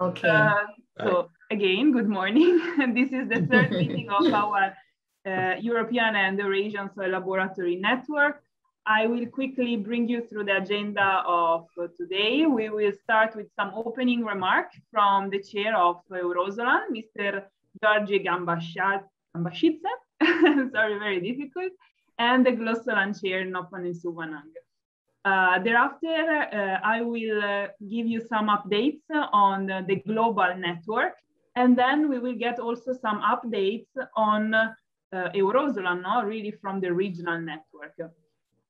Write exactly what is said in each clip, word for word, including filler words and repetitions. Okay. Uh, so again, good morning. This is the third meeting of our uh, European and Eurasian Soil Laboratory Network. I will quickly bring you through the agenda of today. We will start with some opening remarks from the chair of EUROSOLAN, Mister Giorgi Ghambashidze. Sorry, very difficult. And the GLOSOLAN chair, Nopan Suvanang. Uh, thereafter, uh, I will uh, give you some updates on uh, the global network, and then we will get also some updates on uh, EUROSOLAN, no? Really from the regional network,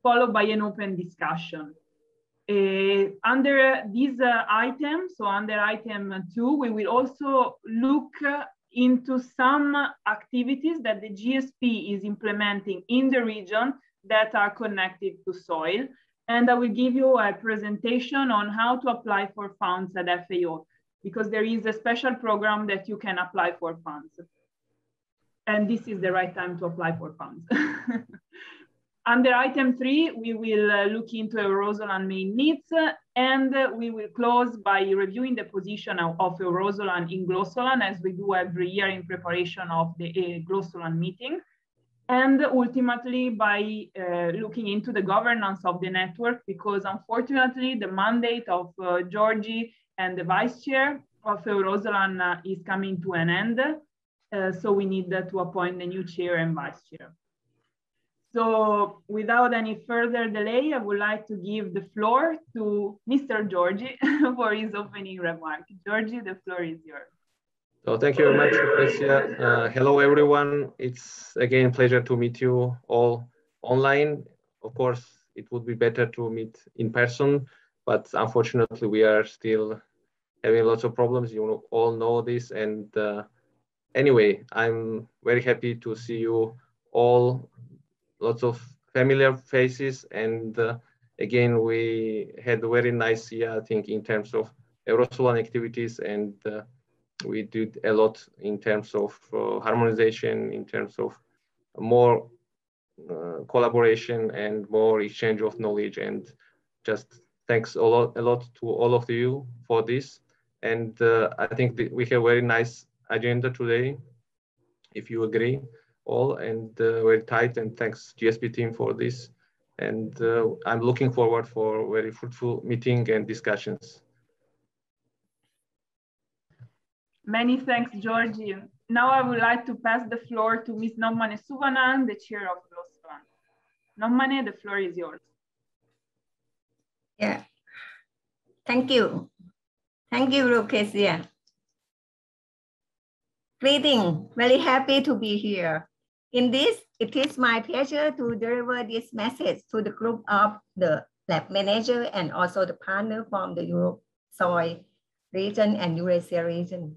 followed by an open discussion. Uh, under this uh, item, so under item two, we will also look uh, into some activities that the G S P is implementing in the region that are connected to soil. And I will give you a presentation on how to apply for funds at F A O, because there is a special program that you can apply for funds. And this is the right time to apply for funds. Under item three, we will uh, look into EUROSOLAN main needs, uh, and uh, we will close by reviewing the position of, of EUROSOLAN in GLOSOLAN, as we do every year in preparation of the uh, GLOSOLAN meeting. And ultimately by uh, looking into the governance of the network, because unfortunately the mandate of uh, Georgi and the vice chair of EUROSOLAN uh, is coming to an end. Uh, so we need uh, to appoint the new chair and vice chair. So without any further delay, I would like to give the floor to Mister Georgi for his opening remark. Georgi, the floor is yours. So thank you very much, Lucrecia. Uh, hello, everyone. It's again a pleasure to meet you all online. Of course, it would be better to meet in person, but unfortunately, we are still having lots of problems. You all know this. And uh, anyway, I'm very happy to see you all, lots of familiar faces. And uh, again, we had a very nice year, I think, in terms of EUROSOLAN activities, and uh, we did a lot in terms of uh, harmonization, in terms of more uh, collaboration and more exchange of knowledge. And just thanks a lot, a lot to all of you for this. And uh, I think that we have a very nice agenda today, if you agree all, and uh, very tight. And thanks G S P team for this. And uh, I'm looking forward for a very fruitful meeting and discussions. Many thanks, Georgi. Now I would like to pass the floor to Miz Noman Suvanang, the chair of GLOSOLAN. Noman, the floor is yours. Yeah, thank you. Thank you, Lucrecia. Greetings, very happy to be here. In this, it is my pleasure to deliver this message to the group of the lab manager and also the partner from the EUROSOI region and Eurasia region.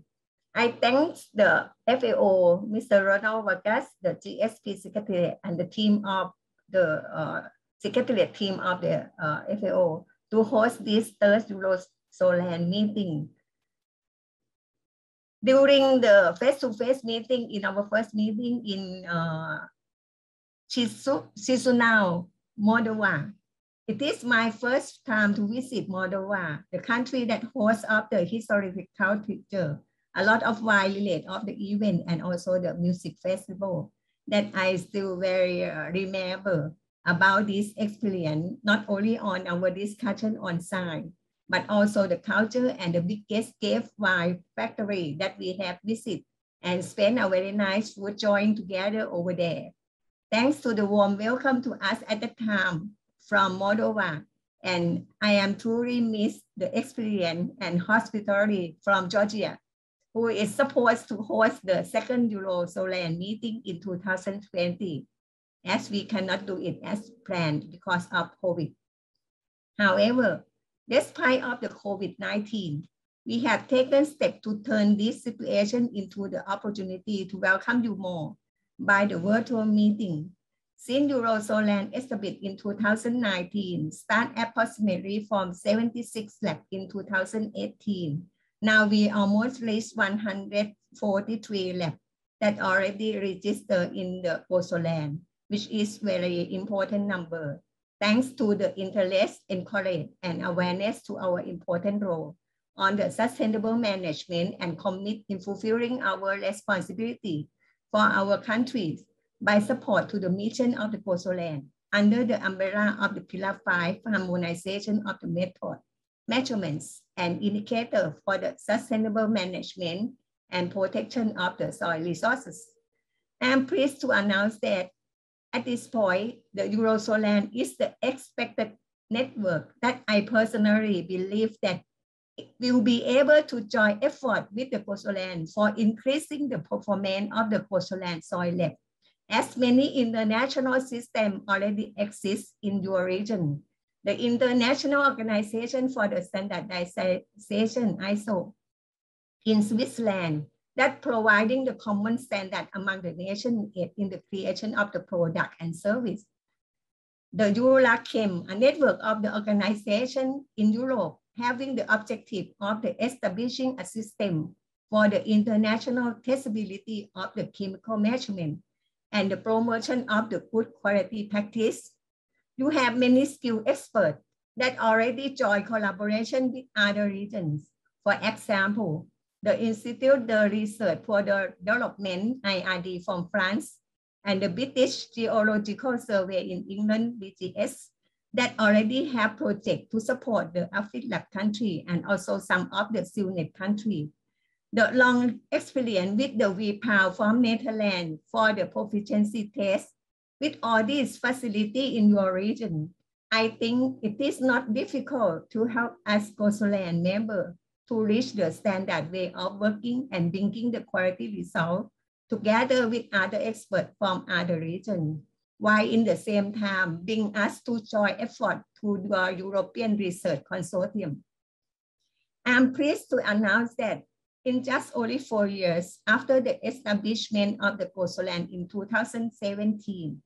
I thank the F A O, Mister Ronald Vargas, the G S P Secretariat, and the team of the uh, Secretariat team of the uh, F A O to host this third EUROSOLAN meeting. During the face-to-face -face meeting, in our first meeting in uh, Chisinau, Moldova, it is my first time to visit Moldova, the country that hosts of the historic culture, a lot of wine related of the event and also the music festival that I still very uh, remember about this experience, not only on our discussion on site, but also the culture and the biggest cave wine factory that we have visited and spent a very nice food joint together over there. Thanks to the warm welcome to us at the time from Moldova, and I am truly miss the experience and hospitality from Georgia, who is supposed to host the second EUROSOLAN meeting in two thousand twenty, as we cannot do it as planned because of COVID. However, despite of the COVID nineteen, we have taken steps to turn this situation into the opportunity to welcome you more by the virtual meeting. Since EUROSOLAN exhibit in two thousand nineteen, start approximately from seventy-six labs in two thousand eighteen. Now we almost reached one hundred forty-three labs that already registered in the GLOSOLAN, which is very important number. Thanks to the interest, encouragement, and awareness to our important role, on the sustainable management and commit in fulfilling our responsibility for our countries by support to the mission of the GLOSOLAN under the umbrella of the Pillar five harmonization of the method, measurements, and indicator for the sustainable management and protection of the soil resources. I am pleased to announce that at this point, the EUROSOLAN is the expected network that I personally believe that it will be able to join effort with the GLOSOLAN for increasing the performance of the GLOSOLAN soil lab, as many international systems already exist in your region. The International Organization for the Standardization, I S O, in Switzerland, that providing the common standard among the nations in the creation of the product and service. The EuroLACEM, a network of the organization in Europe, having the objective of the establishing a system for the international traceability of the chemical measurement and the promotion of the good quality practice. You have many skilled experts that already join collaboration with other regions. For example, the Institute de Research for the Development, I R D, from France, and the British Geological Survey in England, B G S, that already have projects to support the African country and also some of the SEALNET country. The long experience with the WEPAL from Netherlands for the proficiency test, with all these facilities in your region, I think it is not difficult to help us GLOSOLAN members to reach the standard way of working and bringing the quality result together with other experts from other regions, while in the same time being asked to join effort to the European Research Consortium. I'm pleased to announce that in just only four years after the establishment of the GLOSOLAN in two thousand seventeen,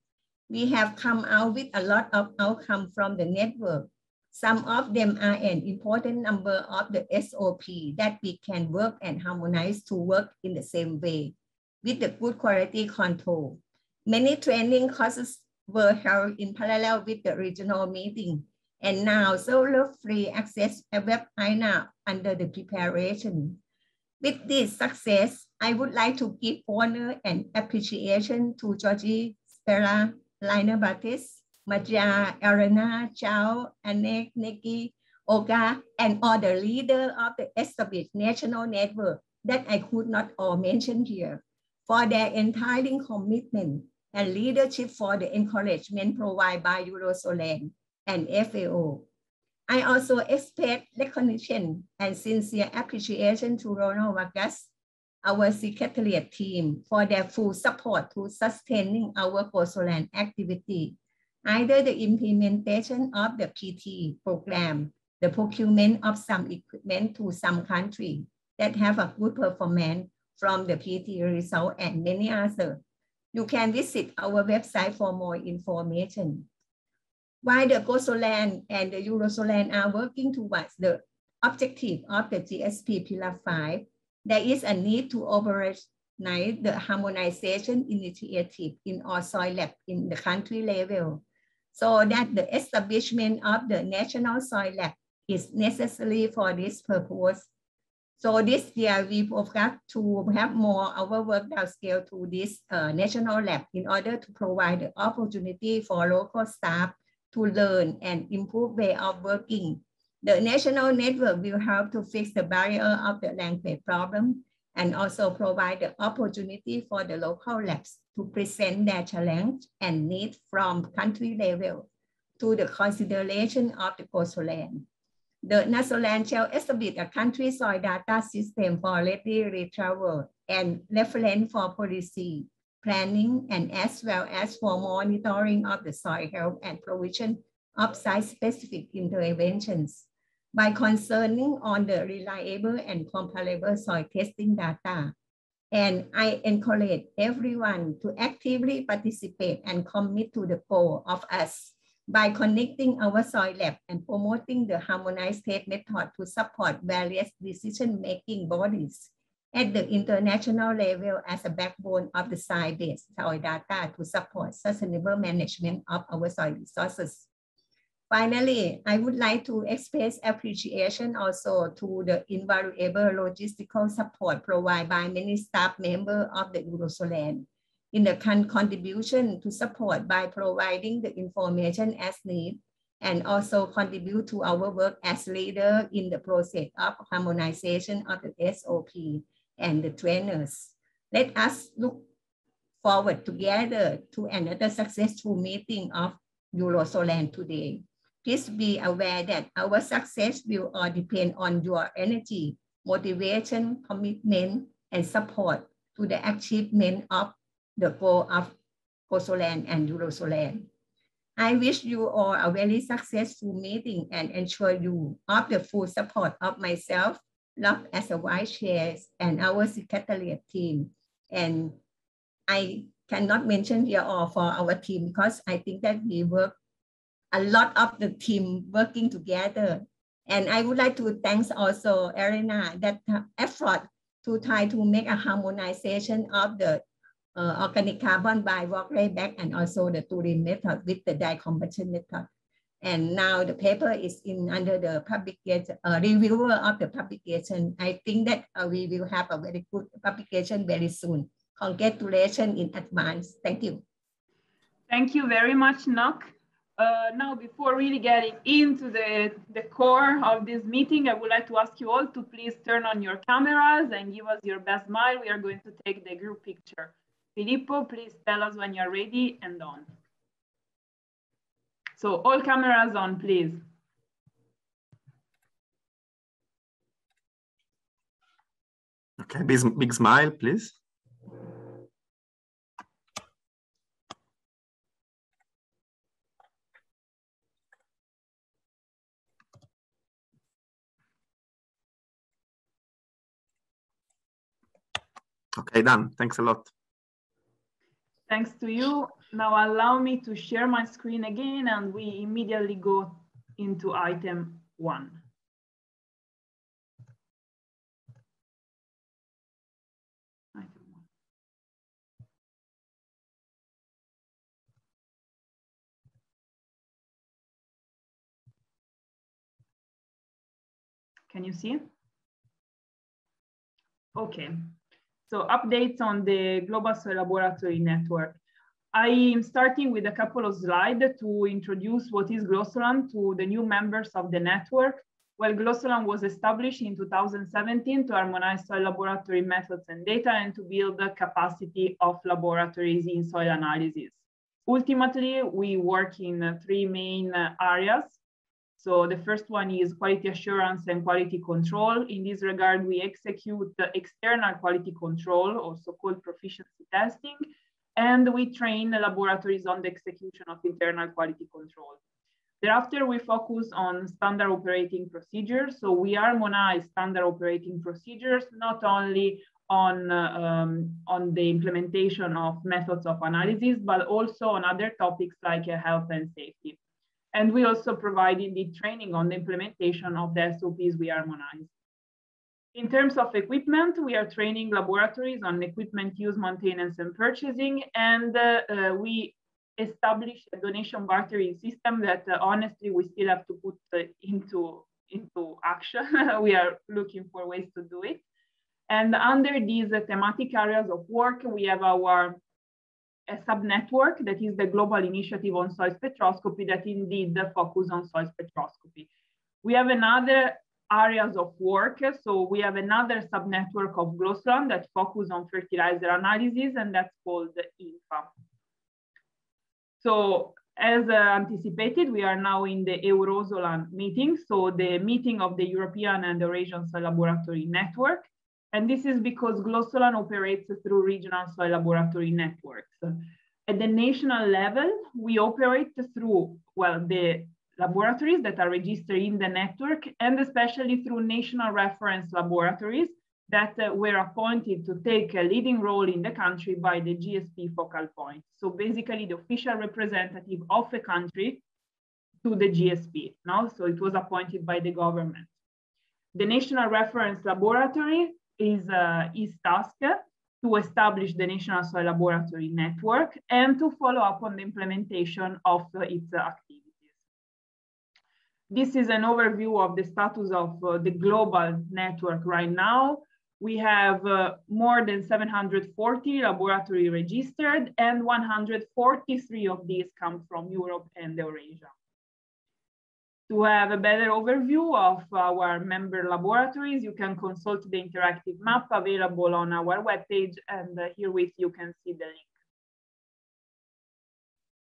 we have come out with a lot of outcomes from the network. Some of them are an important number of the S O P that we can work and harmonize to work in the same way with the good quality control. Many training courses were held in parallel with the regional meeting, and now solar free access webinars under the preparation. With this success, I would like to give honor and appreciation to Giorgi, Špela, Galina Vinci, Maja, Elena, Joao, Anek, Nikki, Olga, and all the leaders of the established national network that I could not all mention here, for their entire commitment and leadership for the encouragement provided by EUROSOLAN and F A O. I also express recognition and sincere appreciation to Ronald Vargas, our secretariat team, for their full support to sustaining our GLOSOLAN activity, either the implementation of the P T program, the procurement of some equipment to some country that have a good performance from the P T result, and many others. You can visit our website for more information. While the GLOSOLAN and the EUROSOLAN are working towards the objective of the G S P Pillar five, there is a need to override the harmonization initiative in all soil lab in the country level, so that the establishment of the National Soil Lab is necessary for this purpose. So this year, we forgot to have more our work down scale to this uh, National Lab in order to provide the opportunity for local staff to learn and improve way of working. The National Network will help to fix the barrier of the language problem and also provide the opportunity for the local labs to present their challenge and need from country level to the consideration of the GLOSOLAN. The GLOSOLAN shall establish a country soil data system for ready retrieval and reference for policy, planning, and as well as for monitoring of the soil health and provision of site-specific interventions, by concerning on the reliable and comparable soil testing data. And I encourage everyone to actively participate and commit to the goal of us by connecting our soil lab and promoting the harmonized test method to support various decision-making bodies at the international level as a backbone of the site-based soil data to support sustainable management of our soil resources. Finally, I would like to express appreciation also to the invaluable logistical support provided by many staff members of the EUROSOLAN in the contribution to support by providing the information as needed and also contribute to our work as leader in the process of harmonization of the S O P and the trainers. Let us look forward together to another successful meeting of EUROSOLAN today. Please be aware that our success will all depend on your energy, motivation, commitment, and support to the achievement of the goal of GLOSOLAN and EUROSOLAN. I wish you all a very successful meeting and ensure you of the full support of myself, Love as a vice chair, and our secretariat team. And I cannot mention here all for our team because I think that we work a lot of the team working together. And I would like to thank also Elena that effort to try to make a harmonization of the uh, organic carbon by Walkley-Black and also the Turin method with the dicombustion method. And now the paper is in under the publication, uh, reviewer of the publication. I think that uh, we will have a very good publication very soon. Congratulations in advance. Thank you. Thank you very much, Nok. Uh, now, before really getting into the, the core of this meeting, I would like to ask you all to please turn on your cameras and give us your best smile. We are going to take the group picture. Filippo, please tell us when you're ready and on. So all cameras on, please. Okay, big, big smile, please. Okay, done. Thanks a lot. Thanks to you. Now allow me to share my screen again and we immediately go into item one. Item one. Can you see? Okay. So updates on the Global Soil Laboratory Network. I am starting with a couple of slides to introduce what is GLOSOLAN to the new members of the network. Well, GLOSOLAN was established in two thousand seventeen to harmonize soil laboratory methods and data and to build the capacity of laboratories in soil analysis. Ultimately, we work in three main areas. So the first one is quality assurance and quality control. In this regard, we execute the external quality control, also called proficiency testing, and we train laboratories on the execution of internal quality control. Thereafter, we focus on standard operating procedures. So we harmonize standard operating procedures, not only on, um, on the implementation of methods of analysis, but also on other topics like uh, health and safety. And we also provided the training on the implementation of the S O Ps we harmonize. In terms of equipment, we are training laboratories on equipment use, maintenance, and purchasing. And uh, uh, we established a donation bartering system that uh, honestly, we still have to put uh, into, into action. We are looking for ways to do it. And under these uh, thematic areas of work, we have our a subnetwork that is the global initiative on soil spectroscopy that indeed the focus on soil spectroscopy. We have another areas of work. So we have another subnetwork of GLOSOLAN that focus on fertilizer analysis and that's called I N F A. So as uh, anticipated, we are now in the EUROSOLAN meeting. So the meeting of the European and Eurasian Soil Laboratory Network. And this is because GLOSOLAN operates through regional soil laboratory networks. At the national level, we operate through, well, the laboratories that are registered in the network, and especially through national reference laboratories that uh, were appointed to take a leading role in the country by the G S P focal point. So basically the official representative of a country to the G S P. No? So it was appointed by the government. The national reference laboratory is uh, his task to establish the National Soil Laboratory Network and to follow up on the implementation of uh, its activities. This is an overview of the status of uh, the global network right now. We have uh, more than seven hundred forty laboratories registered, and one hundred forty-three of these come from Europe and Eurasia. To have a better overview of our member laboratories, you can consult the interactive map available on our webpage, and uh, here with you can see the link.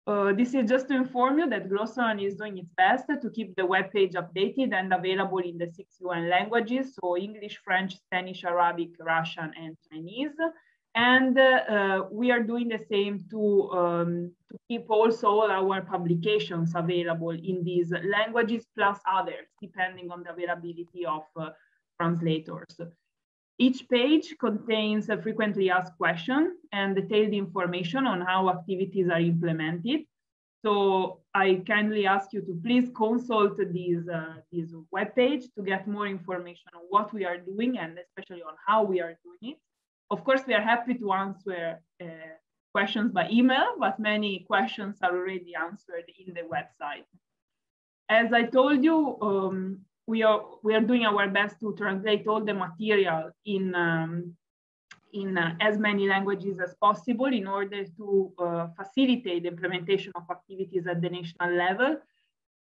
Uh, this is just to inform you that GLOSOLAN is doing its best to keep the webpage updated and available in the six U N languages, so English, French, Spanish, Arabic, Russian, and Chinese. And uh, we are doing the same to, um, to keep also all our publications available in these languages plus others, depending on the availability of uh, translators. Each page contains a frequently asked question and detailed information on how activities are implemented. So I kindly ask you to please consult these, uh, this webpage to get more information on what we are doing and especially on how we are doing it. Of course, we are happy to answer uh, questions by email, but many questions are already answered in the website. As I told you, um, we, are, we are doing our best to translate all the material in, um, in uh, as many languages as possible in order to uh, facilitate the implementation of activities at the national level.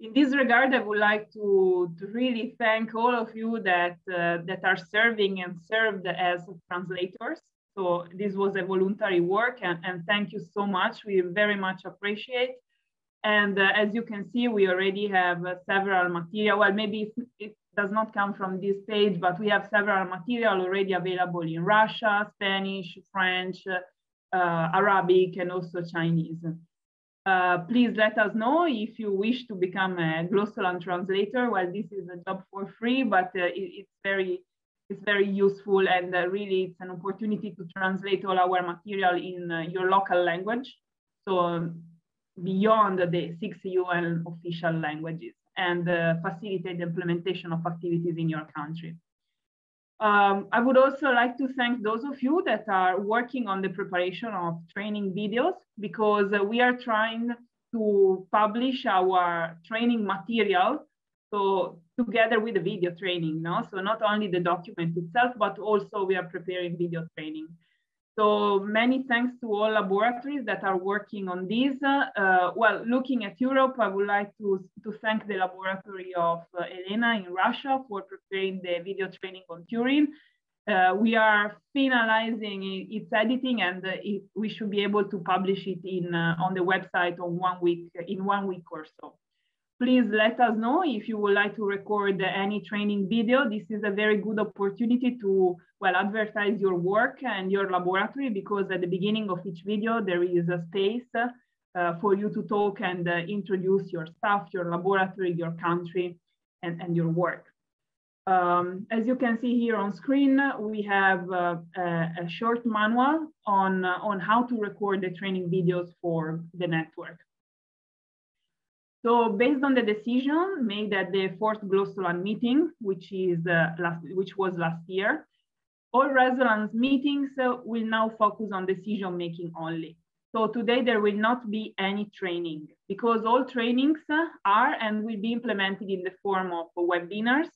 In this regard, I would like to, to really thank all of you that, uh, that are serving and served as translators. So this was a voluntary work, and, and thank you so much. We very much appreciate. And uh, as you can see, we already have uh, several material. Well, maybe it, it does not come from this page, but we have several material already available in Russian, Spanish, French, uh, Arabic, and also Chinese. Uh, please let us know if you wish to become a GLOSOLAN translator. Well, this is a job for free, but uh, it, it's very, it's very useful, and uh, really it's an opportunity to translate all our material in uh, your local language, so um, beyond the six U N official languages, and uh, facilitate the implementation of activities in your country. Um, I would also like to thank those of you that are working on the preparation of training videos, because uh, we are trying to publish our training material, so together with the video training, no? So not only the document itself, but also we are preparing video training. So many thanks to all laboratories that are working on this. Uh, well, looking at Europe, I would like to, to thank the laboratory of uh, Elena in Russia for preparing the video training on Turin. Uh, we are finalizing its editing, and uh, it, we should be able to publish it in, uh, on the website on one week, in one week or so. Please let us know if you would like to record any training video. This is a very good opportunity to, well, advertise your work and your laboratory, because at the beginning of each video, there is a space uh, for you to talk and uh, introduce your staff, your laboratory, your country, and, and your work. Um, as you can see here on screen, we have uh, a, a short manual on, uh, on how to record the training videos for the network. So based on the decision made at the fourth GLOSOLAN meeting, which, is, uh, last, which was last year, all RESOLAN's meetings uh, will now focus on decision-making only. So today there will not be any training, because all trainings are and will be implemented in the form of webinars.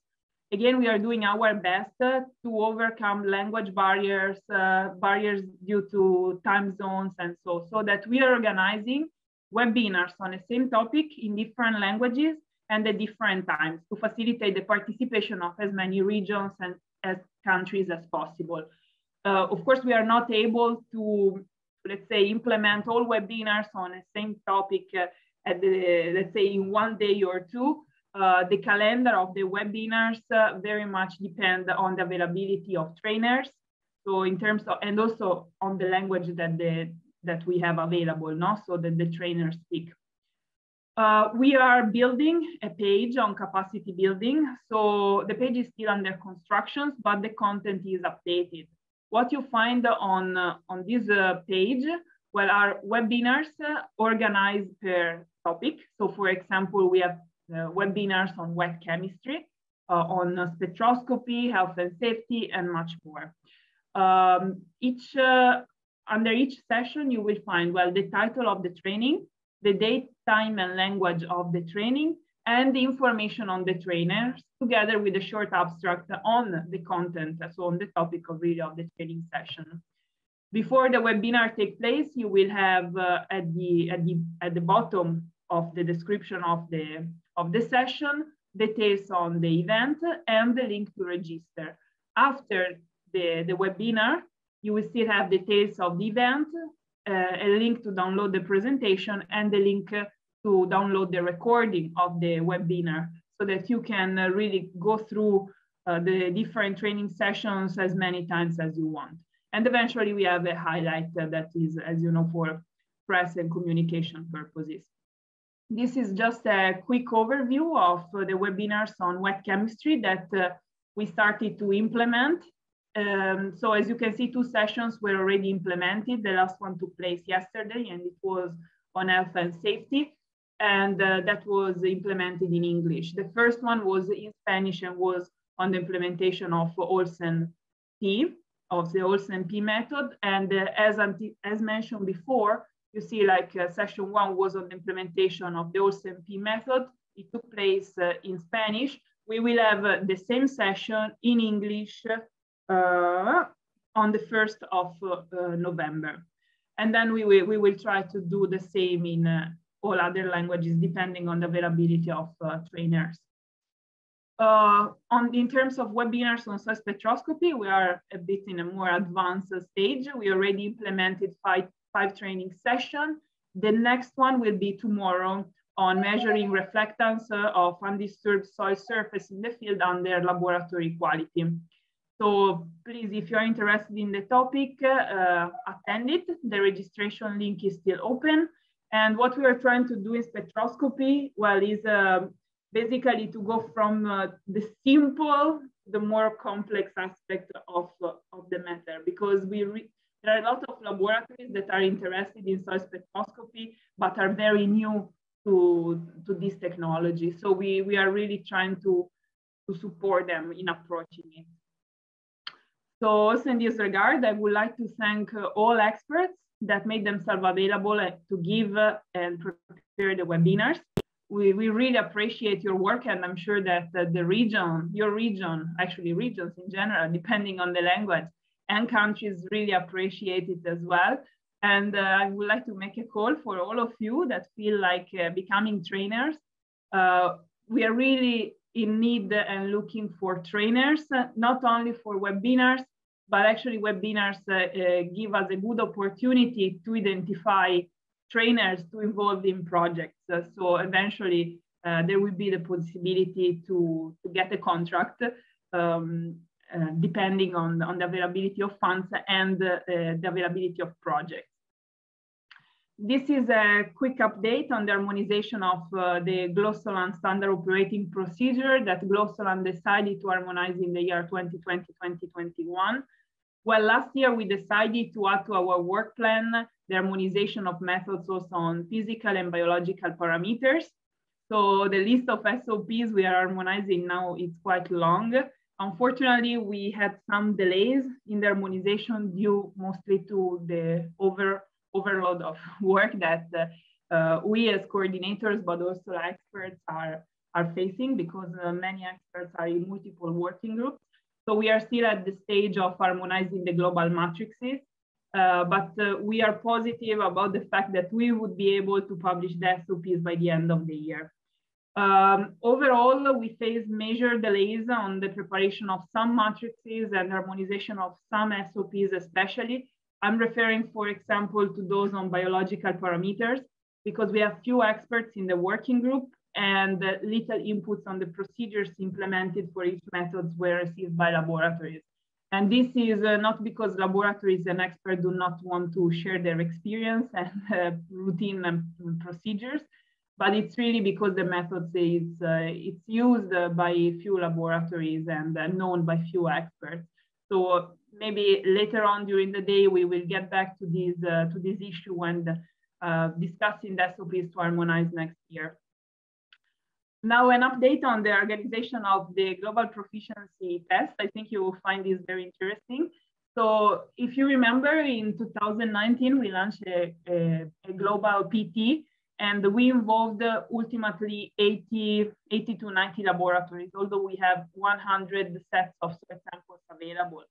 Again, we are doing our best uh, to overcome language barriers, uh, barriers due to time zones and so, so that we are organizing webinars on the same topic in different languages and at different times to facilitate the participation of as many regions and as countries as possible. Uh, of course, we are not able to, let's say, implement all webinars on the same topic uh, at the, let's say, in one day or two. Uh, the calendar of the webinars uh, very much depends on the availability of trainers. So in terms of, and also on the language that the that we have available, no? So that the trainers speak. Uh, we are building a page on capacity building. So the page is still under construction, but the content is updated. What you find on, uh, on this uh, page, well, are webinars uh, organized per topic. So for example, we have uh, webinars on wet chemistry, uh, on uh, spectroscopy, health and safety, and much more. Um, each uh, Under each session, you will find, well, the title of the training, the date, time, and language of the training, and the information on the trainers, together with a short abstract on the content, so on the topic of really of the training session. Before the webinar takes place, you will have uh, at the at the at the bottom of the description of the of the session details on the event and the link to register. After the the webinar, you will still have details of the event, uh, a link to download the presentation, and the link uh, to download the recording of the webinar, so that you can uh, really go through uh, the different training sessions as many times as you want. And eventually we have a highlight uh, that is, as you know, for press and communication purposes. This is just a quick overview of uh, the webinars on wet chemistry that uh, we started to implement. Um, so as you can see, two sessions were already implemented. The last one took place yesterday, and it was on health and safety. And uh, that was implemented in English. The first one was in Spanish and was on the implementation of Olsen P, of the Olsen P method. And uh, as, as mentioned before, you see like uh, session one was on the implementation of the Olsen P method. It took place uh, in Spanish. We will have uh, the same session in English uh, on the first of November. And then we will, we will try to do the same in uh, all other languages, depending on the availability of uh, trainers. Uh, on, in terms of webinars on soil spectroscopy, we are a bit in a more advanced stage. We already implemented five, five training sessions. The next one will be tomorrow on measuring reflectance uh, of undisturbed soil surface in the field under laboratory quality. So please, if you're interested in the topic, uh, attend it. The registration link is still open. And what we are trying to do in spectroscopy, well, is uh, basically to go from uh, the simple, the more complex aspect of, uh, of the matter, because we there are a lot of laboratories that are interested in soil spectroscopy, but are very new to, to this technology. So we, we are really trying to, to support them in approaching it. So also in this regard, I would like to thank uh, all experts that made themselves available to give and prepare the webinars. We, we really appreciate your work, and I'm sure that the region, your region, actually regions in general, depending on the language, and countries really appreciate it as well. And uh, I would like to make a call for all of you that feel like uh, becoming trainers. Uh, we are really in need and looking for trainers, not only for webinars, but actually webinars uh, uh, give us a good opportunity to identify trainers to involve in projects. Uh, so eventually uh, there will be the possibility to, to get a contract um, uh, depending on, on the availability of funds and uh, uh, the availability of projects. This is a quick update on the harmonization of uh, the GLOSOLAN standard operating procedure that GLOSOLAN decided to harmonize in the year twenty twenty to twenty twenty-one. Well, last year we decided to add to our work plan the harmonization of methods also on physical and biological parameters. So the list of S O Ps we are harmonizing now is quite long. Unfortunately, we had some delays in the harmonization due mostly to the over overload of work that uh, we as coordinators, but also experts are, are facing, because uh, many experts are in multiple working groups. So we are still at the stage of harmonizing the global matrices, uh, but uh, we are positive about the fact that we would be able to publish the S O Ps by the end of the year. Um, overall, we face major delays on the preparation of some matrices and harmonization of some S O Ps especially. I'm referring, for example, to those on biological parameters, because we have few experts in the working group and little inputs on the procedures implemented for each methods were received by laboratories. And this is uh, not because laboratories and experts do not want to share their experience and uh, routine um, procedures, but it's really because the methods is uh, it's used uh, by few laboratories and uh, known by few experts. So uh, maybe later on during the day, we will get back to this, uh, to this issue and uh, discussing the S O Ps to harmonize next year. Now, an update on the organization of the global proficiency test. I think you will find this very interesting. So if you remember, in two thousand nineteen, we launched a, a, a global P T, And we involved uh, ultimately eighty to ninety laboratories, although we have one hundred sets of soil samples available.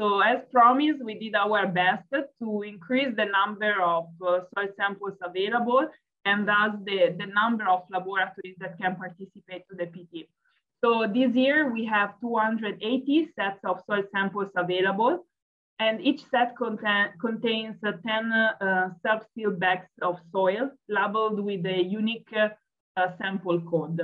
So as promised, we did our best to increase the number of uh, soil samples available and thus the, the number of laboratories that can participate to the P T. So this year we have two hundred eighty sets of soil samples available, and each set contain, contains uh, ten uh, self-sealed bags of soil labeled with a unique uh, uh, sample code.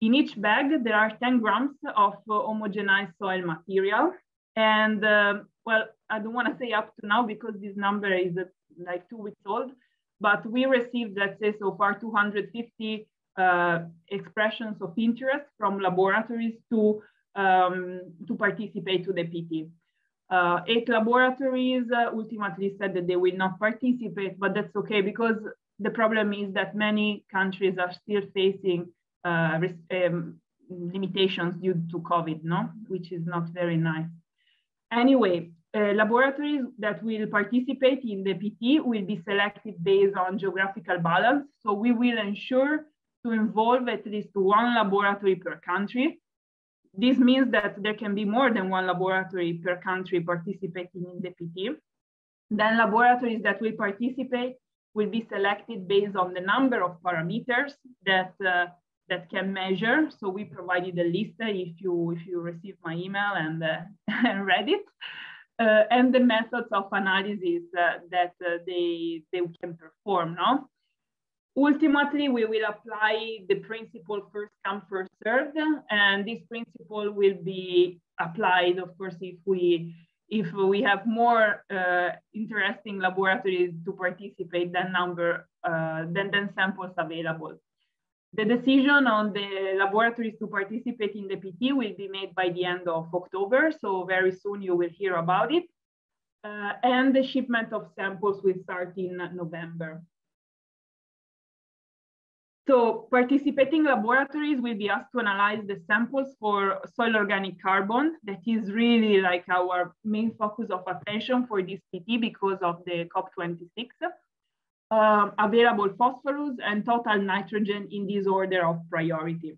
In each bag, there are ten grams of uh, homogenized soil material. And uh, well, I don't wanna say up to now because this number is uh, like two weeks old, but we received, let's say so far, two hundred fifty uh, expressions of interest from laboratories to, um, to participate to the P T. Uh, eight laboratories uh, ultimately said that they will not participate, but that's okay because the problem is that many countries are still facing uh, um, limitations due to COVID, no? Which is not very nice. Anyway, uh, laboratories that will participate in the P T will be selected based on geographical balance. So we will ensure to involve at least one laboratory per country. This means that there can be more than one laboratory per country participating in the P T. Then laboratories that will participate will be selected based on the number of parameters that, uh, that can measure. So we provided a list if you, if you receive my email and uh, read it, uh, and the methods of analysis uh, that uh, they, they can perform, no? Ultimately, we will apply the principle first come, first served, and this principle will be applied, of course, if we if we have more uh, interesting laboratories to participate than number uh, than than samples available. The decision on the laboratories to participate in the P T will be made by the end of October, so very soon you will hear about it, uh, and the shipment of samples will start in November. So participating laboratories will be asked to analyze the samples for soil organic carbon. That is really like our main focus of attention for this P T because of the COP twenty-six. Um, available phosphorus and total nitrogen in this order of priority.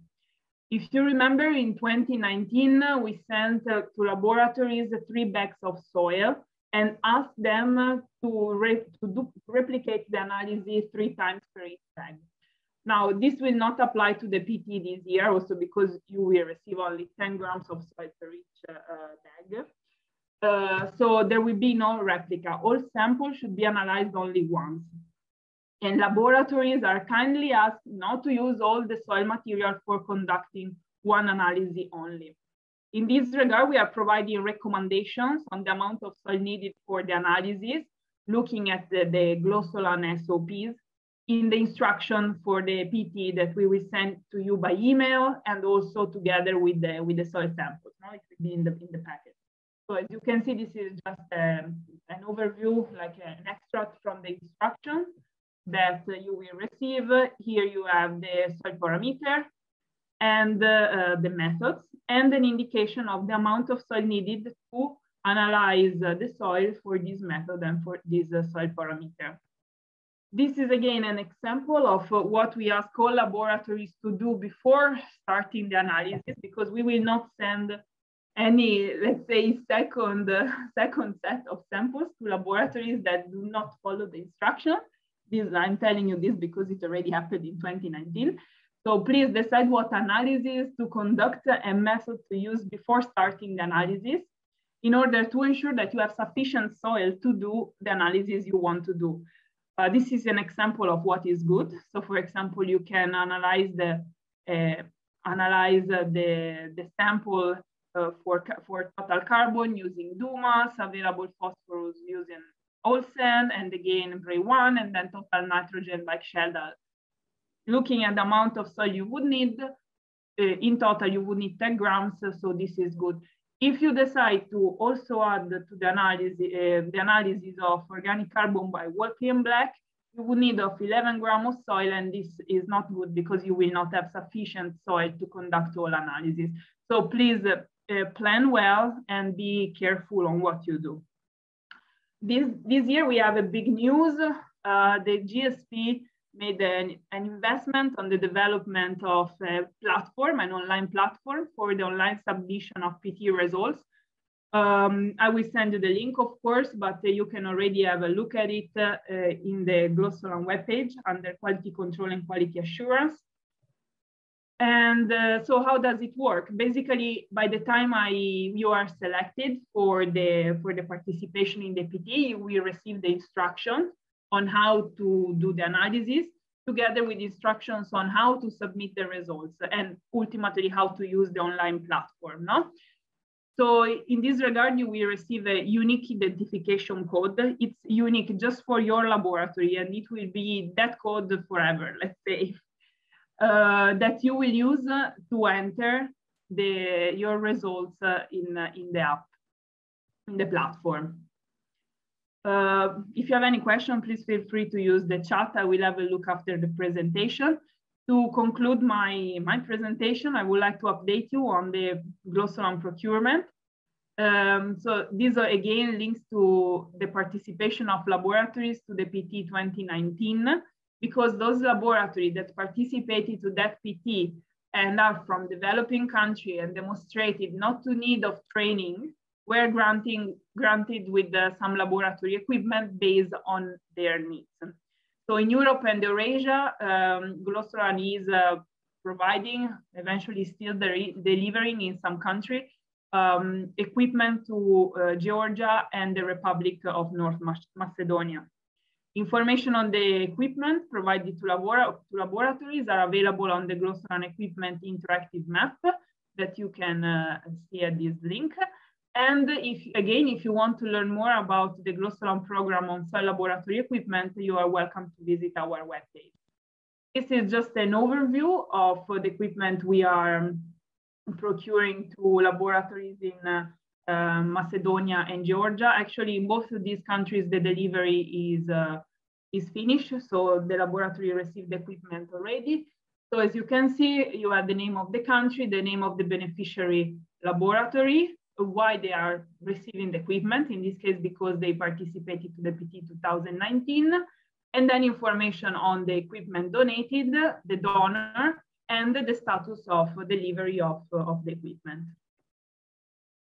If you remember, in twenty nineteen, we sent uh, to laboratories three bags of soil and asked them to, re to do replicate the analysis three times per each bag. Now, this will not apply to the P T this year, also because you will receive only ten grams of soil per each uh, bag. Uh, so there will be no replica. All samples should be analyzed only once. And laboratories are kindly asked not to use all the soil material for conducting one analysis only. In this regard, we are providing recommendations on the amount of soil needed for the analysis, looking at the, the GLOSOLAN S O Ps, in the instruction for the P T that we will send to you by email and also together with the, with the soil samples. No? It will be in the, in the packet. So as you can see, this is just um, an overview, like an extract from the instruction that uh, you will receive. Here you have the soil parameter and uh, uh, the methods and an indication of the amount of soil needed to analyze uh, the soil for this method and for this uh, soil parameter. This is again an example of uh, what we ask all laboratories to do before starting the analysis, because we will not send any, let's say, second, uh, second set of samples to laboratories that do not follow the instruction. This, I'm telling you this because it already happened in twenty nineteen. So please decide what analysis to conduct and method to use before starting the analysis in order to ensure that you have sufficient soil to do the analysis you want to do. Uh, this is an example of what is good. So, for example, you can analyze the uh, analyze uh, the the sample uh, for for total carbon using Dumas, available phosphorus using Olsen, and again Bray one, and then total nitrogen by Špela. Looking at the amount of soil you would need uh, in total, you would need ten grams. So this is good. If you decide to also add to the analysis, uh, the analysis of organic carbon by Walkley-Black, you will need of eleven grams of soil, and this is not good because you will not have sufficient soil to conduct all analysis. So please uh, uh, plan well and be careful on what you do. This, this year we have a big news, uh, the G S P made an, an investment on the development of a platform, an online platform for the online submission of P T results. Um, I will send you the link, of course, but uh, you can already have a look at it uh, in the GLOSOLAN webpage under quality control and quality assurance. And uh, so how does it work? Basically, by the time I, you are selected for the, for the participation in the P T, we receive the instructions on how to do the analysis, together with instructions on how to submit the results and ultimately how to use the online platform. No? So in this regard, you will receive a unique identification code. It's unique just for your laboratory, and it will be that code forever, let's say, uh, that you will use uh, to enter the, your results uh, in, uh, in the app, in the platform. Uh, if you have any question, please feel free to use the chat. I will have a look after the presentation. To conclude my, my presentation, I would like to update you on the GLOSOLAN procurement. Um, so these are again links to the participation of laboratories to the P T twenty nineteen, because those laboratories that participated to that P T and are from developing countries and demonstrated not to need of training were granting, granted with uh, some laboratory equipment based on their needs. So in Europe and Eurasia, um, GLOSOLAN is uh, providing, eventually still delivering in some country, um, equipment to uh, Georgia and the Republic of North Macedonia. Information on the equipment provided to, labora to laboratories are available on the GLOSOLAN equipment interactive map that you can uh, see at this link. And if, again, if you want to learn more about the GLOSOLAN program on soil laboratory equipment, you are welcome to visit our webpage. This is just an overview of the equipment we are procuring to laboratories in uh, uh, Macedonia and Georgia. Actually, in both of these countries, the delivery is, uh, is finished, so the laboratory received the equipment already. So as you can see, you have the name of the country, the name of the beneficiary laboratory, why they are receiving the equipment, in this case, because they participated to the P T two thousand nineteen, and then information on the equipment donated, the donor, and the status of delivery of, of the equipment.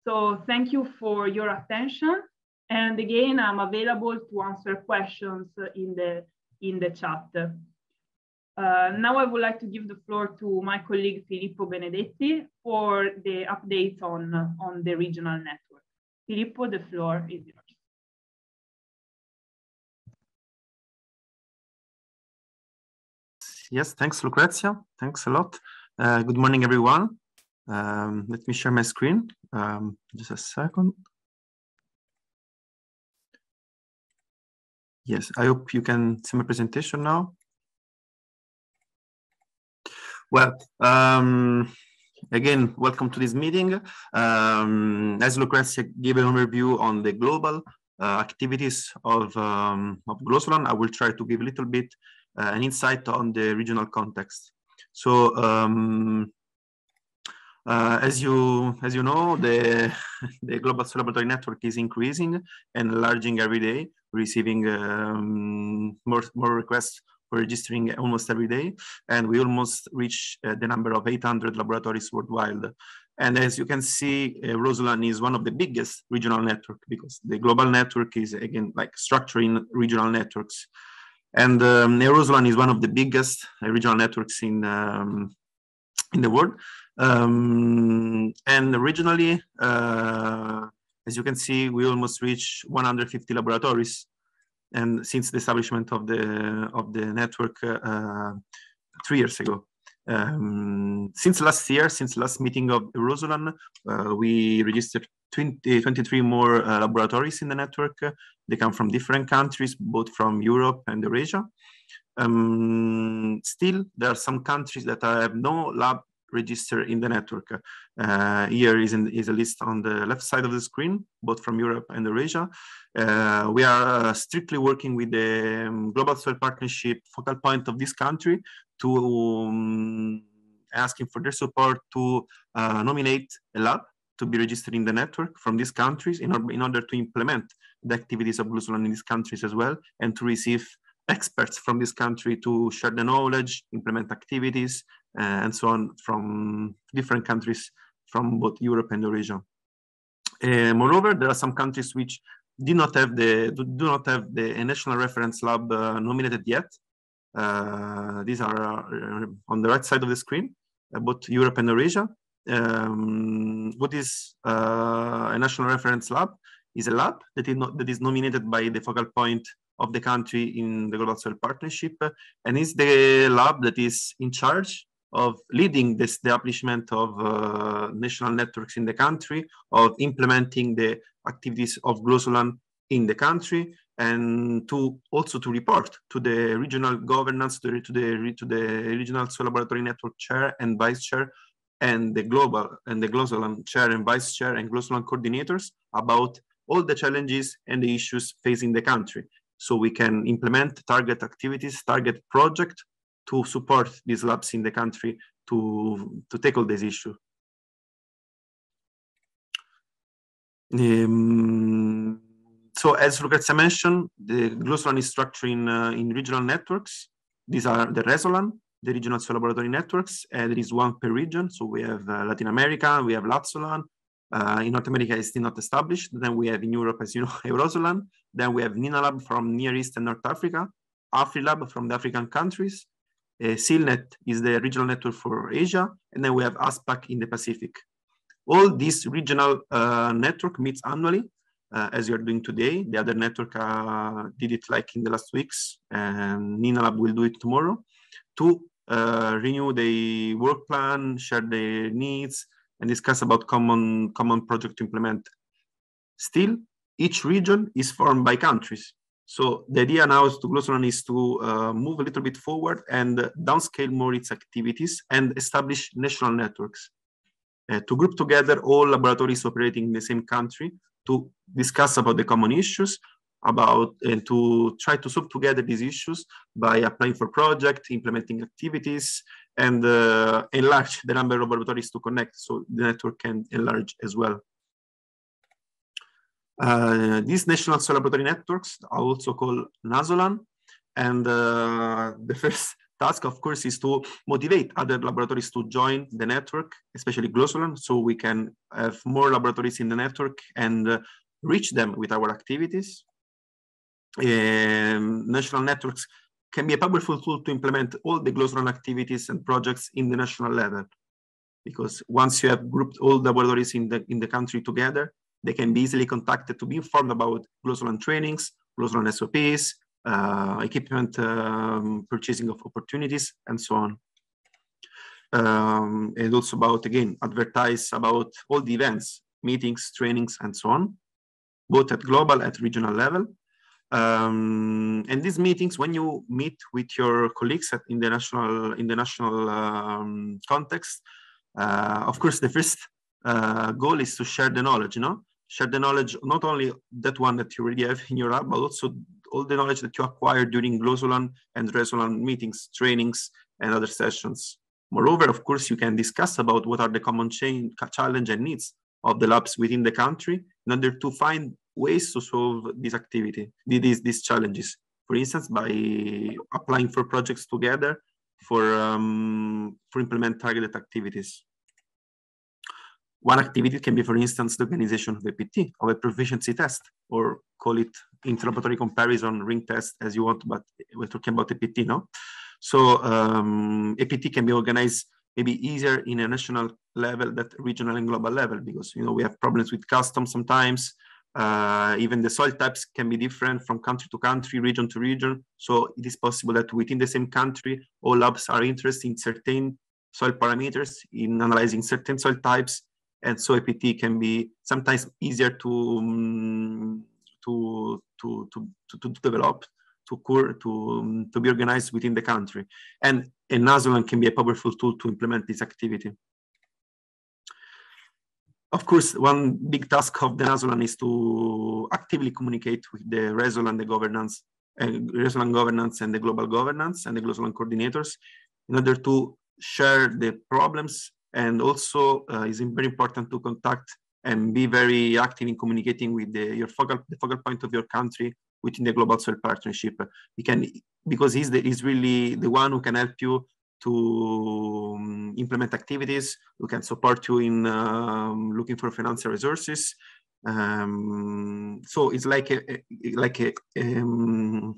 So thank you for your attention. And again, I'm available to answer questions in the, in the chat. Uh, now I would like to give the floor to my colleague Filippo Benedetti for the updates on, on the regional network. Filippo, the floor is yours. Yes, thanks Lucrezia, thanks a lot. Uh, good morning everyone. Um, let me share my screen, um, just a second. Yes, I hope you can see my presentation now. Well, um, again, welcome to this meeting. Um, as Lucrezia gave an overview on the global uh, activities of, um, of GLOSOLAN, I will try to give a little bit uh, an insight on the regional context. So, um, uh, as you as you know, the the global soil laboratory network is increasing and enlarging every day, receiving um, more more requests. We're registering almost every day, and we almost reach uh, the number of eight hundred laboratories worldwide. And as you can see, uh, GLOSOLAN is one of the biggest regional networks, because the global network is, again, like structuring regional networks. And um, EUROSOLAN is one of the biggest uh, regional networks in, um, in the world. Um, and regionally, uh, as you can see, we almost reach one hundred fifty laboratories. And since the establishment of the of the network uh, three years ago, um, since last year, since last meeting of EUROSOLAN, uh, we registered twenty, twenty-three more uh, laboratories in the network. They come from different countries, both from Europe and Eurasia. Um, still, there are some countries that have no lab registered in the network. Uh, here is, in, is a list on the left side of the screen, both from Europe and Eurasia. Uh, we are uh, strictly working with the um, Global Soil Partnership focal point of this country to um, asking for their support to uh, nominate a lab to be registered in the network from these countries in, or in order to implement the activities of GLOSOLAN in these countries as well, and to receive experts from this country to share the knowledge, implement activities, uh, and so on from different countries from both Europe and the region. Uh, moreover, there are some countries which did not have the do not have the national reference lab uh, nominated yet. Uh, these are uh, on the right side of the screen, uh, both Europe and Eurasia. Um, what is uh, a national reference lab? Is a lab that is not, that is nominated by the focal point of the country in the Global Soil Partnership, and is the lab that is in charge of leading the establishment of uh, national networks in the country, of implementing the activities of GLOSOLAN in the country, and to also to report to the regional governance, to, to, the, to the regional soil laboratory network chair and vice chair, and the global and the GLOSOLAN chair and vice chair and GLOSOLAN coordinators about all the challenges and the issues facing the country. So we can implement target activities, target project, to support these labs in the country to, to tackle this issue. Um, so as Lucrezia mentioned, the GLOSOLAN is structured in, uh, in regional networks. These are the RESOLAN, the regional soil laboratory networks, and there is one per region. So we have uh, Latin America, we have LATSOLAN. Uh, in North America is still not established. Then we have in Europe, as you know, EUROSOLAN. Then we have NENALAB from Near East and North Africa, AfriLab from the African countries, Uh, SEALNET is the regional network for Asia, and then we have ASPAC in the Pacific. All these regional uh, network meets annually, uh, as you are doing today. The other network uh, did it like in the last weeks, and NENALAB will do it tomorrow, to uh, renew the work plan, share their needs, and discuss about common, common project to implement. Still, each region is formed by countries. So the idea now is to GLOSOLAN is to uh, move a little bit forward and uh, downscale more its activities and establish national networks uh, to group together all laboratories operating in the same country to discuss about the common issues, about and to try to solve together these issues by applying for projects, implementing activities, and uh, enlarge the number of laboratories to connect so the network can enlarge as well. Uh, these national soil laboratory networks are also called NASOLAN, and uh, the first task, of course, is to motivate other laboratories to join the network, especially GLOSOLAN, so we can have more laboratories in the network and uh, reach them with our activities. Um, national networks can be a powerful tool to implement all the GLOSOLAN activities and projects in the national level, because once you have grouped all the laboratories in the in the country together, they can be easily contacted to be informed about GLOSOLAN trainings, GLOSOLAN S O Ps, uh, equipment um, purchasing of opportunities, and so on. Um, and also about, again, advertise about all the events, meetings, trainings, and so on, both at global and regional level. Um, and these meetings, when you meet with your colleagues at, in the national, in the national um, context, uh, of course, the first uh, goal is to share the knowledge, you know? Share the knowledge, not only that one that you already have in your lab, but also all the knowledge that you acquire during GLOSOLAN and RESOLAN meetings, trainings, and other sessions. Moreover, of course, you can discuss about what are the common chain, challenge and needs of the labs within the country in order to find ways to solve this activity, these, these challenges. For instance, by applying for projects together for, um, for implement targeted activities. One activity can be, for instance, the organization of a P T, of a proficiency test, or call it inter-laboratory comparison ring test as you want, but we're talking about a P T, no? So um, a P T can be organized maybe easier in a national level than regional and global level, because you know we have problems with customs sometimes. Uh, even the soil types can be different from country to country, region to region. So it is possible that within the same country, all labs are interested in certain soil parameters, in analyzing certain soil types. And so E P T can be sometimes easier to, um, to, to, to, to, to develop, to, cure, to, um, to be organized within the country. And a NASOLAN can be a powerful tool to implement this activity. Of course, one big task of the NASOLAN is to actively communicate with the RESOLAN, the governance, uh, RESOLAN governance and the global governance and the GLOSOLAN coordinators in order to share the problems. And also, uh, it's very important to contact and be very active in communicating with the, your focal, the focal point of your country within the Global Soil Partnership. He can, because he's, the, he's really the one who can help you to um, implement activities, who can support you in um, looking for financial resources. Um, so it's like a, a like a, um,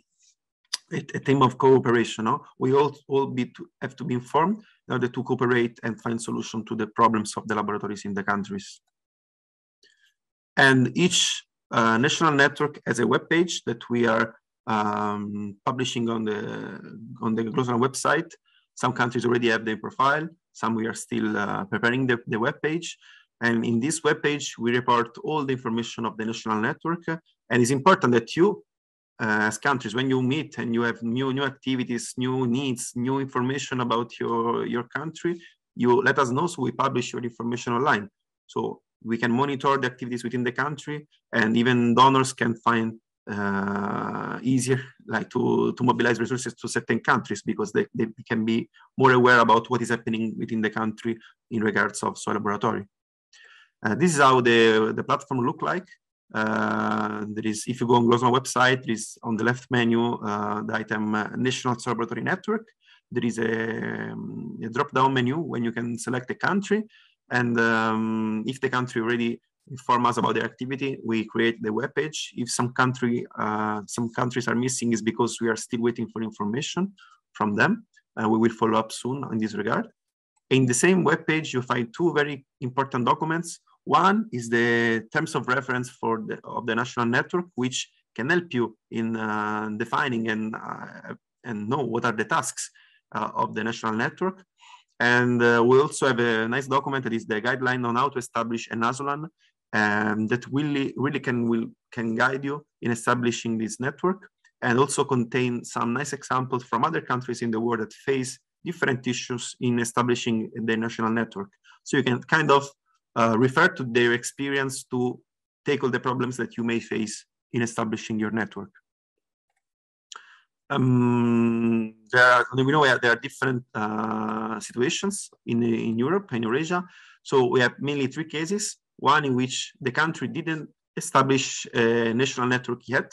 a, a team of cooperation. No? We all all be to, have to be informed in order to cooperate and find solutions to the problems of the laboratories in the countries. And each uh, national network has a web page that we are um, publishing on the on the GLOSOLAN website. Some countries already have their profile. Some we are still uh, preparing the, the web page. And in this web page, we report all the information of the national network. And it's important that you, uh, as countries, when you meet and you have new new activities, new needs, new information about your your country, you let us know so we publish your information online. So we can monitor the activities within the country, and even donors can find uh, easier like to to mobilize resources to certain countries because they, they can be more aware about what is happening within the country in regards of soil laboratory. Uh, this is how the, the platform look like. Uh, there is, if you go on GLOSOLAN website, there is on the left menu, uh, the item uh, National Soil Laboratory Network. There is a, um, a drop-down menu when you can select a country. And um, if the country already informs us about their activity, we create the webpage. If some, country, uh, some countries are missing, it's because we are still waiting for information from them. Uh, we will follow up soon in this regard. In the same webpage, you find two very important documents. One is the terms of reference for the, of the national network, which can help you in uh, defining and, uh, and know what are the tasks uh, of the national network. And uh, we also have a nice document that is the guideline on how to establish a NENALAB um, that really, really can, will, can guide you in establishing this network, and also contain some nice examples from other countries in the world that face different issues in establishing the national network. So you can kind of Uh, refer to their experience to tackle the problems that you may face in establishing your network. Um, there are, we know there are different uh, situations in, in Europe and Eurasia. So we have mainly three cases, one in which the country didn't establish a national network yet.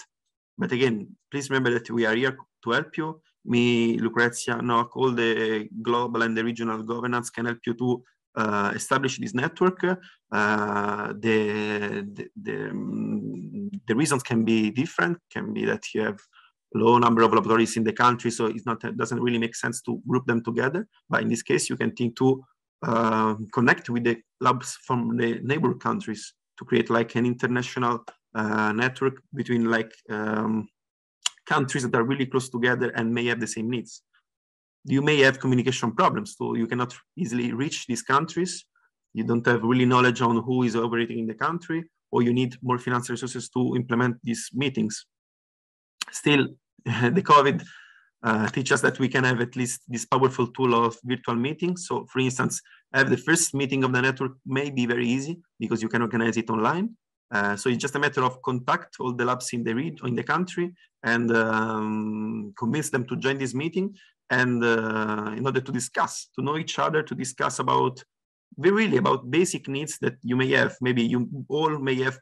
But again, please remember that we are here to help you. Me, Lucrezia, Nock, all the global and the regional governance can help you to Uh, establish this network. Uh, the, the, the, um, the reasons can be different. Can be that you have low number of laboratories in the country, so it's not, it doesn't really make sense to group them together. But in this case, you can think to uh, connect with the labs from the neighbor countries to create like an international uh, network between like um, countries that are really close together and may have the same needs. You may have communication problems, so you cannot easily reach these countries. You don't have really knowledge on who is operating in the country, or you need more financial resources to implement these meetings. Still, the COVID uh, teaches that we can have at least this powerful tool of virtual meetings. So for instance, have the first meeting of the network may be very easy because you can organize it online. Uh, so it's just a matter of contact all the labs in the region, in the country, and um, convince them to join this meeting, and uh, in order to discuss, to know each other, to discuss about really about basic needs that you may have. Maybe you all may have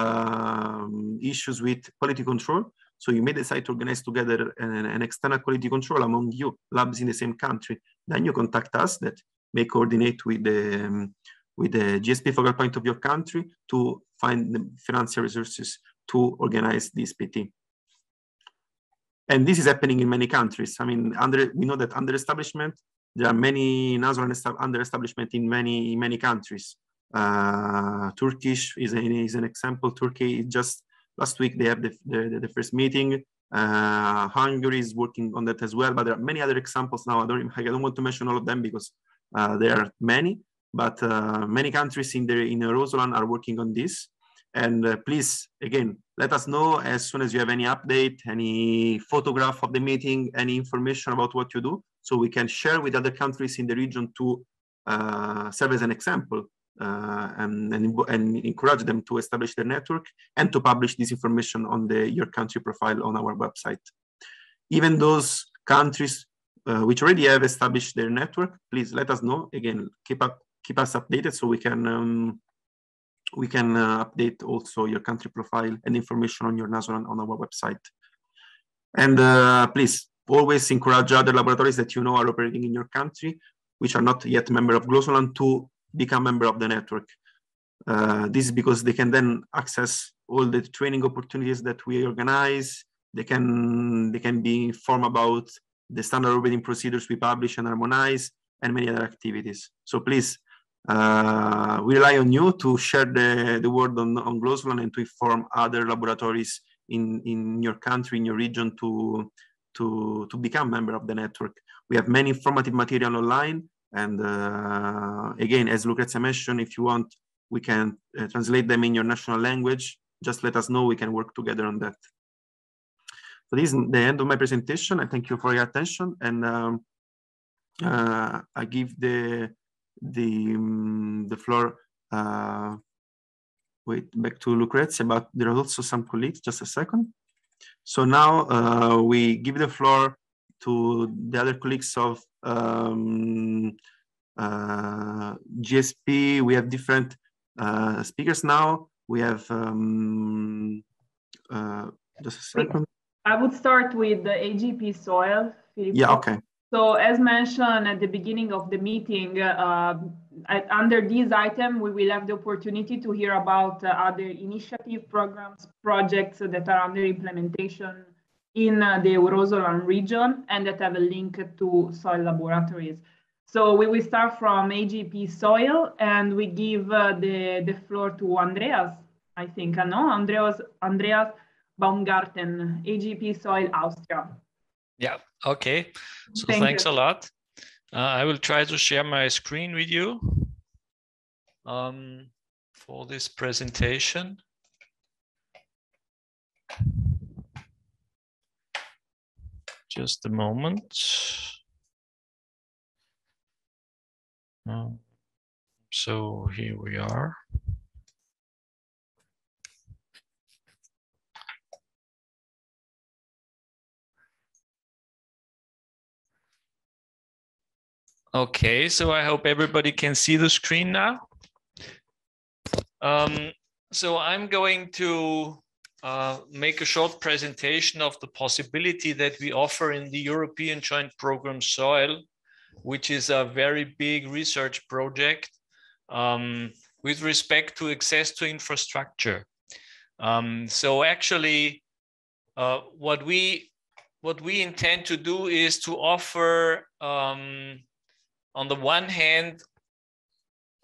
um, issues with quality control, so you may decide to organize together an, an external quality control among you labs in the same country. Then you contact us, that may coordinate with the um, with the G S P focal point of your country to find the financial resources to organize this P T. And this is happening in many countries. I mean, under, we know that under establishment, there are many NENALAB under establishment in many, many countries. Uh, Turkish is an, is an example. Turkey just last week, they have the, the, the first meeting. Uh, Hungary is working on that as well, but there are many other examples now. I don't, I don't want to mention all of them because uh, there are many. But uh, many countries in the in EUROSOLAN are working on this. And uh, please, again, let us know as soon as you have any update, any photograph of the meeting, any information about what you do, so we can share with other countries in the region to uh, serve as an example uh, and, and, and encourage them to establish their network and to publish this information on the your country profile on our website. Even those countries uh, which already have established their network, please let us know. Again, keep up. Keep us updated so we can um, We can uh, update also your country profile and information on your NENALAB on our website. And uh, please always encourage other laboratories that you know are operating in your country, which are not yet member of GLOSOLAN, to become member of the network. Uh, this is because they can then access all the training opportunities that we organize. They can, they can be informed about the standard operating procedures we publish and harmonize, and many other activities. So please, uh, we rely on you to share the, the word on, on GLOSOLAN and to inform other laboratories in, in your country, in your region, to, to, to become member of the network. We have many informative material online. And uh, again, as Lucrezia mentioned, if you want, we can uh, translate them in your national language. Just let us know, we can work together on that. So this is the end of my presentation. I thank you for your attention. And um, uh, I give the, the, um, the floor uh, wait, back to Lucrezia, but there are also some colleagues, just a second. So now uh, we give the floor to the other colleagues of um, uh, G S P. We have different uh, speakers now. We have um, uh, just a second. I would start with the E J P Soil. Filippo. Yeah, okay. So as mentioned at the beginning of the meeting, uh, at, under this item, we will have the opportunity to hear about uh, other initiative programs, projects that are under implementation in uh, the EUROSOLAN region and that have a link to soil laboratories. So we will start from E J P Soil and we give uh, the, the floor to Andreas, I think, uh, no? Andreas, Andreas Baumgarten, E J P Soil Austria. Yeah, okay. So Thank thanks you. a lot. Uh, I will try to share my screen with you um, for this presentation. Just a moment. Um, so here we are. Okay, so I hope everybody can see the screen now. Um, so I'm going to Uh, make a short presentation of the possibility that we offer in the European Joint Program Soil, which is a very big research project um, with respect to access to infrastructure. Um, so actually, uh, what we what we intend to do is to offer, um, on the one hand,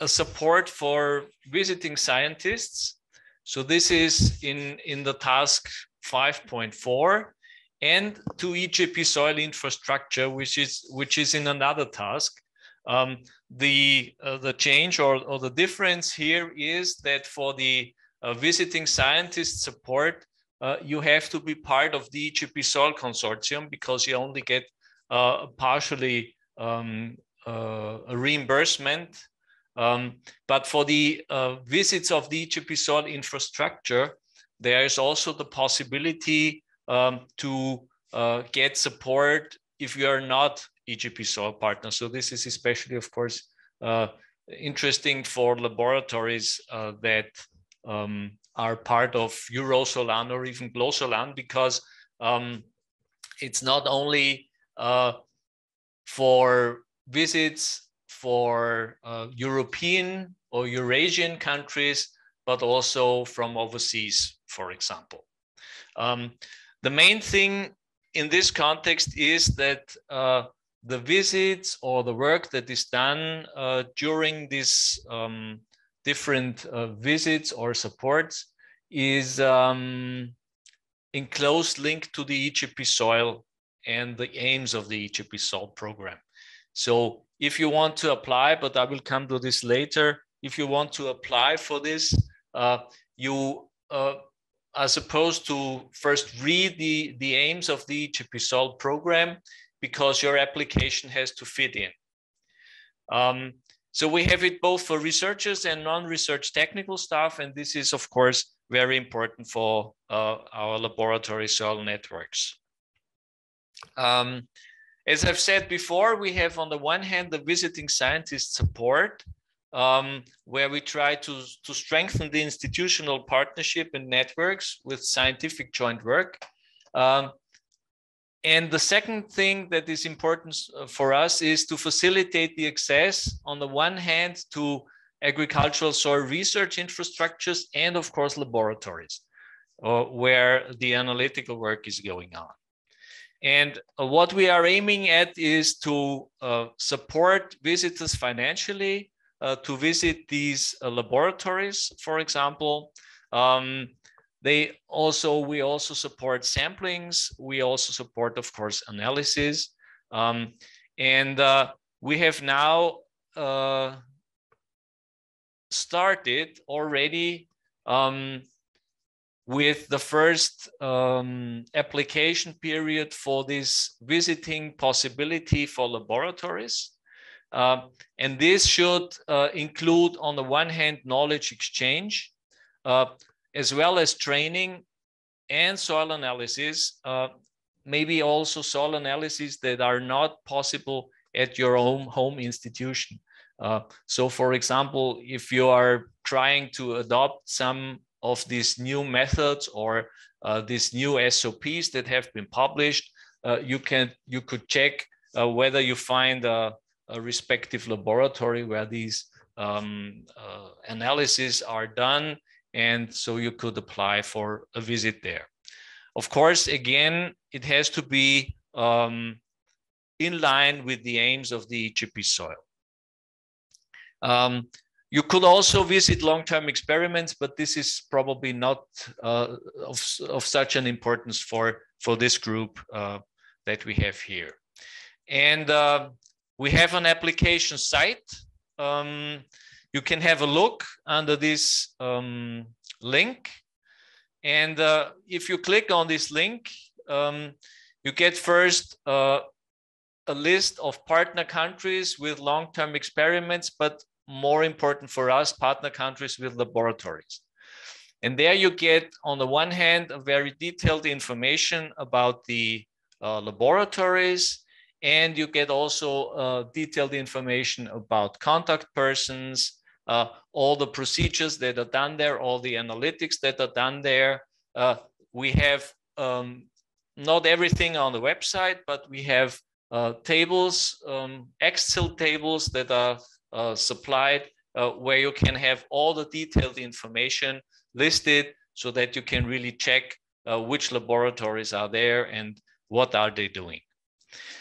a support for visiting scientists. So this is in, in the task five point four, and to E J P soil infrastructure, which is which is in another task. Um, the uh, the change or, or the difference here is that for the uh, visiting scientist support, uh, you have to be part of the E J P soil consortium because you only get uh, partially um, uh, a reimbursement. Um, but for the uh, visits of the E J P soil infrastructure, there is also the possibility um, to uh, get support if you are not E J P soil partner. So this is especially, of course, uh, interesting for laboratories uh, that um, are part of EUROSOLAN or even GLOSOLAN, because um, it's not only uh, for visits for uh, European or Eurasian countries, but also from overseas, for example. Um, the main thing in this context is that uh, the visits or the work that is done uh, during these um, different uh, visits or supports is um, in close link to the E J P soil and the aims of the E J P soil program. So if you want to apply, but I will come to this later, if you want to apply for this, uh, you uh, are supposed to first read the, the aims of the E J P soil program because your application has to fit in. Um, so we have it both for researchers and non-research technical staff, and this is, of course, very important for uh, our laboratory soil networks. Um, As I've said before, we have on the one hand, the visiting scientist support, um, where we try to, to strengthen the institutional partnership and networks with scientific joint work. Um, and the second thing that is important for us is to facilitate the access, on the one hand, to agricultural soil research infrastructures and, of course, laboratories, uh, where the analytical work is going on. And uh, what we are aiming at is to uh, support visitors financially uh, to visit these uh, laboratories, for example. Um, they also, we also support samplings. We also support, of course, analysis. Um, and uh, we have now uh, started already um, with the first um, application period for this visiting possibility for laboratories. Uh, and this should uh, include, on the one hand, knowledge exchange, uh, as well as training and soil analysis, uh, maybe also soil analysis that are not possible at your own home institution. Uh, so, for example, if you are trying to adopt some of these new methods or uh, these new S O Ps that have been published, uh, you can you could check uh, whether you find a, a respective laboratory where these um, uh, analyses are done, and so you could apply for a visit there. Of course, again, it has to be um, in line with the aims of the E J P soil. Um, You could also visit long-term experiments, but this is probably not uh, of, of such an importance for, for this group uh, that we have here. And uh, we have an application site. Um, you can have a look under this um, link. And uh, if you click on this link, um, you get first uh, a list of partner countries with long-term experiments, but more important for us, partner countries with laboratories. And there you get, on the one hand, a very detailed information about the uh, laboratories, and you get also uh, detailed information about contact persons, uh, all the procedures that are done there, all the analytics that are done there. Uh, we have um, not everything on the website, but we have uh, tables, um, Excel tables that are Uh, supplied uh, where you can have all the detailed information listed so that you can really check uh, which laboratories are there and what are they doing.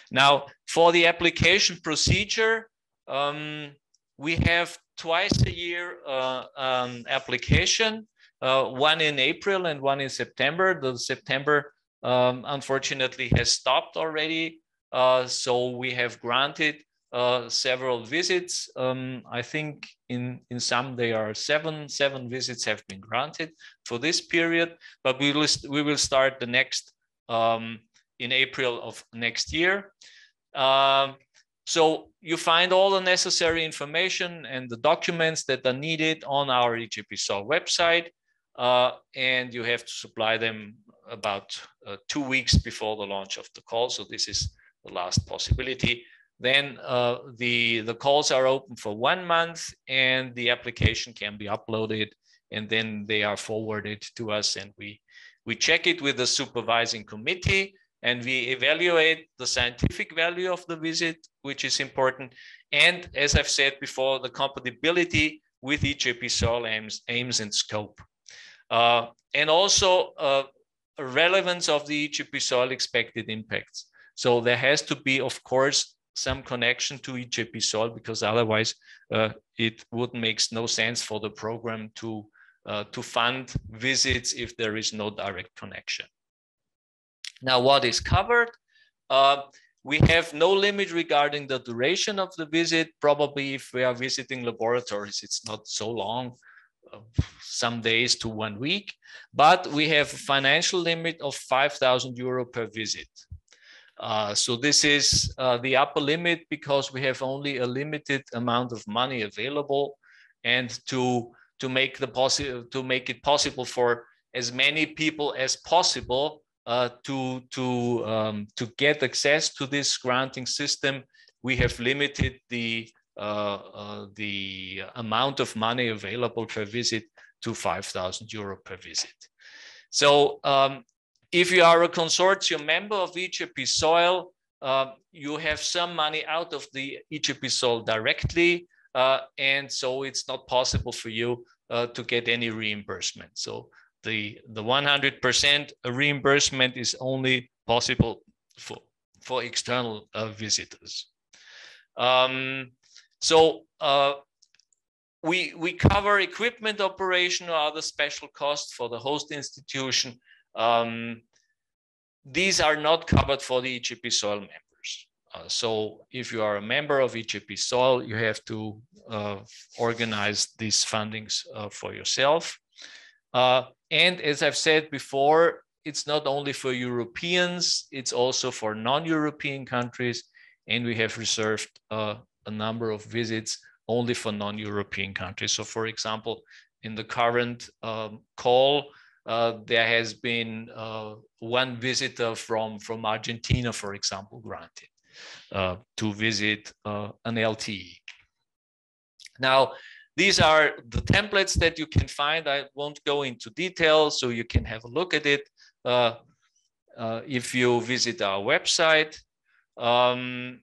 Now, for the application procedure, um, we have twice a year uh, um, application, uh, one in April and one in September. The September, um, unfortunately, has stopped already. Uh, so we have granted Uh, several visits. Um, I think in, in some there are seven, seven visits have been granted for this period, but we will, we will start the next um, in April of next year. Uh, so you find all the necessary information and the documents that are needed on our E J P Soil website, uh, and you have to supply them about uh, two weeks before the launch of the call. So this is the last possibility. Then uh, the, the calls are open for one month and the application can be uploaded, and then they are forwarded to us, and we, we check it with the supervising committee, and we evaluate the scientific value of the visit, which is important. And as I've said before, the compatibility with E J P soil aims, aims and scope. Uh, and also uh, relevance of the E J P soil expected impacts. So there has to be, of course, some connection to E J P soil, because otherwise uh, it would make no sense for the program to, uh, to fund visits if there is no direct connection. Now, what is covered? Uh, we have no limit regarding the duration of the visit. Probably if we are visiting laboratories, it's not so long, uh, some days to one week, but we have a financial limit of five thousand euro per visit. Uh, so this is uh, the upper limit, because we have only a limited amount of money available, and to to make the possible to make it possible for as many people as possible uh, to to um, to get access to this granting system, we have limited the uh, uh, the amount of money available per visit to five thousand euro per visit. So um, if you are a consortium member of E J P Soil, uh, you have some money out of the E J P Soil directly, uh, and so it's not possible for you uh, to get any reimbursement. So the the one hundred percent reimbursement is only possible for for external uh, visitors. Um, so uh, we we cover equipment operation or other special costs for the host institution. Um, these are not covered for the E J P Soil members. Uh, so if you are a member of E J P Soil, you have to uh, organize these fundings uh, for yourself. Uh, and as I've said before, it's not only for Europeans, it's also for non-European countries. And we have reserved uh, a number of visits only for non-European countries. So for example, in the current um, call, uh, there has been uh, one visitor from, from Argentina, for example, granted uh, to visit uh, an L T E. Now, these are the templates that you can find. I won't go into detail, so you can have a look at it uh, uh, if you visit our website. Um,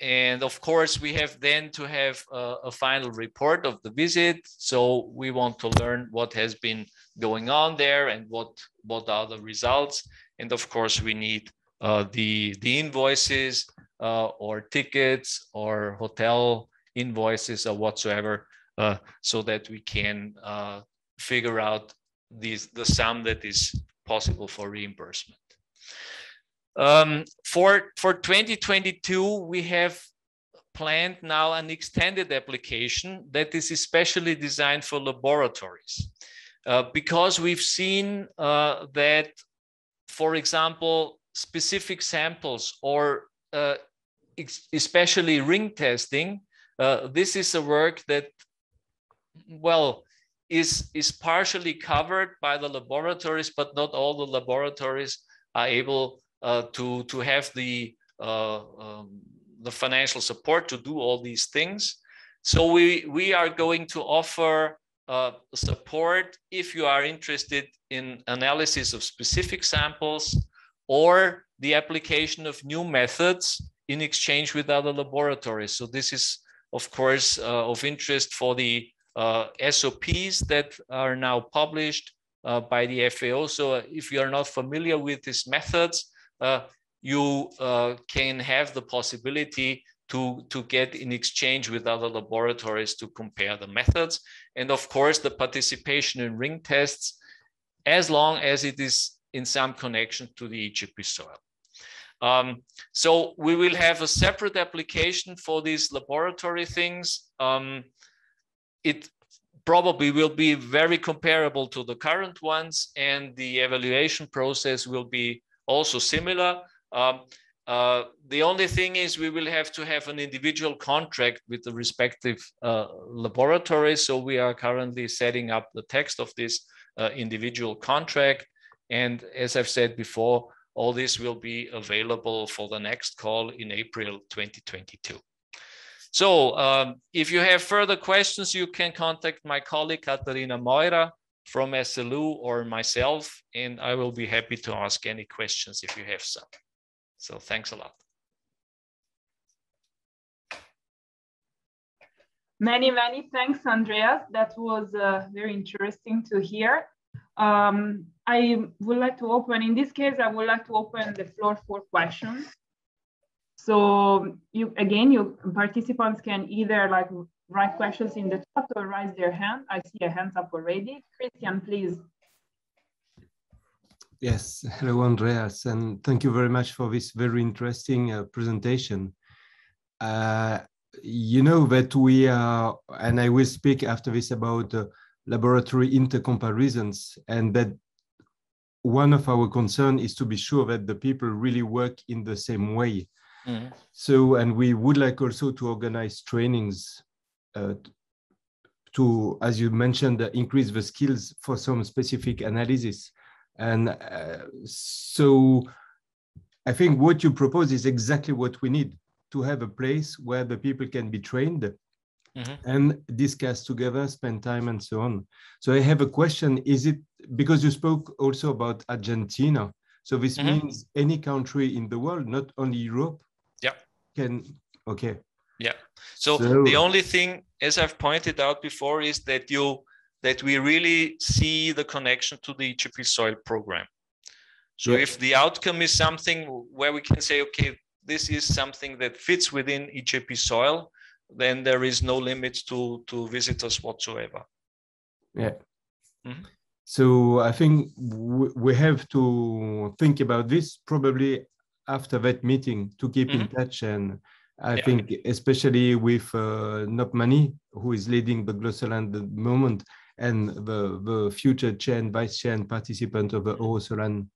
and of course, we have then to have a, a final report of the visit. So we want to learn what has been going on there and what, what are the results. And of course, we need uh, the, the invoices uh, or tickets or hotel invoices or whatsoever, Uh, so that we can uh, figure out these, the sum that is possible for reimbursement. Um, for, for twenty twenty-two, we have planned now an extended application that is especially designed for laboratories, uh, because we've seen uh, that, for example, specific samples or uh, especially ring testing, uh, this is a work that well, is, is partially covered by the laboratories, but not all the laboratories are able uh, to, to have the, uh, um, the financial support to do all these things. So we, we are going to offer uh, support if you are interested in analysis of specific samples or the application of new methods in exchange with other laboratories. So this is, of course, uh, of interest for the Uh, S O Ps that are now published uh, by the F A O. So uh, if you are not familiar with these methods, uh, you uh, can have the possibility to, to get in exchange with other laboratories to compare the methods. And of course, the participation in ring tests, as long as it is in some connection to the E J P Soil. Um, so we will have a separate application for these laboratory things. Um, It probably will be very comparable to the current ones, and the evaluation process will be also similar. Um, uh, the only thing is we will have to have an individual contract with the respective uh, laboratories. So we are currently setting up the text of this uh, individual contract. And as I've said before, all this will be available for the next call in April twenty twenty-two. So um, if you have further questions, you can contact my colleague, Katarina Moira from S L U or myself, and I will be happy to ask any questions if you have some. So thanks a lot. Many, many thanks, Andreas. That was uh, very interesting to hear. Um, I would like to open, in this case, I would like to open the floor for questions. So you again, you participants can either like write questions in the chat or raise their hand. I see a hands up already. Christian, please. Yes, hello Andreas, and thank you very much for this very interesting uh, presentation. Uh, you know that we are, and I will speak after this about uh, laboratory intercomparisons, and that one of our concerns is to be sure that the people really work in the same way. Mm-hmm. So, and we would like also to organize trainings uh, to, as you mentioned, uh, increase the skills for some specific analysis. And uh, so I think what you propose is exactly what we need, to have a place where the people can be trained mm-hmm. and discuss together, spend time, and so on. So I have a question. Is it because you spoke also about Argentina? So this mm-hmm. means any country in the world, not only Europe. Yeah. Can okay. Yeah. So, so the only thing, as I've pointed out before, is that you that we really see the connection to the E J P soil program. So yeah. if the outcome is something where we can say, okay, this is something that fits within E J P soil, then there is no limit to, to visitors whatsoever. Yeah. Mm-hmm. So I think we have to think about this probably after that meeting to keep mm-hmm. in touch. And I yeah. think especially with uh, Nopmani, who is leading the GLOSOLAN at the moment, and the, the future chair and vice chair and participant of the EUROSOLAN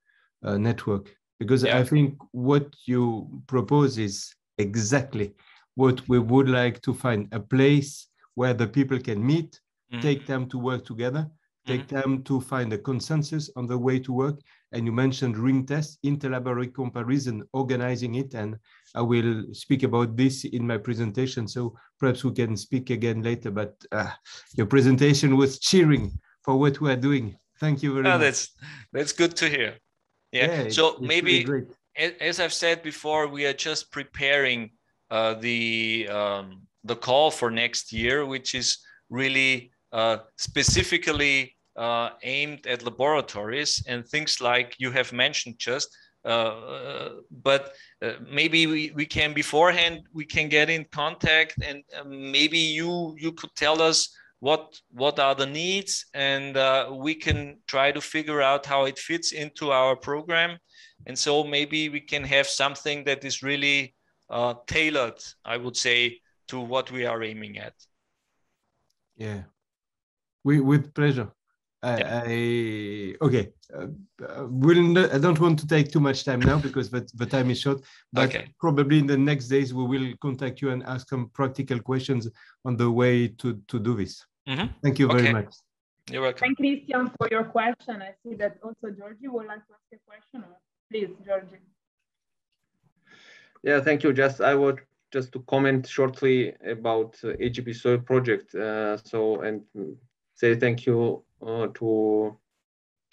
uh, network. Because yeah. I think what you propose is exactly what we would like to find, a place where the people can meet, mm-hmm. take time to work together, take mm-hmm. time to find a consensus on the way to work. And you mentioned ring tests, interlaboratory comparison, organizing it. And I will speak about this in my presentation. So perhaps we can speak again later, but uh, your presentation was cheering for what we are doing. Thank you very oh, much. That's, that's good to hear. Yeah. yeah so it's, maybe, it's as I've said before, we are just preparing uh, the, um, the call for next year, which is really uh, specifically uh, aimed at laboratories and things like you have mentioned just. Uh, but uh, maybe we, we can beforehand, we can get in contact and uh, maybe you you could tell us what, what are the needs, and uh, we can try to figure out how it fits into our program. And so maybe we can have something that is really uh, tailored, I would say, to what we are aiming at. Yeah, we, with pleasure. I, I, okay, uh, will not, I don't want to take too much time now because the, the time is short, but okay. probably in the next days we will contact you and ask some practical questions on the way to, to do this. Mm-hmm. Thank you very okay. much. You're welcome. Thank you, Christian, for your question. I see that also Giorgi would like to ask a question. Please, Giorgi. Yeah, thank you. Just I would just to comment shortly about uh, E J P Soil project. Uh, so and say thank you Uh, to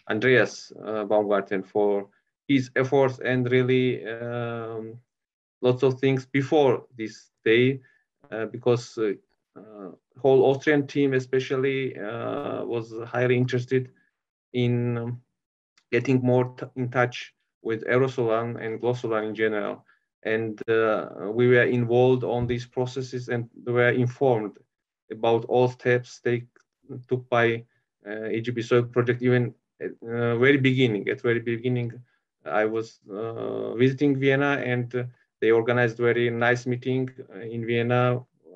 Andreas uh, Baumgarten for his efforts and really um, lots of things before this day, uh, because uh, uh, whole Austrian team especially uh, was highly interested in um, getting more in touch with EUROSOLAN and GLOSOLAN in general. And uh, we were involved on these processes and were informed about all steps they took by Uh, E J P Soil project. Even at uh, very beginning, at very beginning, I was uh, visiting Vienna, and uh, they organized very nice meeting in Vienna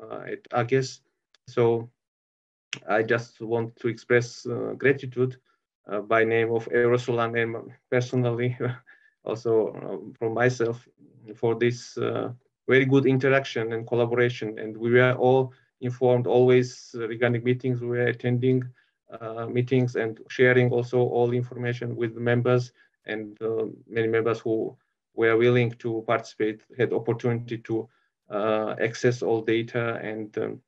uh, at A G E S. So I just want to express uh, gratitude uh, by name of EUROSOLAN and personally, also uh, from myself, for this uh, very good interaction and collaboration. And we were all informed always regarding meetings we were attending. Uh, meetings and sharing also all information with the members, and uh, many members who were willing to participate had opportunity to uh, access all data and um,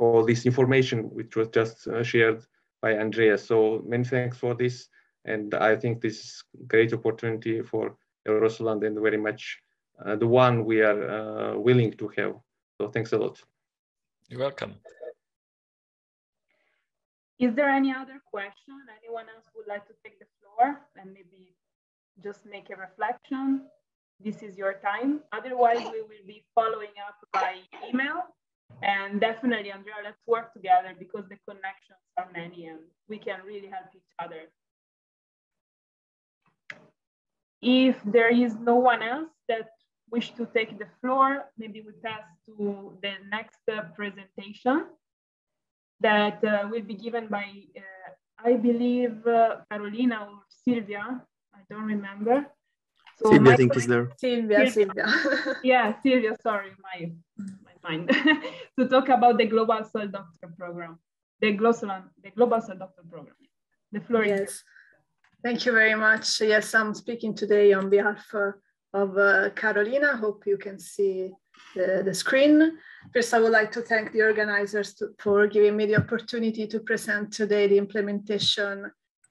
all this information which was just uh, shared by Andreas. So many thanks for this, and I think this is great opportunity for EUROSOLAN and very much uh, the one we are uh, willing to have. So thanks a lot. You're welcome. Is there any other question? Anyone else would like to take the floor and maybe just make a reflection? This is your time. Otherwise, we will be following up by email. And definitely, Andrea, let's work together because the connections are many and we can really help each other. If there is no one else that wishes to take the floor, maybe we pass to the next uh, presentation. That uh, will be given by, uh, I believe, uh, Carolina or Silvia. I don't remember. So Silvia, I think, is there. Silvia, Silvia. Silvia. yeah, Silvia, sorry, my, my mind. to talk about the Global Soil Doctor Program, the GLOSOLAN, the Global Soil Doctor Program. The floor yes. is Thank you very much. Yes, I'm speaking today on behalf uh, of uh, Carolina. Hope you can see the, the screen. First, I would like to thank the organizers to, for giving me the opportunity to present today the implementation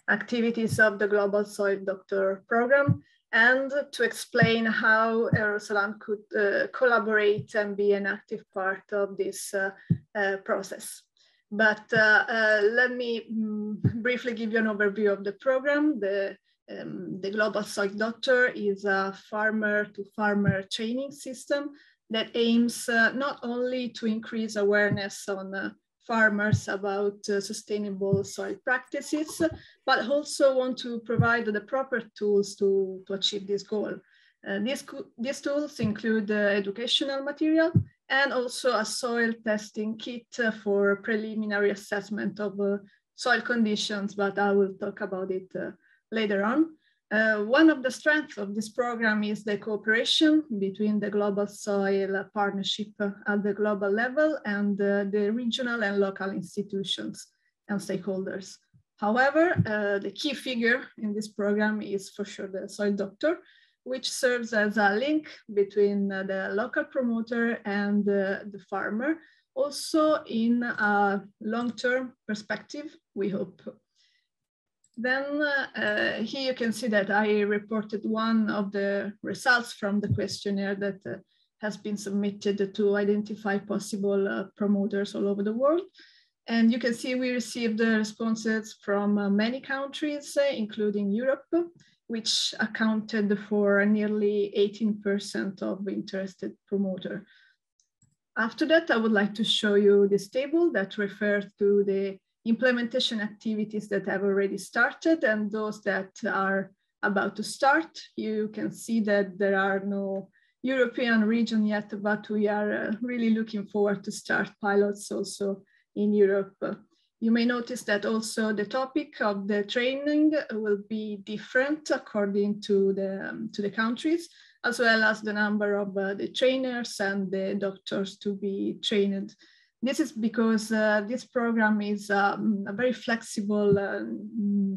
activities of the Global Soil Doctor program, and to explain how EUROSOLAN could uh, collaborate and be an active part of this uh, uh, process. But uh, uh, let me mm, briefly give you an overview of the program. The, um, the Global Soil Doctor is a farmer-to-farmer training system that aims uh, not only to increase awareness on uh, farmers about uh, sustainable soil practices, but also want to provide the proper tools to, to achieve this goal. Uh, these, these tools include uh, educational material and also a soil testing kit uh, for preliminary assessment of uh, soil conditions, but I will talk about it uh, later on. Uh, one of the strengths of this program is the cooperation between the Global Soil Partnership at the global level and uh, the regional and local institutions and stakeholders. However, uh, the key figure in this program is for sure the Soil Doctor, which serves as a link between uh, the local promoter and uh, the farmer, also in a long-term perspective, we hope. Then uh, here you can see that I reported one of the results from the questionnaire that uh, has been submitted to identify possible uh, promoters all over the world. And you can see we received the responses from uh, many countries, uh, including Europe, which accounted for nearly eighteen percent of interested promoters. After that, I would like to show you this table that refers to the implementation activities that have already started and those that are about to start. You can see that there are no European region yet, but we are uh, really looking forward to start pilots also in Europe. You may notice that also the topic of the training will be different according to the, um, to the countries, as well as the number of uh, the trainers and the doctors to be trained. This is because uh, this program is um, a very flexible uh,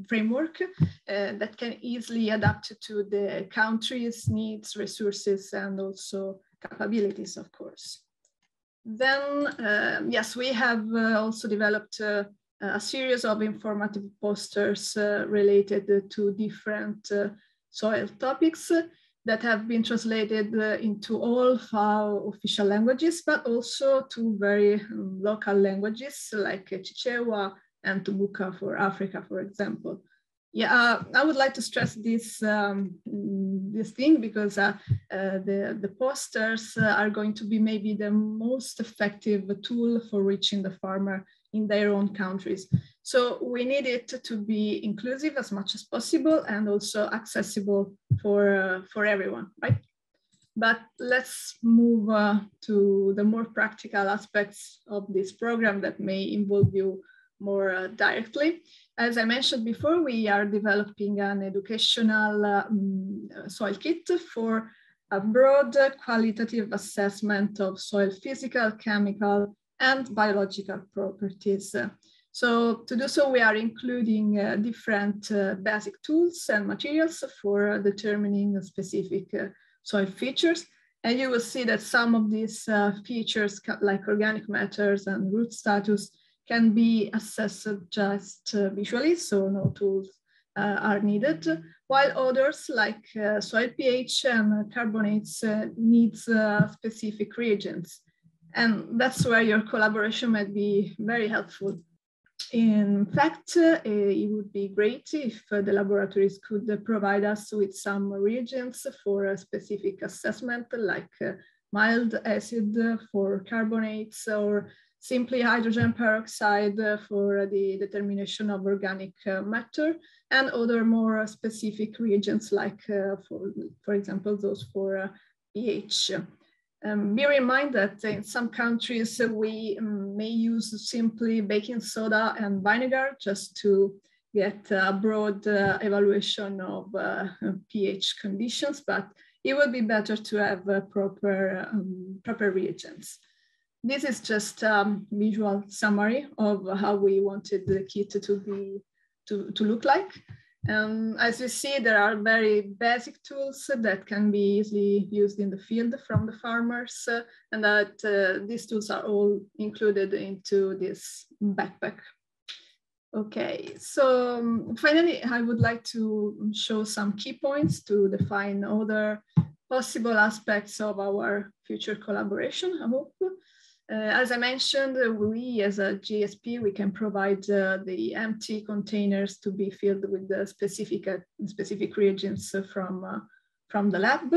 framework uh, that can easily adapt to the country's needs, resources, and also capabilities, of course. Then, uh, yes, we have uh, also developed uh, a series of informative posters uh, related to different uh, soil topics that have been translated uh, into all F A O official languages, but also to very local languages like Chichewa and Tubuka for Africa, for example. Yeah, uh, I would like to stress this, um, this thing because uh, uh, the, the posters uh, are going to be maybe the most effective tool for reaching the farmer in their own countries. So we need it to be inclusive as much as possible and also accessible for, uh, for everyone, right? But let's move uh, to the more practical aspects of this program that may involve you more uh, directly. As I mentioned before, we are developing an educational uh, soil kit for a broad qualitative assessment of soil physical, chemical, and biological properties. So to do so, we are including uh, different uh, basic tools and materials for determining specific uh, soil features. And you will see that some of these uh, features like organic matters and root status can be assessed just uh, visually, so no tools uh, are needed, while others like uh, soil pH and carbonates uh, needs uh, specific reagents. And that's where your collaboration might be very helpful. In fact, uh, it would be great if uh, the laboratories could uh, provide us with some reagents for a specific assessment, like uh, mild acid for carbonates or simply hydrogen peroxide for the determination of organic uh, matter, and other more specific reagents like, uh, for, for example, those for uh, pH. Um, bear in mind that in some countries, uh, we um, may use simply baking soda and vinegar just to get a broad uh, evaluation of uh, pH conditions, but it would be better to have uh, proper, um, proper reagents. This is just a um, visual summary of how we wanted the kit to, be, to, to look like. Um, as you see, there are very basic tools that can be easily used in the field from the farmers, uh, and that uh, these tools are all included into this backpack. Okay, so um, finally, I would like to show some key points to define other possible aspects of our future collaboration, I hope. Uh, as I mentioned, we as a G S P, we can provide uh, the empty containers to be filled with the specific, uh, specific reagents from, uh, from the lab.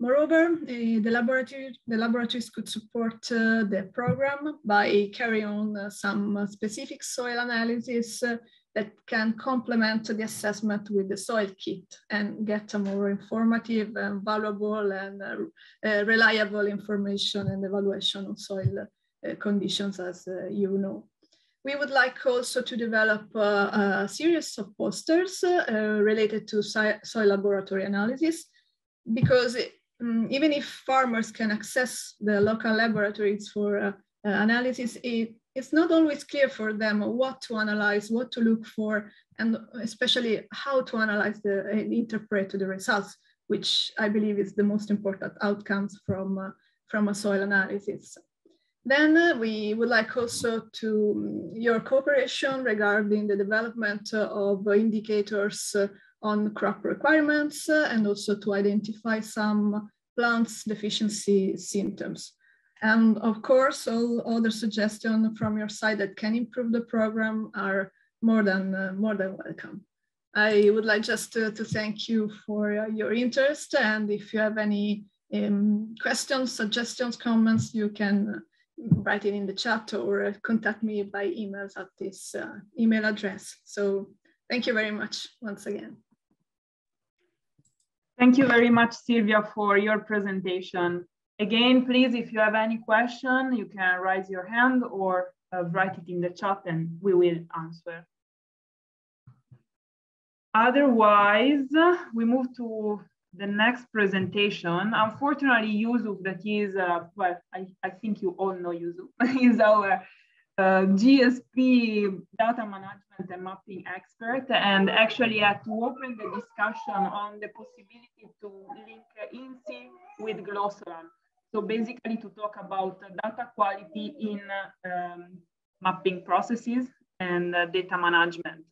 Moreover, uh, the, laboratory, the laboratories could support uh, the program by carrying on uh, some specific soil analysis uh, that can complement the assessment with the soil kit and get a more informative and valuable and uh, uh, reliable information and evaluation on soil uh, conditions, as uh, you know. We would like also to develop uh, a series of posters uh, related to soil laboratory analysis, because it, um, even if farmers can access the local laboratories for uh, uh, analysis, it, it's not always clear for them what to analyze, what to look for, and especially how to analyze the, and interpret the results, which I believe is the most important outcomes from, uh, from a soil analysis. Then uh, we would like also to um, your cooperation regarding the development uh, of indicators uh, on crop requirements, uh, and also to identify some plants deficiency symptoms. And of course, all other suggestions from your side that can improve the program are more than, uh, more than welcome. I would like just to, to thank you for uh, your interest. And if you have any um, questions, suggestions, comments, you can write it in the chat or uh, contact me by emails at this uh, email address. So thank you very much once again. Thank you very much, Silvia, for your presentation. Again, please, if you have any question, you can raise your hand or uh, write it in the chat and we will answer. Otherwise, we move to the next presentation. Unfortunately, Yusuf, that is, uh, well, I, I think you all know Yusuf, is our uh, G S P data management and mapping expert. And actually, I had to open the discussion on the possibility to link I N S I with GLOSOLAN. So basically to talk about data quality in um, mapping processes and uh, data management.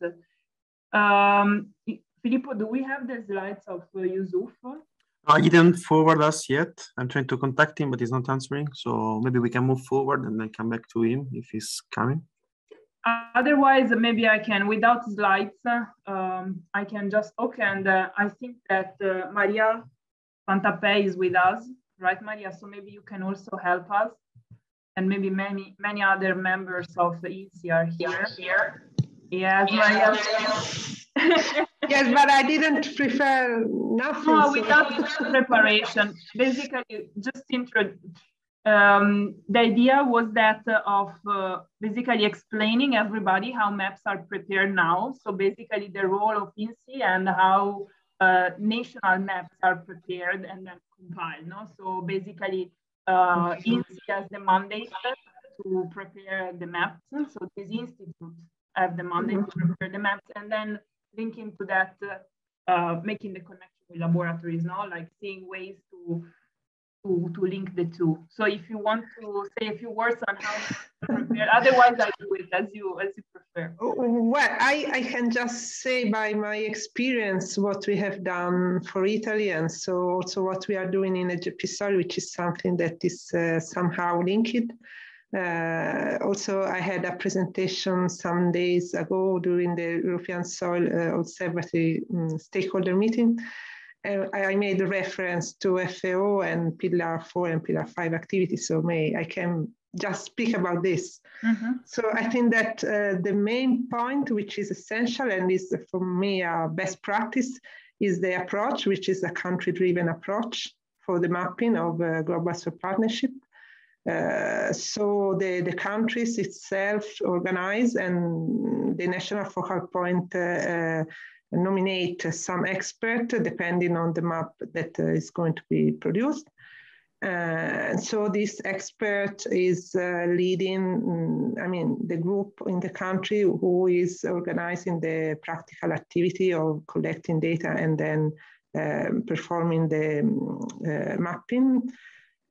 Um, Filippo, do we have the slides of uh, Yusuf? I didn't forward us yet. I'm trying to contact him, but he's not answering. So maybe we can move forward and then come back to him if he's coming. Otherwise, maybe I can, without slides, uh, um, I can just talk. And uh, I think that uh, Maria Fantappiè is with us. Right, Maria? So maybe you can also help us, and maybe many many other members of the I N S I are here. Here. Yes, yes, Maria. Yes, but I didn't prepare nothing. No, so. Without preparation. Basically, just intro. Um, the idea was that of uh, basically explaining everybody how maps are prepared now. So basically, the role of I N S I and how uh, national maps are prepared and then. No? So basically, uh, I N S I has the mandate to prepare the maps. So these institutes have the mandate to prepare the maps, and then linking to that, uh, uh, making the connection with laboratories. No, like seeing ways to, to to link the two. So if you want to say a few words on how to prepare, otherwise I do it as you as you prefer. Well, I I can just say by my experience what we have done for Italy, and so also what we are doing in E J P Soil, which is something that is uh, somehow linked. Uh, also, I had a presentation some days ago during the European Soil uh, Observatory um, stakeholder meeting. I made a reference to F A O and Pillar four and Pillar five activities, so may I can just speak about this. Mm-hmm. So I think that uh, the main point, which is essential and is for me a best practice, is the approach, which is a country-driven approach for the mapping of uh, global soil partnership. Uh, so the, the countries itself organize, and the national focal point uh, uh, nominate some expert depending on the map that uh, is going to be produced. Uh, so this expert is uh, leading, I mean, the group in the country who is organizing the practical activity of collecting data and then uh, performing the uh, mapping.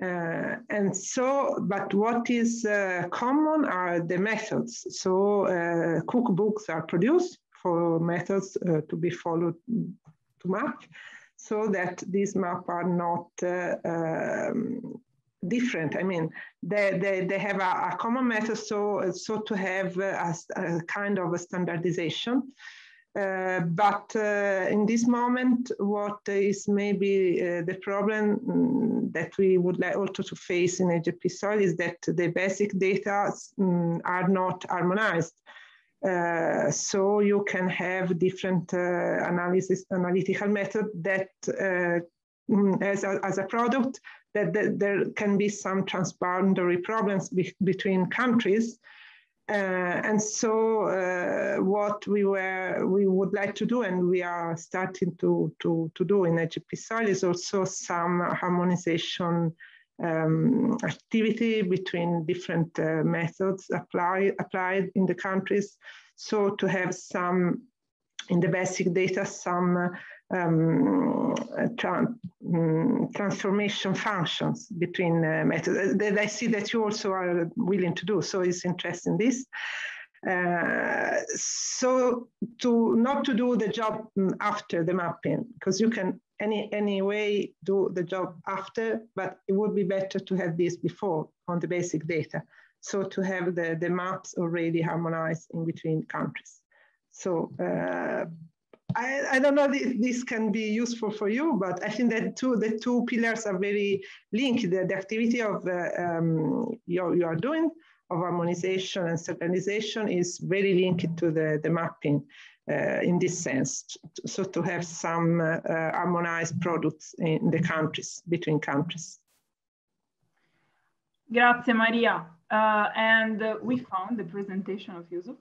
Uh, and so, but what is uh, common are the methods. So uh, cookbooks are produced for methods uh, to be followed to map, so that these maps are not uh, um, different. I mean, they, they, they have a, a common method, so, so to have a, a kind of a standardization. Uh, but uh, in this moment, what is maybe uh, the problem that we would like also to face in E J P Soil is that the basic data um, are not harmonized. Uh, so you can have different uh, analysis, analytical method that uh, as, a, as a product that, that there can be some transboundary problems be between countries. Uh, and so uh, what we were, we would like to do, and we are starting to, to, to do in E J P Soil, is also some harmonization Um, activity between different uh, methods apply, applied in the countries. So to have some, in the basic data, some um, tra um, transformation functions between uh, methods that I see that you also are willing to do. So it's interesting this. Uh, so to not to do the job after the mapping, because you can Any, any way do the job after, but it would be better to have this before on the basic data. So to have the, the maps already harmonized in between countries. So uh, I, I don't know if this can be useful for you, but I think that two, the two pillars are very linked. The, the activity of uh, um, you, you are doing of harmonization and standardization is very linked to the, the mapping. Uh, in this sense, so to have some uh, uh, harmonized products in the countries, between countries. Grazie, Maria. Uh, and uh, we found the presentation of Yusuf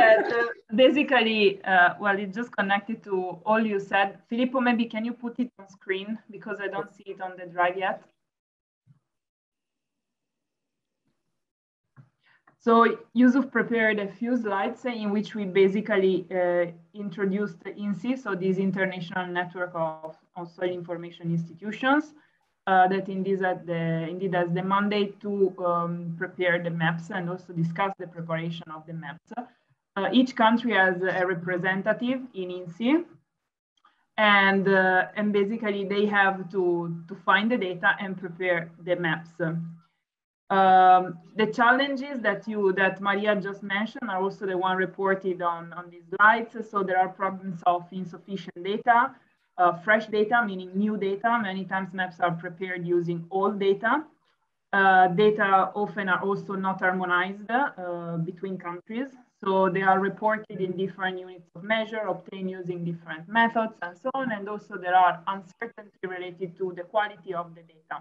that uh, basically, uh, well, it just connected to all you said. Filippo, maybe can you put it on screen because I don't see it on the drive yet. So Yusuf prepared a few slides in which we basically uh, introduced INSI, so this international network of, of soil information institutions uh, that indeed has the, indeed has the mandate to um, prepare the maps and also discuss the preparation of the maps. Uh, each country has a representative in INSI, and, uh, and basically they have to, to find the data and prepare the maps. Um, the challenges that you that Maria just mentioned are also the one reported on, on these slides. So there are problems of insufficient data, uh, fresh data, meaning new data. Many times maps are prepared using old data. Uh, data often are also not harmonized uh, between countries. So they are reported in different units of measure, obtained using different methods and so on. And also there are uncertainty related to the quality of the data.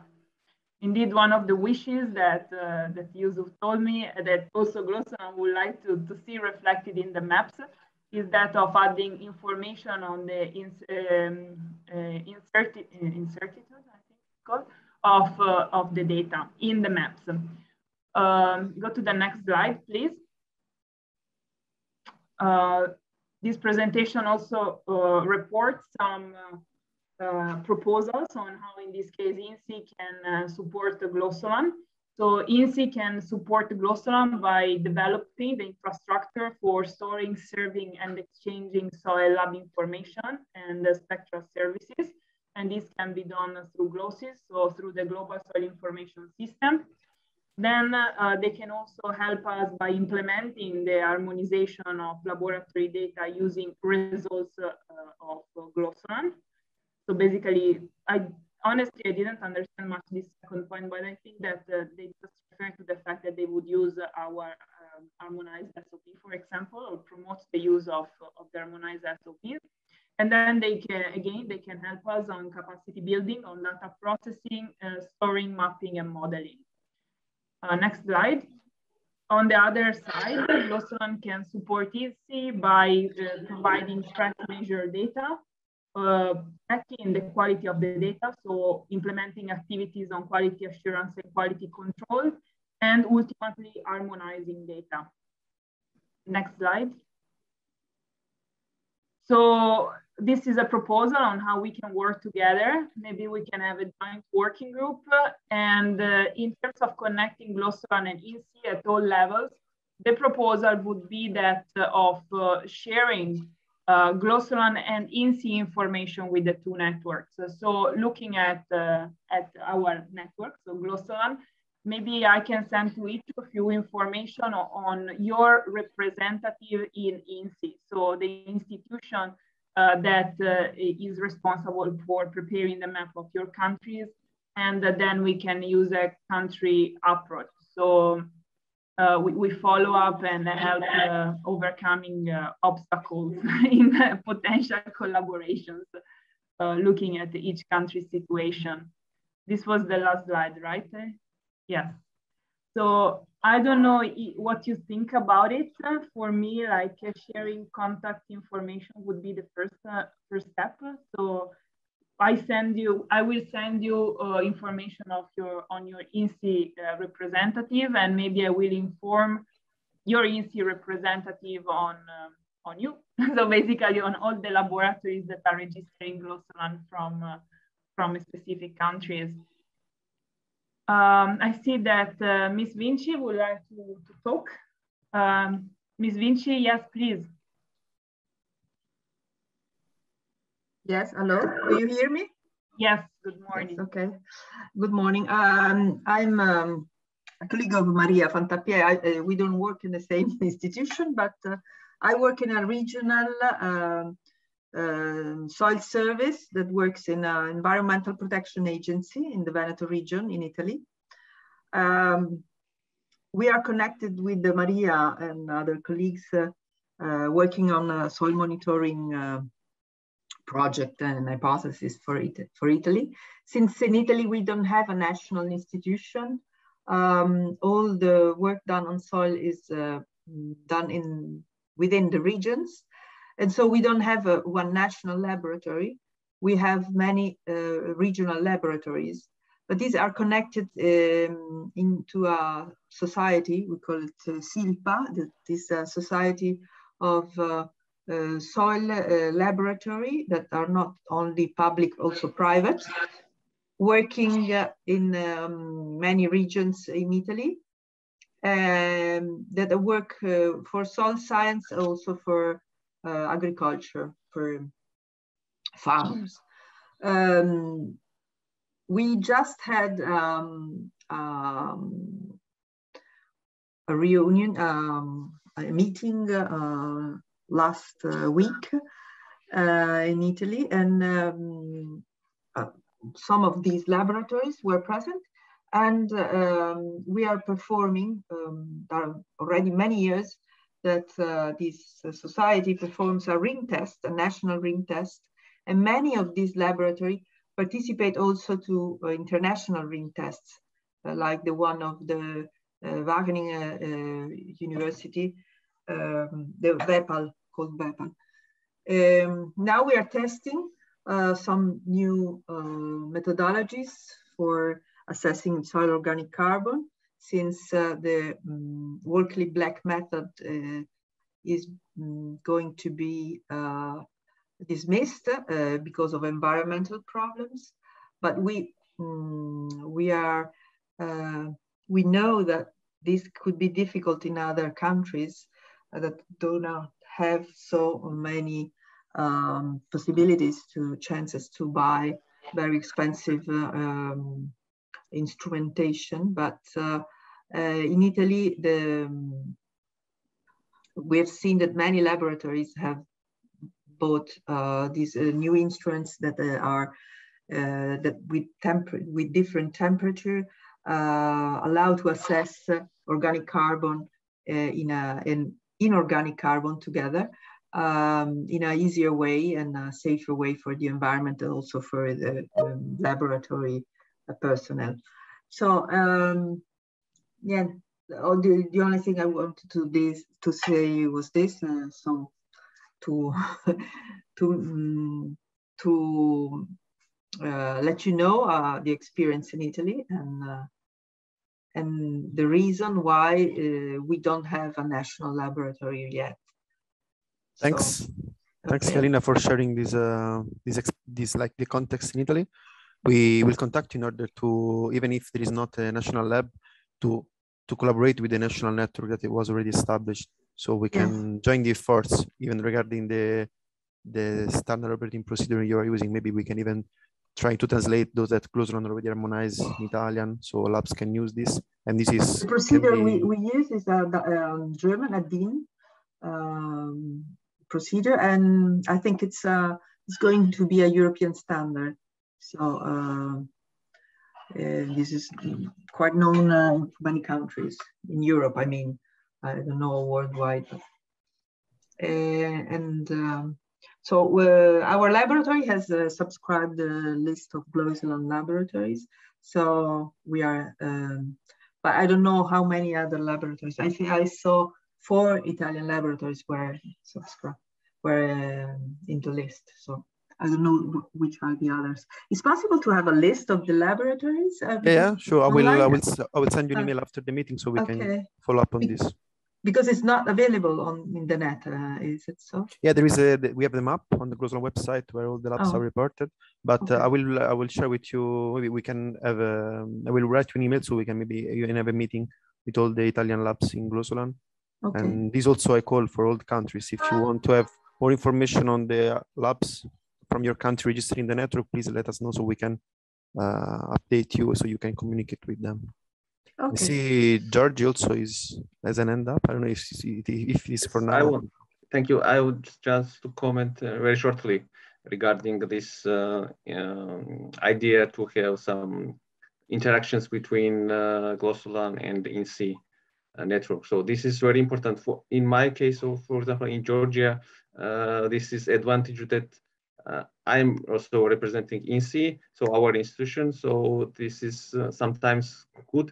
Indeed, one of the wishes that, uh, that Yusuf told me that also GLOSOLAN would like to, to see reflected in the maps is that of adding information on the ins um, uh, incertitude, incertitude, I think it's called, of, uh, of the data in the maps. Um, go to the next slide, please. Uh, this presentation also uh, reports some uh, Uh, proposals on how, in this case, INSI can uh, support the GLOSOLAN. So INSI can support the GLOSOLAN by developing the infrastructure for storing, serving, and exchanging soil lab information and uh, spectral services. And this can be done through GLOSIS, so through the Global Soil Information System. Then uh, they can also help us by implementing the harmonization of laboratory data using results uh, of GLOSOLAN. So basically, I honestly, I didn't understand much this second point, but I think that uh, they just refer to the fact that they would use our um, harmonized S O P, for example, or promote the use of, of the harmonized S O Ps. And then they can, again, they can help us on capacity building, on data processing, uh, storing, mapping, and modeling. Uh, next slide. On the other side, GLOSOLAN can support I S I by uh, providing fresh measure data uh, checking the quality of the data, so implementing activities on quality assurance and quality control, and ultimately harmonizing data. Next slide. So this is a proposal on how we can work together. Maybe we can have a joint working group. And uh, in terms of connecting GLOSOLAN and I N S I at all levels, the proposal would be that uh, of uh, sharing uh, GLOSOLAN and I N S I information with the two networks. So looking at, uh, at our network, so GLOSOLAN, maybe I can send to each of you information on your representative in I N S I, so the institution uh, that uh, is responsible for preparing the map of your countries, and uh, then we can use a country approach. So uh, we, we follow up and help uh, overcoming uh, obstacles in uh, potential collaborations, uh, looking at each country's situation. This was the last slide, right? Yes. So I don't know what you think about it. For me, like sharing contact information would be the first uh, first step. So I send you, I will send you uh, information of your on your I N S I uh, representative, and maybe I will inform your I N S I representative on um, on you. So basically, on all the laboratories that are registering GLOSOLAN from uh, from specific countries. Um, I see that uh, Miz Vinci would like to, to talk. Um, Miz Vinci, yes, please. Yes, hello, do you hear me? Yes, good morning. Yes, okay, good morning. Um, I'm um, a colleague of Maria Fantappiè. Uh, we don't work in the same institution, but uh, I work in a regional uh, Uh, soil service that works in an environmental protection agency in the Veneto region in Italy. Um, we are connected with the Maria and other colleagues uh, uh, working on a soil monitoring uh, project and hypothesis for, it, for Italy. Since in Italy we don't have a national institution, um, all the work done on soil is uh, done in within the regions. And so we don't have a, one national laboratory. We have many uh, regional laboratories, but these are connected um, into a society. We call it uh, SILPA, that is a society of uh, uh, soil uh, laboratory that are not only public, also private, working uh, in um, many regions in Italy, um, that work uh, for soil science, also for Uh, agriculture, for farms. Um, we just had um, um, a reunion, um, a meeting uh, last uh, week uh, in Italy, and um, uh, some of these laboratories were present, and um, we are performing, um, there are already many years that uh, this uh, society performs a ring test, a national ring test, and many of these laboratories participate also to uh, international ring tests, uh, like the one of the uh, Wageningen uh, uh, University, um, the WEPAL, called WEPAL. Um, now we are testing uh, some new uh, methodologies for assessing soil organic carbon, since uh, the um, Walkley-Black method uh, is um, going to be uh, dismissed uh, because of environmental problems. But we, um, we, are, uh, we know that this could be difficult in other countries that do not have so many um, possibilities to chances to buy very expensive uh, um, instrumentation, but uh, uh, in Italy, the, um, we have seen that many laboratories have bought uh, these uh, new instruments that uh, are uh, that with temper with different temperature uh, allow to assess uh, organic carbon uh, in a in inorganic carbon together um, in an easier way and a safer way for the environment and also for the um, laboratory personnel. So um, yeah, the, the only thing I wanted to this to say was this. Uh, so to to um, to uh, let you know uh, the experience in Italy and uh, and the reason why uh, we don't have a national laboratory yet. Thanks, so, thanks, okay. Galina, for sharing this uh, this this like the context in Italy. We will contact you in order to, even if there is not a national lab, to to collaborate with the national network that it was already established, so we can yes. join the efforts even regarding the the standard operating procedure you are using. Maybe we can even try to translate those that GLOSOLAN already harmonized in Italian, so labs can use this. And this is the procedure we, we use is a, a German a D I N um, procedure, and I think it's uh, it's going to be a European standard. So uh, uh, this is quite known uh, in many countries in Europe. I mean, I don't know worldwide. But, uh, and um, so uh, our laboratory has a subscribed uh, list of GLOSOLAN laboratories. So we are, um, but I don't know how many other laboratories. I think I saw four Italian laboratories were subscribed, were uh, in the list. So I don't know which are the others. It's possible to have a list of the laboratories. Uh, yeah, sure. I will, I will. I will send you an email after the meeting so we okay. can follow up on this. Because it's not available on in the net, uh, is it so? Yeah, there is a. We have the map on the GLOSOLAN website where all the labs oh. are reported. But okay. uh, I will. I will share with you. Maybe we can have. A, I will write you an email so we can maybe you can have a meeting with all the Italian labs in GLOSOLAN. Okay. And this also I call for all the countries. If you want to have more information on the labs from your country registered in the network, please let us know so we can uh, update you so you can communicate with them. Okay. I see Giorgi also is as an end up. I don't know if, if it's for now. I would, thank you. I would just to comment uh, very shortly regarding this uh, um, idea to have some interactions between uh, GLOSOLAN and I N S I uh, network. So this is very important for, in my case, so for example, in Georgia, uh, this is advantage that Uh, I'm also representing I N S I, so our institution. So this is uh, sometimes good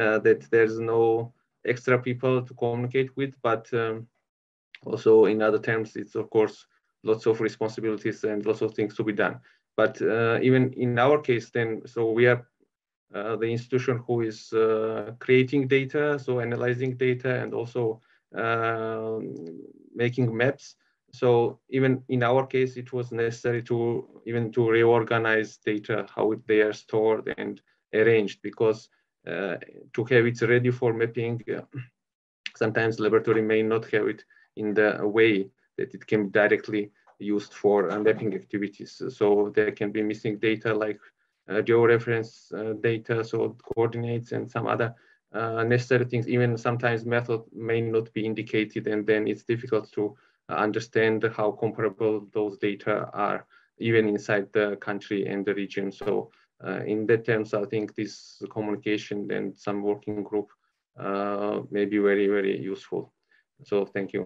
uh, that there's no extra people to communicate with, but um, also in other terms, it's of course lots of responsibilities and lots of things to be done. But uh, even in our case, then, so we are uh, the institution who is uh, creating data, so analyzing data and also uh, making maps. So even in our case, it was necessary to even to reorganize data, how they are stored and arranged, because uh, to have it ready for mapping, uh, sometimes laboratory may not have it in the way that it can be directly used for uh, mapping activities. So there can be missing data like uh, georeference uh, data, so coordinates and some other uh, necessary things. Even sometimes method may not be indicated, and then it's difficult to understand how comparable those data are, even inside the country and the region. So uh, in that terms, I think this communication and some working group uh, may be very, very useful. So thank you.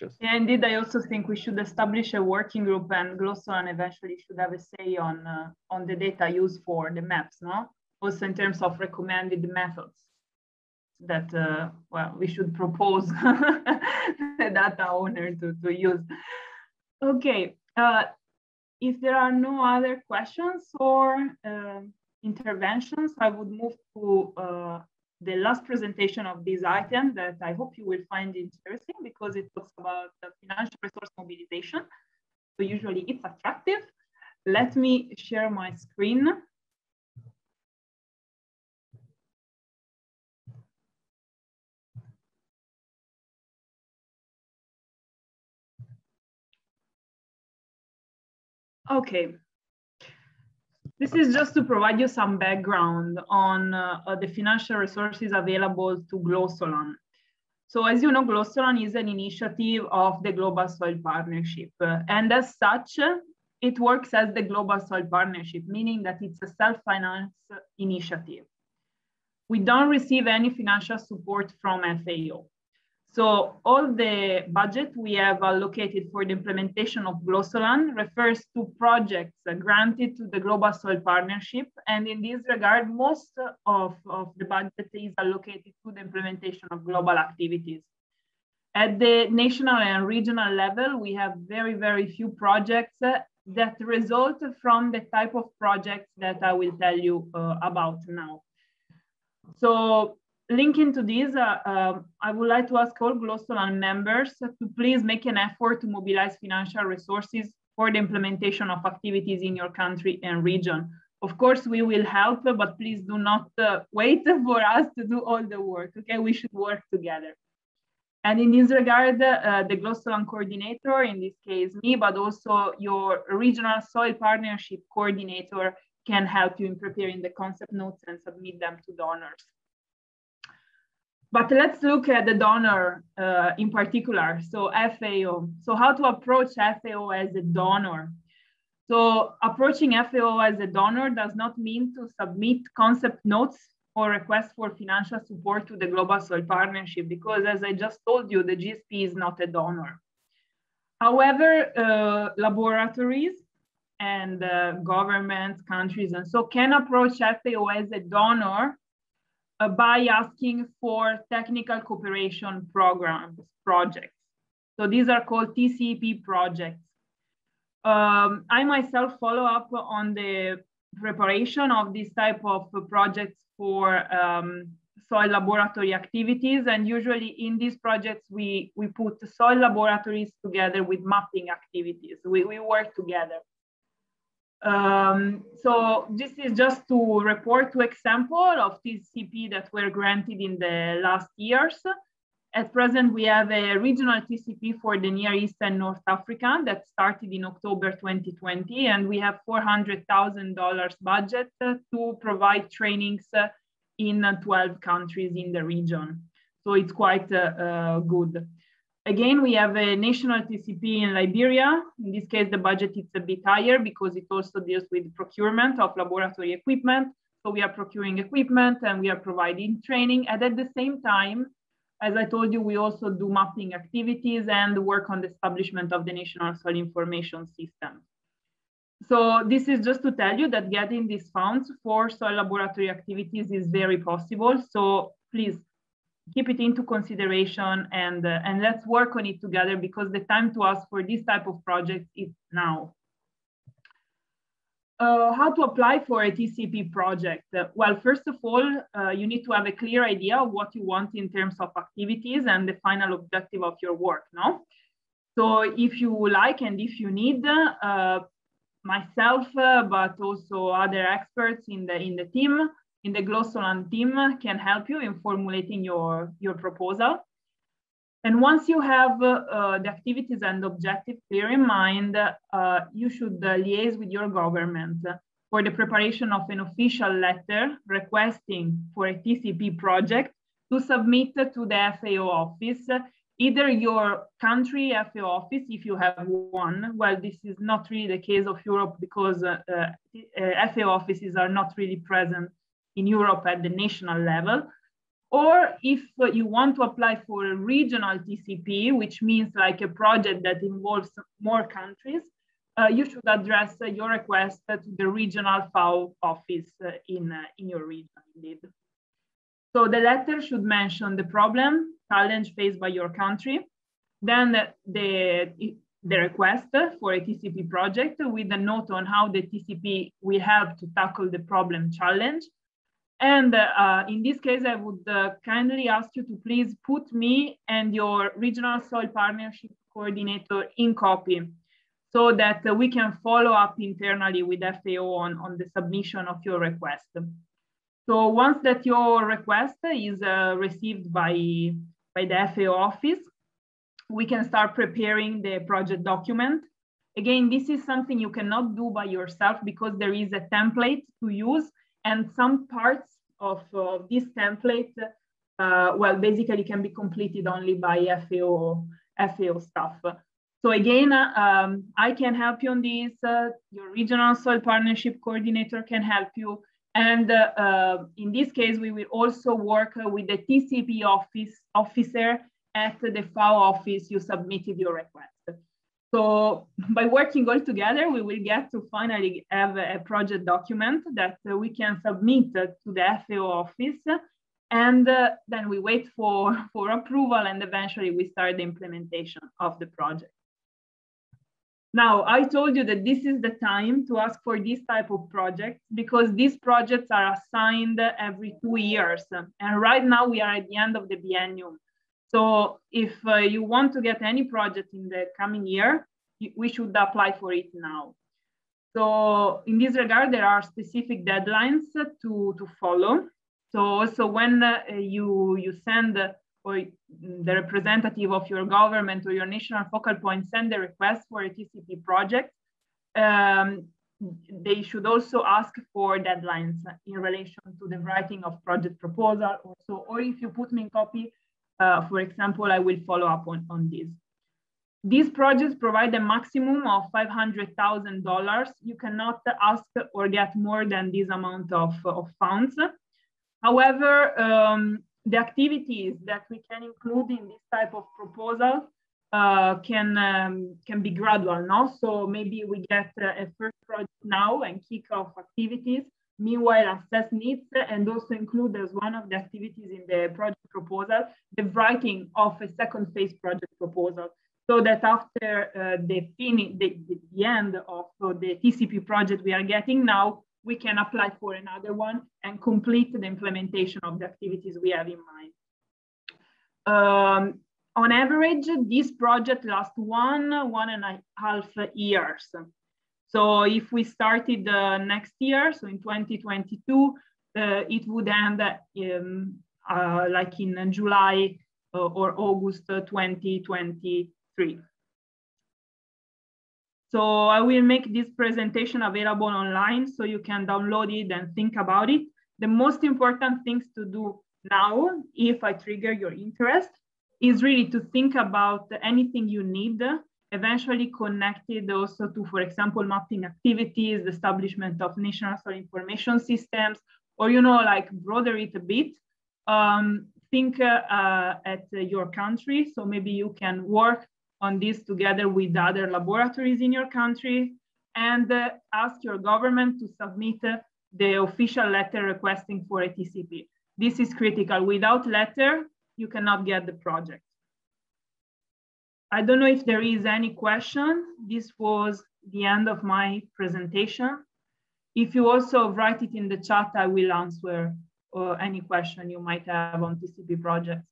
Just... Yeah, indeed, I also think we should establish a working group, and GLOSOLAN eventually should have a say on, uh, on the data used for the maps, no? Also in terms of recommended methods that, uh, well, we should propose the data owner to, to use. Okay, uh, if there are no other questions or uh, interventions, I would move to uh, the last presentation of this item that I hope you will find interesting because it talks about the financial resource mobilization. So usually it's attractive. Let me share my screen. Okay, this is just to provide you some background on uh, the financial resources available to GLOSOLAN. So as you know, GLOSOLAN is an initiative of the Global Soil Partnership. Uh, and as such, it works as the Global Soil Partnership, meaning that it's a self-finance initiative. We don't receive any financial support from F A O. So all the budget we have allocated for the implementation of GLOSOLAN refers to projects granted to the Global Soil Partnership. And in this regard, most of, of the budget is allocated to the implementation of global activities. At the national and regional level, we have very, very few projects that result from the type of projects that I will tell you uh, about now. So linking to this, uh, uh, I would like to ask all GLOSOLAN members to please make an effort to mobilize financial resources for the implementation of activities in your country and region. Of course, we will help, but please do not uh, wait for us to do all the work, okay? We should work together. And in this regard, uh, the GLOSOLAN coordinator, in this case me, but also your regional soil partnership coordinator can help you in preparing the concept notes and submit them to donors. But let's look at the donor uh, in particular, so F A O. So how to approach F A O as a donor? So approaching F A O as a donor does not mean to submit concept notes or request for financial support to the Global Soil Partnership, because as I just told you, the G S P is not a donor. However, uh, laboratories and uh, governments, countries, and so can approach F A O as a donor uh, by asking for technical cooperation programs, projects. So these are called T C P projects. Um, I myself follow up on the preparation of this type of projects for um, soil laboratory activities. And usually in these projects, we, we put soil laboratories together with mapping activities. We, we work together. Um, so this is just to report two examples of T C P that were granted in the last years. At present, we have a regional T C P for the Near East and North Africa that started in October twenty twenty, and we have four hundred thousand dollars budget to provide trainings in twelve countries in the region. So it's quite uh, uh, good. Again, we have a national T C P in Liberia. In this case, the budget is a bit higher because it also deals with procurement of laboratory equipment. So we are procuring equipment and we are providing training, and at the same time, as I told you, we also do mapping activities and work on the establishment of the National Soil Information System. So this is just to tell you that getting these funds for soil laboratory activities is very possible. So please keep it into consideration and, uh, and let's work on it together, because the time to ask for this type of project is now. Uh, how to apply for a T C P project? Uh, well, first of all, uh, you need to have a clear idea of what you want in terms of activities and the final objective of your work, no? So if you like and if you need, uh, myself, uh, but also other experts in the, in the team, in the GLOSOLAN team, can help you in formulating your, your proposal. And once you have uh, uh, the activities and objectives clear in mind, uh, you should uh, liaise with your government for the preparation of an official letter requesting for a T C P project to submit to the F A O office, either your country F A O office, if you have one. Well, this is not really the case of Europe, because uh, uh, F A O offices are not really present in Europe at the national level. Or if you want to apply for a regional T C P, which means like a project that involves more countries, uh, you should address uh, your request to the regional F A O office uh, in, uh, in your region, indeed. So the letter should mention the problem, challenge faced by your country, then the, the request for a T C P project with a note on how the T C P will help to tackle the problem challenge. And uh, in this case, I would uh, kindly ask you to please put me and your regional soil partnership coordinator in copy, so that uh, we can follow up internally with F A O on, on the submission of your request. So once that your request is uh, received by, by the F A O office, we can start preparing the project document. Again, this is something you cannot do by yourself, because there is a template to use, and some parts of uh, this template, uh, well, basically can be completed only by F A O, F A O staff. So again, uh, um, I can help you on this, uh, your regional soil partnership coordinator can help you. And uh, uh, in this case, we will also work uh, with the T C P office officer at the F A O office you submitted your request. So by working all together, we will get to finally have a project document that we can submit to the F A O office. And then we wait for, for approval, and eventually we start the implementation of the project. Now, I told you that this is the time to ask for this type of projects because these projects are assigned every two years. And right now we are at the end of the biennium. So if uh, you want to get any project in the coming year, we should apply for it now. So in this regard, there are specific deadlines to, to follow. So also when uh, you, you send uh, or the representative of your government or your national focal point send a request for a T C P project, um, they should also ask for deadlines in relation to the writing of project proposal. Also, or if you put me in copy, uh, for example, I will follow up on, on this. These projects provide a maximum of five hundred thousand dollars. You cannot ask or get more than this amount of, of funds. However, um, the activities that we can include in this type of proposal uh, can, um, can be gradual, no? So maybe we get a first project now and kick off activities, meanwhile assess needs and also include as one of the activities in the project proposal, the writing of a second phase project proposal. So that after uh, the, fin the, the end of so the T C P project we are getting now, we can apply for another one and complete the implementation of the activities we have in mind. Um, on average, this project lasts one, one and a half years. So if we started uh, next year, so in twenty twenty-two, uh, it would end um, uh, like in July uh, or August twenty twenty-three. So I will make this presentation available online so you can download it and think about it. The most important things to do now, if I trigger your interest, is really to think about anything you need, eventually connected also to, for example, mapping activities, the establishment of national soil information systems, or, you know, like broader it a bit. Um, think uh, uh, at your country, so maybe you can work on this together with other laboratories in your country, and uh, ask your government to submit uh, the official letter requesting for a T C P. This is critical. Without letter, you cannot get the project. I don't know if there is any question. This was the end of my presentation. If you also write it in the chat, I will answer uh, any question you might have on T C P projects.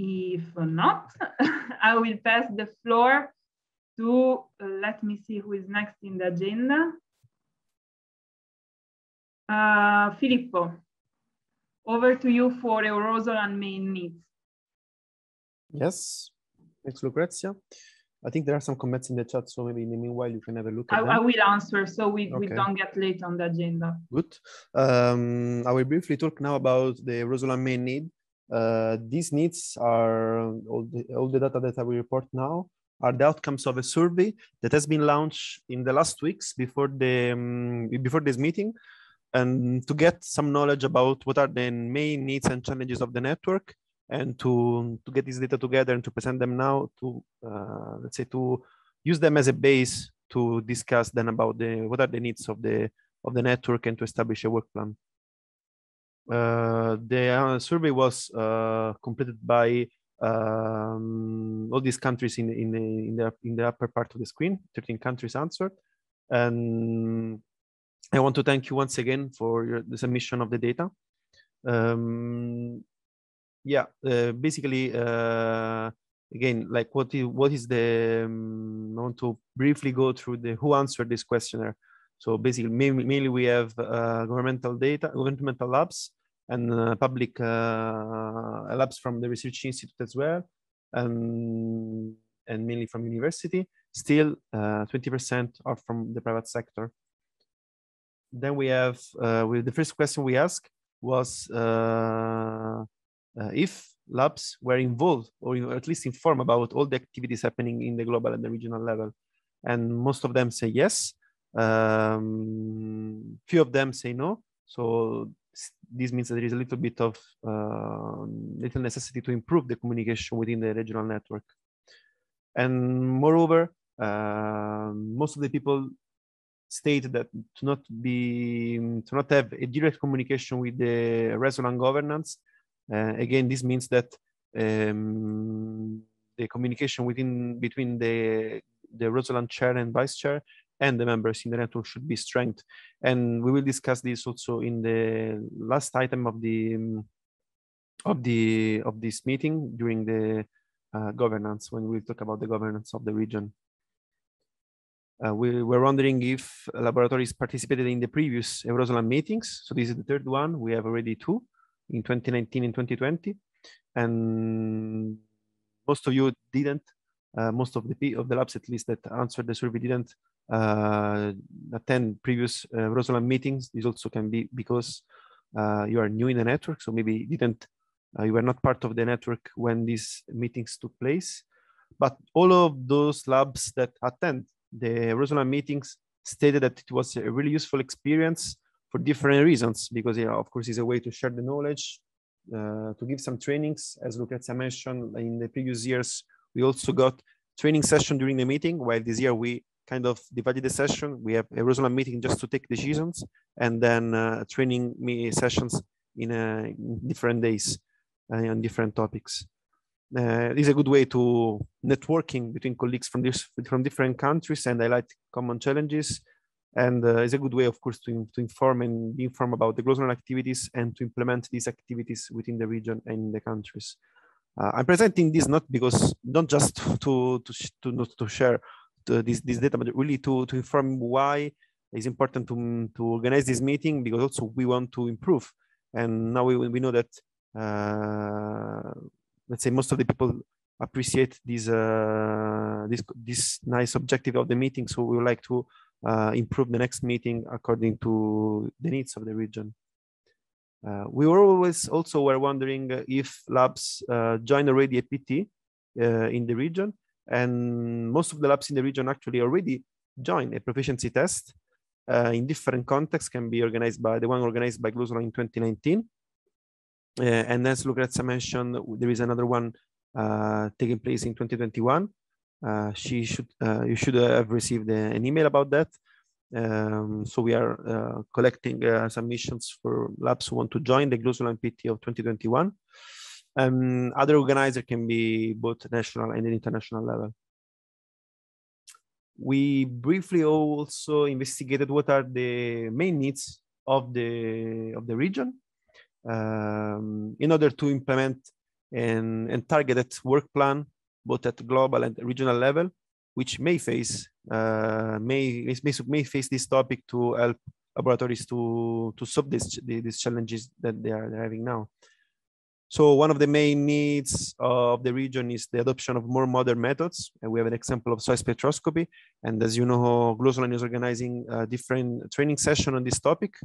If not, I will pass the floor to, uh, let me see who is next in the agenda. Uh, Filippo, over to you for EUROSOLAN main needs. Yes, thanks, Lucrezia. I think there are some comments in the chat, so maybe in the meanwhile, you can have a look at I, them. I will answer, so we, okay. we don't get late on the agenda. Good. Um, I will briefly talk now about the EUROSOLAN main need. Uh, these needs are all the, all the data that I will report now are the outcomes of a survey that has been launched in the last weeks before the um, before this meeting, and to get some knowledge about what are the main needs and challenges of the network, and to to get this data together and to present them now to uh, let's say to use them as a base to discuss then about the what are the needs of the of the network and to establish a work plan. Uh, the uh, survey was uh, completed by um, all these countries in, in, the, in, the, in the upper part of the screen, thirteen countries answered. And I want to thank you once again for your, the submission of the data. Um, yeah, uh, basically, uh, again, like what is, what is the, um, I want to briefly go through the who answered this questionnaire. So basically, mainly, mainly we have uh, governmental data, governmental labs, and uh, public uh, labs from the research institute as well, um, and mainly from university. Still, twenty percent uh, are from the private sector. Then we have, uh, we, the first question we asked was uh, uh, if labs were involved or at least informed about all the activities happening in the global and the regional level. And most of them say yes. Um, few of them say no. So this means that there is a little bit of uh, little necessity to improve the communication within the regional network. And moreover, uh, most of the people state that to not be to not have a direct communication with the RESOLAN governance Uh, again, this means that um, the communication within between the the EUROSOLAN chair and vice chair and the members in the network should be strengthened. And we will discuss this also in the last item of the um, of the of this meeting during the uh, governance, when we talk about the governance of the region. Uh, we were wondering if laboratories participated in the previous EUROSOLAN meetings. So this is the third one. We have already two in twenty nineteen and twenty twenty, and most of you didn't. Uh, most of the P of the labs, at least, that answered the survey didn't uh, attend previous uh, EUROSOLAN meetings. This also can be because uh, you are new in the network, so maybe didn't uh, you were not part of the network when these meetings took place. But all of those labs that attend the EUROSOLAN meetings stated that it was a really useful experience for different reasons, because yeah, of course, it's a way to share the knowledge, uh, to give some trainings. As Lucrezia mentioned, in the previous years, we also got training session during the meeting, while this year we kind of divided the session. We have a EUROSOLAN meeting just to take decisions, and then uh, training me sessions in, uh, in different days uh, on different topics. Uh, it's a good way to networking between colleagues from, this, from different countries and highlight common challenges. And uh, it's a good way, of course, to, to inform and be informed about the GLOSOLAN activities and to implement these activities within the region and in the countries. Uh, I'm presenting this not because, not just to, to, to, not to share to this, this data, but really to, to inform why it's important to, to organize this meeting, because also we want to improve. And now we, we know that uh, let's say most of the people appreciate this, uh, this, this nice objective of the meeting. So we would like to uh, improve the next meeting according to the needs of the region. Uh, we were always also were wondering if labs uh, joined already a P T uh, in the region. And most of the labs in the region actually already joined a proficiency test uh, in different contexts, can be organized by the one organized by GLOSOLAN in twenty nineteen. Uh, and as Lucrezia mentioned, there is another one uh, taking place in twenty twenty-one. Uh, she should, uh, you should uh, have received uh, an email about that. Um, so we are uh, collecting uh, submissions for labs who want to join the GLOSOLAN P T of twenty twenty-one. Um, other organizer can be both national and international level. We briefly also investigated what are the main needs of the of the region um, in order to implement an, and targeted work plan both at global and regional level, which may face uh, may, may may face this topic to help laboratories to to solve these these challenges that they are having now. So one of the main needs of the region is the adoption of more modern methods. And we have an example of soil spectroscopy. And as you know, GLOSOLAN is organizing a different training session on this topic.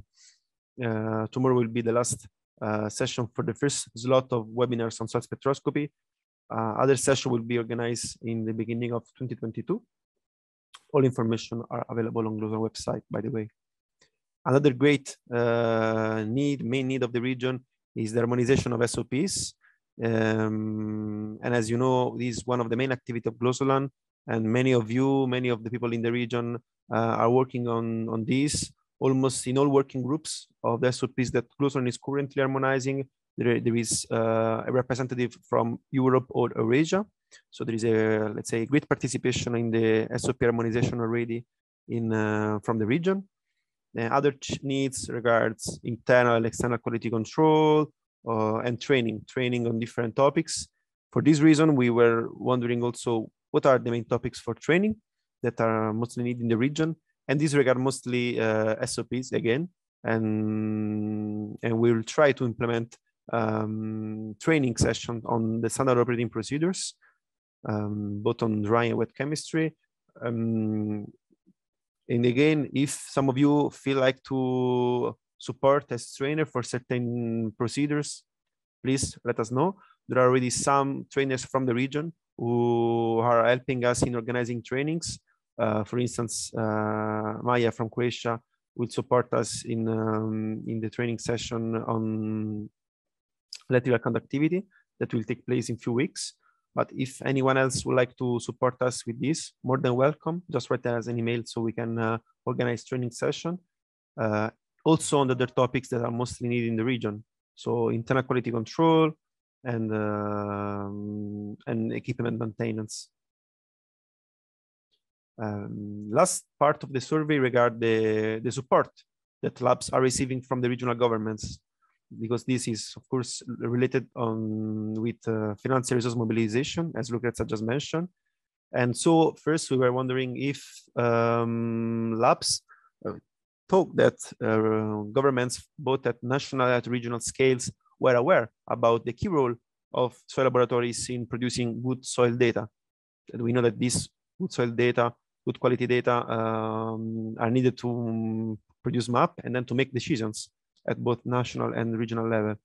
Uh, tomorrow will be the last uh, session for the first slot of webinars on soil spectroscopy. Uh, other session will be organized in the beginning of twenty twenty-two. All information are available on GLOSOLAN website, by the way. Another great uh, need, main need of the region is the harmonization of S O Ps. Um, and as you know, this is one of the main activities of GLOSOLAN. And many of you, many of the people in the region uh, are working on, on this. Almost in all working groups of the S O Ps that GLOSOLAN is currently harmonizing, There, there is uh, a representative from Europe or Eurasia. So there is a, let's say, great participation in the S O P harmonization already in, uh, from the region. And other needs regards internal and external quality control uh, and training, training on different topics. For this reason, we were wondering also what are the main topics for training that are mostly needed in the region. And these regard mostly uh, S O Ps again. And, and we will try to implement um training session on the standard operating procedures, um, both on dry and wet chemistry. Um, and again, if some of you feel like to support as trainer for certain procedures, please let us know. There are already some trainers from the region who are helping us in organizing trainings. Uh, for instance, uh, Maja from Croatia will support us in, um, in the training session on electrical conductivity that will take place in a few weeks. But if anyone else would like to support us with this, more than welcome. Just write us an email so we can uh, organize training session. Uh, also on the other topics that are mostly needed in the region, So internal quality control and um, and equipment maintenance. Um, last part of the survey regard the, the support that labs are receiving from the regional governments, because this is of course related on with uh, financial resource mobilization, as Lucrezia just mentioned. And so first we were wondering if um, labs uh, thought that uh, governments both at national and regional scales were aware about the key role of soil laboratories in producing good soil data. And we know that this good soil data, good quality data um, are needed to um, produce map and then to make decisions at both national and regional level.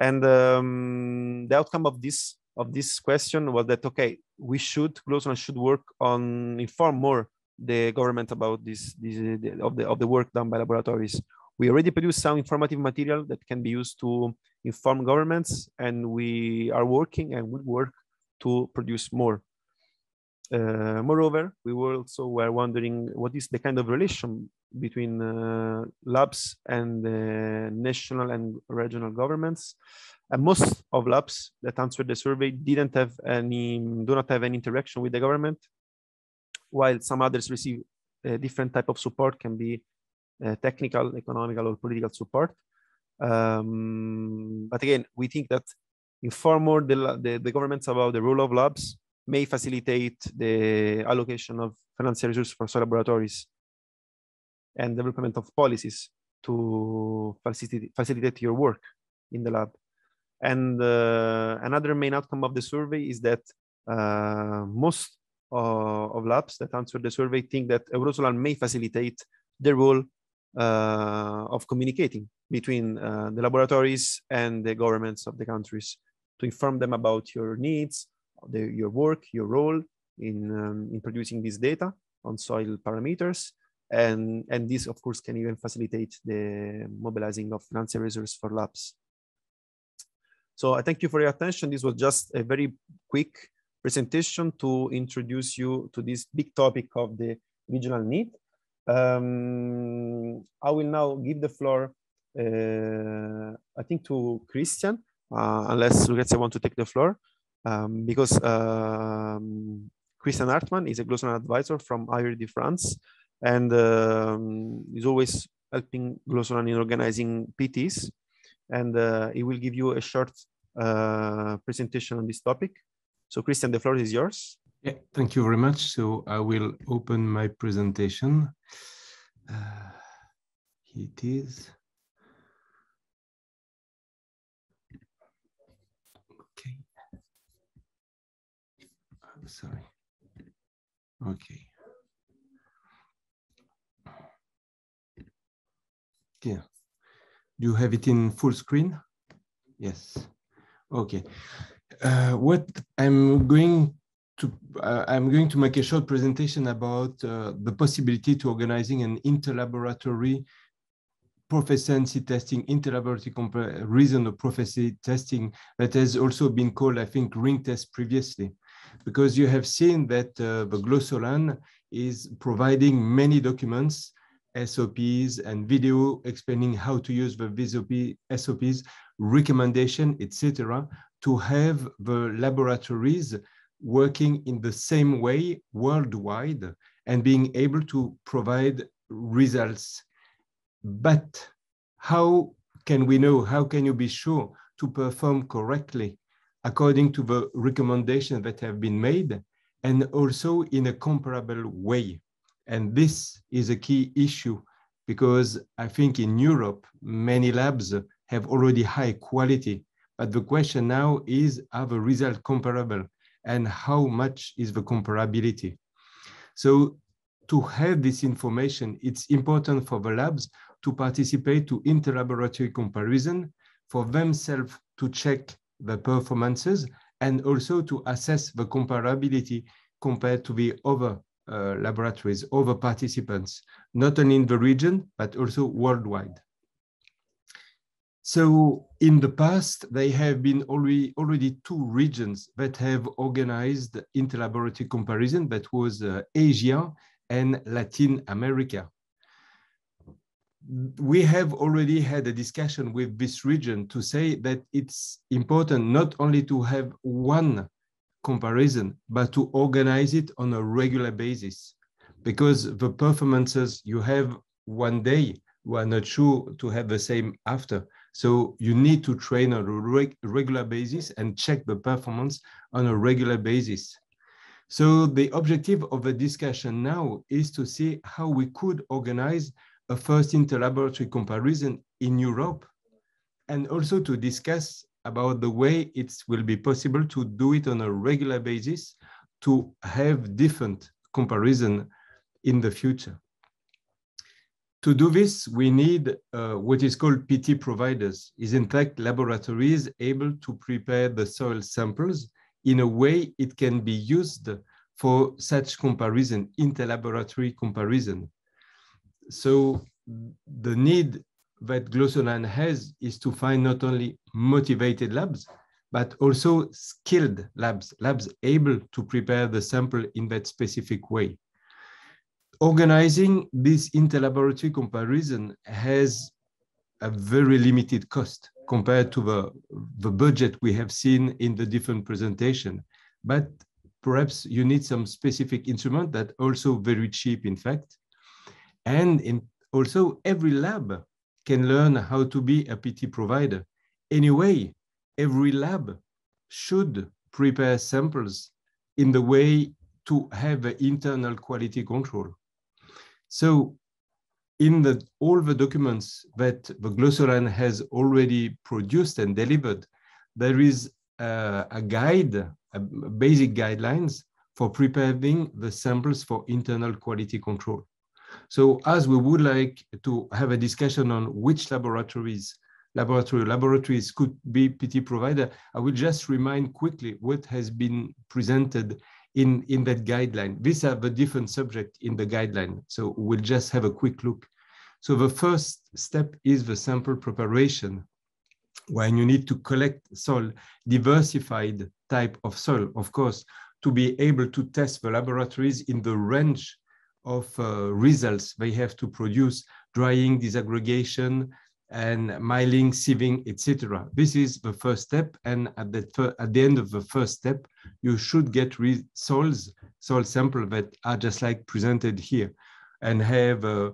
And um, the outcome of this of this question was that, okay, we should, GLOSOLAN should work on, inform more the government about this, this of, the, of the work done by laboratories. We already produced some informative material that can be used to inform governments, and we are working and will work to produce more. Uh, moreover, we were also were wondering what is the kind of relation between uh, labs and uh, national and regional governments. And most of labs that answered the survey didn't have any, do not have any interaction with the government, while some others receive a different type of support, can be uh, technical, economical, or political support. Um, but again, we think that inform more the, the, the governments about the role of labs may facilitate the allocation of financial resources for soil laboratories and development of policies to facilitate, facilitate your work in the lab. And uh, another main outcome of the survey is that uh, most uh, of labs that answered the survey think that EUROSOLAN may facilitate the role uh, of communicating between uh, the laboratories and the governments of the countries to inform them about your needs, The, your work, your role in, um, in producing this data on soil parameters. And, and this, of course, can even facilitate the mobilizing of financial resources for labs. So I thank you for your attention. This was just a very quick presentation to introduce you to this big topic of the regional need. Um, I will now give the floor, uh, I think, to Christian, uh, unless Lucrezia wants to take the floor. Um, because um, Christian Hartmann is a GLOSOLAN advisor from I R D France, and um, is always helping GLOSOLAN in organizing P Ts. And uh, he will give you a short uh, presentation on this topic. So Christian, the floor is yours. Yeah, thank you very much. So I will open my presentation. Uh, here it is. Sorry. Okay. Yeah. Do you have it in full screen? Yes. Okay. Uh, what I'm going to uh, I'm going to make a short presentation about uh, the possibility to organizing an interlaboratory proficiency testing, interlaboratory reason of proficiency testing that has also been called, I think, ring test previously. Because you have seen that uh, the GLOSOLAN is providing many documents, S O Ps and video explaining how to use the S O Ps, recommendation, et cetera, to have the laboratories working in the same way worldwide and being able to provide results. But how can we know, how can you be sure to perform correctly according to the recommendations that have been made, and also in a comparable way? And this is a key issue, because I think in Europe, many labs have already high quality, but the question now is, are the results comparable? And how much is the comparability? So to have this information, it's important for the labs to participate to interlaboratory comparison, for themselves to check the performances, and also to assess the comparability compared to the other uh, laboratories, other participants, not only in the region, but also worldwide. So in the past, there have been already, already two regions that have organized interlaboratory comparison, that was uh, Asia and Latin America. we have already had a discussion with this region to say that it's important not only to have one comparison, but to organize it on a regular basis, because the performances you have one day, we are not sure to have the same after. So you need to train on a reg regular basis and check the performance on a regular basis. So the objective of the discussion now is to see how we could organize a first inter-laboratory comparison in Europe, and also to discuss about the way it will be possible to do it on a regular basis to have different comparison in the future. To do this, we need uh, what is called P T providers, is in fact laboratories able to prepare the soil samples in a way it can be used for such comparison, inter-laboratory comparison. So the need that GLOSOLAN has is to find not only motivated labs, but also skilled labs, labs able to prepare the sample in that specific way. Organizing this inter-laboratory comparison has a very limited cost compared to the, the budget we have seen in the different presentation. But perhaps you need some specific instrument that also very cheap, in fact. And in also every lab can learn how to be a P T provider. Anyway, every lab should prepare samples in the way to have an internal quality control. So in the, all the documents that the GLOSOLAN has already produced and delivered, there is a, a guide, a basic guidelines for preparing the samples for internal quality control. So as we would like to have a discussion on which laboratories, laboratory laboratories could be P T provider, I will just remind quickly what has been presented in, in that guideline. These are the different subjects in the guideline. So we'll just have a quick look. So the first step is the sample preparation, when you need to collect soil, diversified type of soil, of course, to be able to test the laboratories in the range of uh, results they have to produce: drying, disaggregation, and milling, sieving, et cetera. This is the first step, and at the, at the end of the first step, you should get soils, soil samples that are just like presented here, and have uh,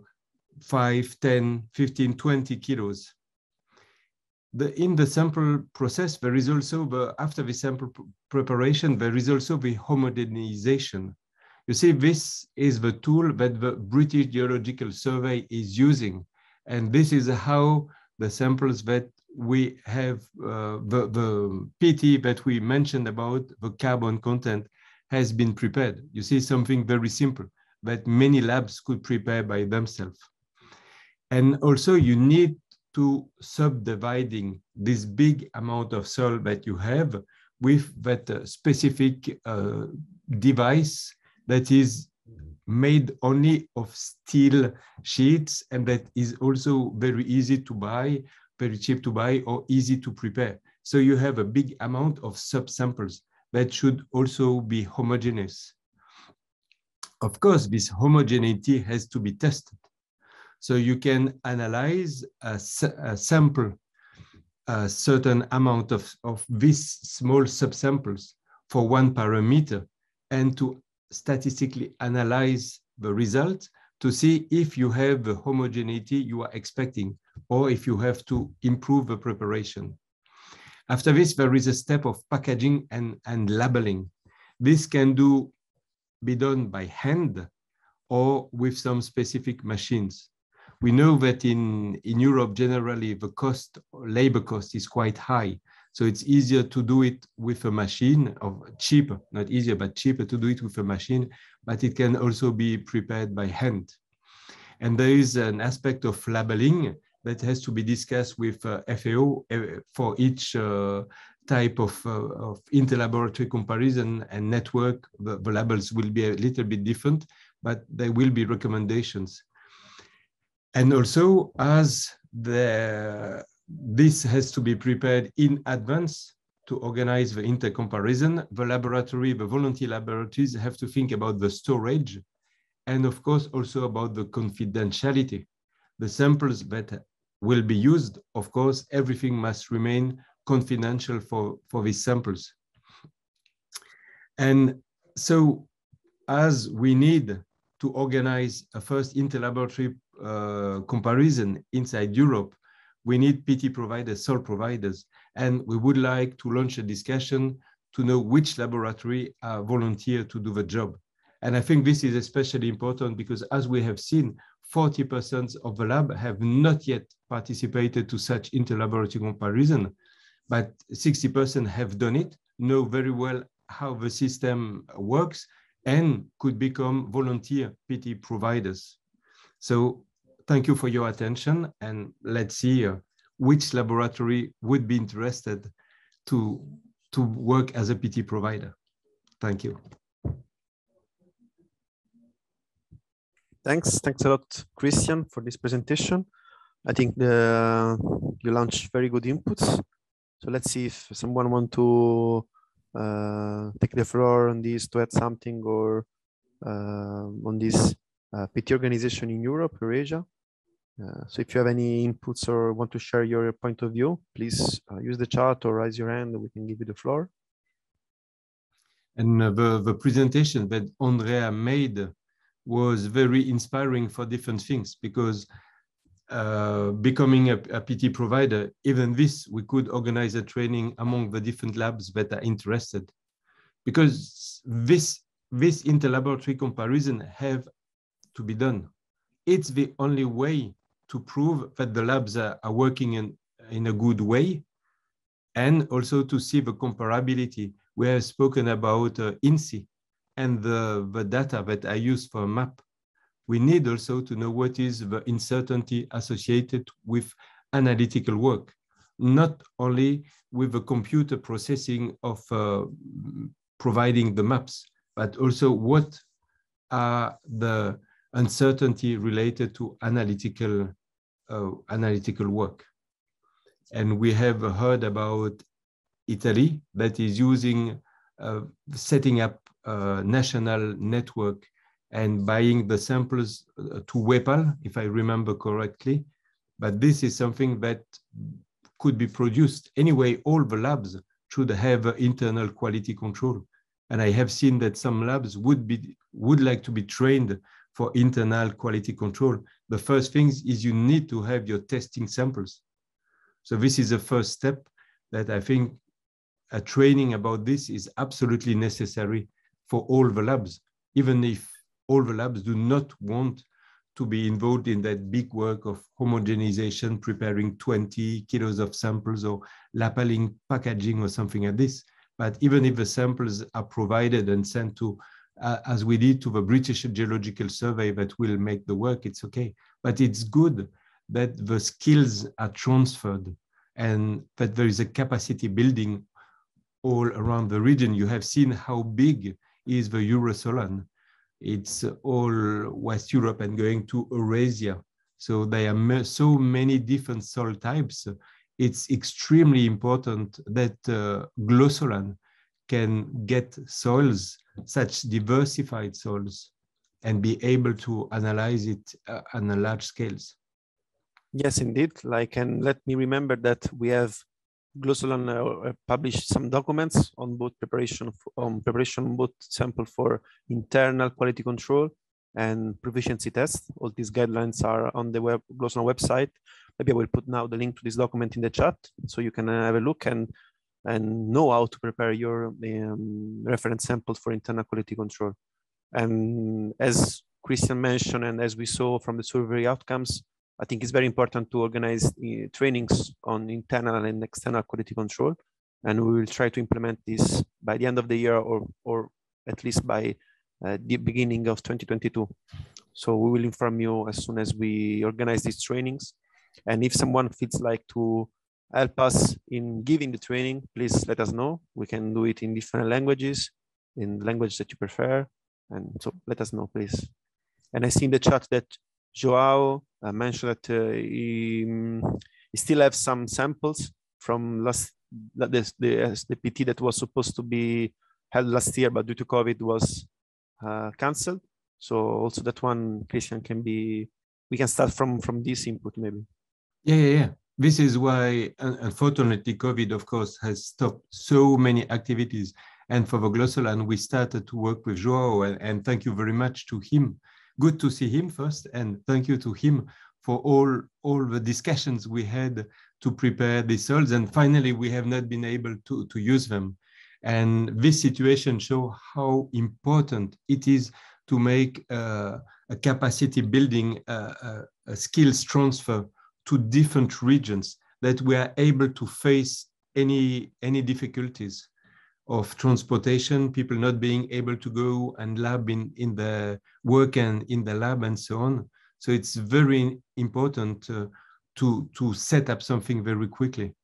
five, ten, fifteen, twenty kilos. The, in the sample process, there is also, the, after the sample preparation, there is also the homogenization. You see, this is the tool that the British Geological Survey is using. And this is how the samples that we have, uh, the, the P T that we mentioned about the carbon content has been prepared. You see, something very simple that many labs could prepare by themselves. And also you need to subdividing this big amount of soil that you have with that uh, specific uh, device that is made only of steel sheets, and that is also very easy to buy, very cheap to buy, or easy to prepare. So you have a big amount of subsamples that should also be homogeneous. Of course, this homogeneity has to be tested. So you can analyze a, a sample, a certain amount of, of these small subsamples for one parameter, and to statistically analyze the result to see if you have the homogeneity you are expecting, or if you have to improve the preparation. After this, there is a step of packaging and, and labeling. This can do, be done by hand or with some specific machines. We know that in, in Europe, generally, the cost, labor cost is quite high. So it's easier to do it with a machine, or cheaper, not easier, but cheaper to do it with a machine, but it can also be prepared by hand. And there is an aspect of labeling that has to be discussed with uh, F A O for each uh, type of, uh, of inter-laboratory comparison and network. The, the labels will be a little bit different, but there will be recommendations. And also, as the this has to be prepared in advance to organize the intercomparison, the laboratory, the volunteer laboratories have to think about the storage, and of course also about the confidentiality, the samples that will be used. Of course, everything must remain confidential for, for these samples. And so as we need to organize a first inter-laboratory uh, comparison inside Europe, we need P T providers, soil providers, and we would like to launch a discussion to know which laboratory are volunteer to do the job. And I think this is especially important because, as we have seen, forty percent of the lab have not yet participated to such inter-laboratory comparison, but sixty percent have done it, know very well how the system works, and could become volunteer P T providers. So thank you for your attention, and let's see uh, which laboratory would be interested to, to work as a P T provider. Thank you. Thanks, thanks a lot, Christian, for this presentation. I think the, you launched very good inputs. So let's see if someone wants to uh, take the floor on this to add something, or uh, on this uh, P T organization in Europe or Asia. Uh, so if you have any inputs or want to share your point of view, please uh, use the chat or raise your hand, and we can give you the floor. And uh, the, the presentation that Andrea made was very inspiring for different things, because uh, becoming a, a P T provider, even this, we could organize a training among the different labs that are interested. Because this, this inter-laboratory comparison have to be done. It's the only way to prove that the labs are, are working in, in a good way, and also to see the comparability. We have spoken about uh, I N S I. And the, the data that I use for a map. We need also to know what is the uncertainty associated with analytical work, not only with the computer processing of uh, providing the maps, but also what are the uncertainty related to analytical, uh, analytical work. And we have heard about Italy that is using, uh, setting up Uh, national network and buying the samples uh, to WEPAL, if I remember correctly. But this is something that could be produced. Anyway, all the labs should have uh, internal quality control. And I have seen that some labs would, be, would like to be trained for internal quality control. The first thing is you need to have your testing samples. So this is the first step that I think a training about this is absolutely necessary for all the labs, even if all the labs do not want to be involved in that big work of homogenization, preparing twenty kilos of samples or labeling, packaging, or something like this. But even if the samples are provided and sent to, uh, as we did, to the British Geological Survey that will make the work, it's okay. But it's good that the skills are transferred and that there is a capacity building all around the region. You have seen how big is the EUROSOLAN. It's all West Europe and going to Eurasia. So there are so many different soil types. It's extremely important that uh, GLOSOLAN can get soils, such diversified soils, and be able to analyze it uh, on a large scales. Yes, indeed. Like, and let me remember that we have GLOSOLAN uh, published some documents on both preparation on um, preparation both sample for internal quality control and proficiency tests. All these guidelines are on the web, GLOSOLAN website. Maybe I will put now the link to this document in the chat, so you can uh, have a look and and know how to prepare your um, reference samples for internal quality control. And as Christian mentioned, and as we saw from the survey outcomes, I think it's very important to organize uh, trainings on internal and external quality control. And we will try to implement this by the end of the year, or, or at least by uh, the beginning of twenty twenty-two. So we will inform you as soon as we organize these trainings. And if someone feels like to help us in giving the training, please let us know. We can do it in different languages, in language that you prefer. And so let us know, please. And I see in the chat that Joao uh, mentioned that uh, he, he still have some samples from last the, the, the P T that was supposed to be held last year, but due to COVID was uh, cancelled. So also that one, Christian, can be we can start from from this input maybe. Yeah, yeah, yeah. This is why, unfortunately, COVID, of course, has stopped so many activities. And for the GLOSOLAN, we started to work with Joao, and, and thank you very much to him. Good to see him first, and thank you to him for all, all the discussions we had to prepare the soils. And finally, we have not been able to, to use them. And this situation shows how important it is to make uh, a capacity building, uh, a, a skills transfer to different regions, that we are able to face any, any difficulties of transportation, people not being able to go and lab in, in the work and in the lab and so on. So it's very important uh, to, to set up something very quickly.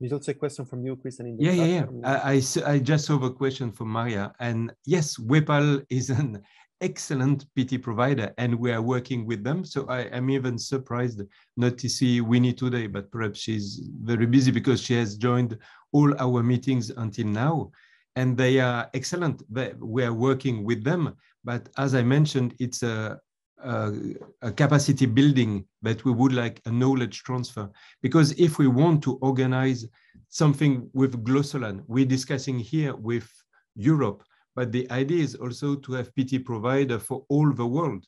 There's also a question from you, Christian. In the yeah, yeah, yeah. I, I, I just saw a question from Maria. And yes, WEPAL is an excellent P T provider, and we are working with them. So I am even surprised not to see Winnie today, but perhaps she's very busy because she has joined all our meetings until now. And they are excellent. They, we are working with them. But as I mentioned, it's a, a, a capacity building that we would like a knowledge transfer. Because if we want to organize something with GLOSOLAN, we're discussing here with Europe, but the idea is also to have P T provider for all the world.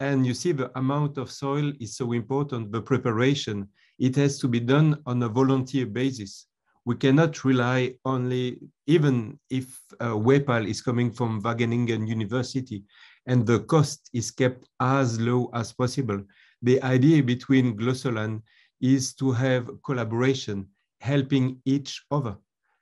And you see the amount of soil is so important, the preparation. It has to be done on a volunteer basis. We cannot rely only, even if uh, WEPAL is coming from Wageningen University and the cost is kept as low as possible. The idea between GLOSOLAN is to have collaboration, helping each other.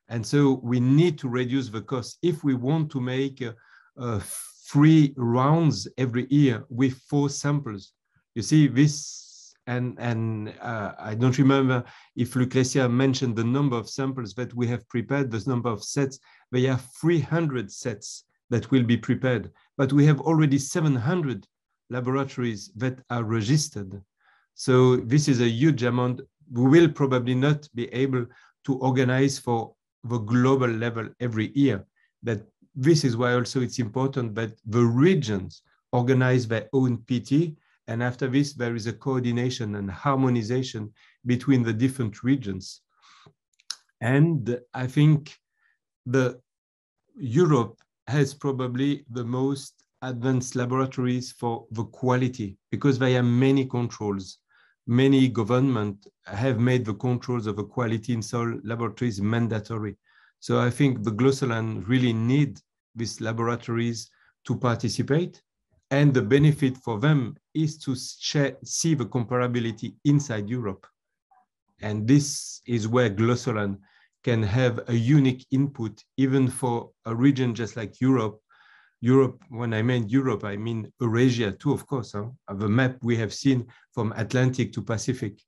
And so we need to reduce the cost. If we want to make uh, uh, three rounds every year with four samples, you see this, and, and uh, I don't remember if Lucrecia mentioned the number of samples that we have prepared, the number of sets. There are three hundred sets that will be prepared, but we have already seven hundred laboratories that are registered. So this is a huge amount. We will probably not be able to organize for the global level every year. That this is why also it's important that the regions organize their own P T, and after this there is a coordination and harmonization between the different regions. And I think the Europe has probably the most advanced laboratories for the quality, because there are many controls. Many governments have made the controls of the quality in soil laboratories mandatory. So I think the GLOSOLAN really need these laboratories to participate. And the benefit for them is to share, see the comparability inside Europe. And this is where GLOSOLAN can have a unique input, even for a region just like Europe. Europe, when I mean Europe, I mean Eurasia too, of course, huh? The map we have seen from Atlantic to Pacific,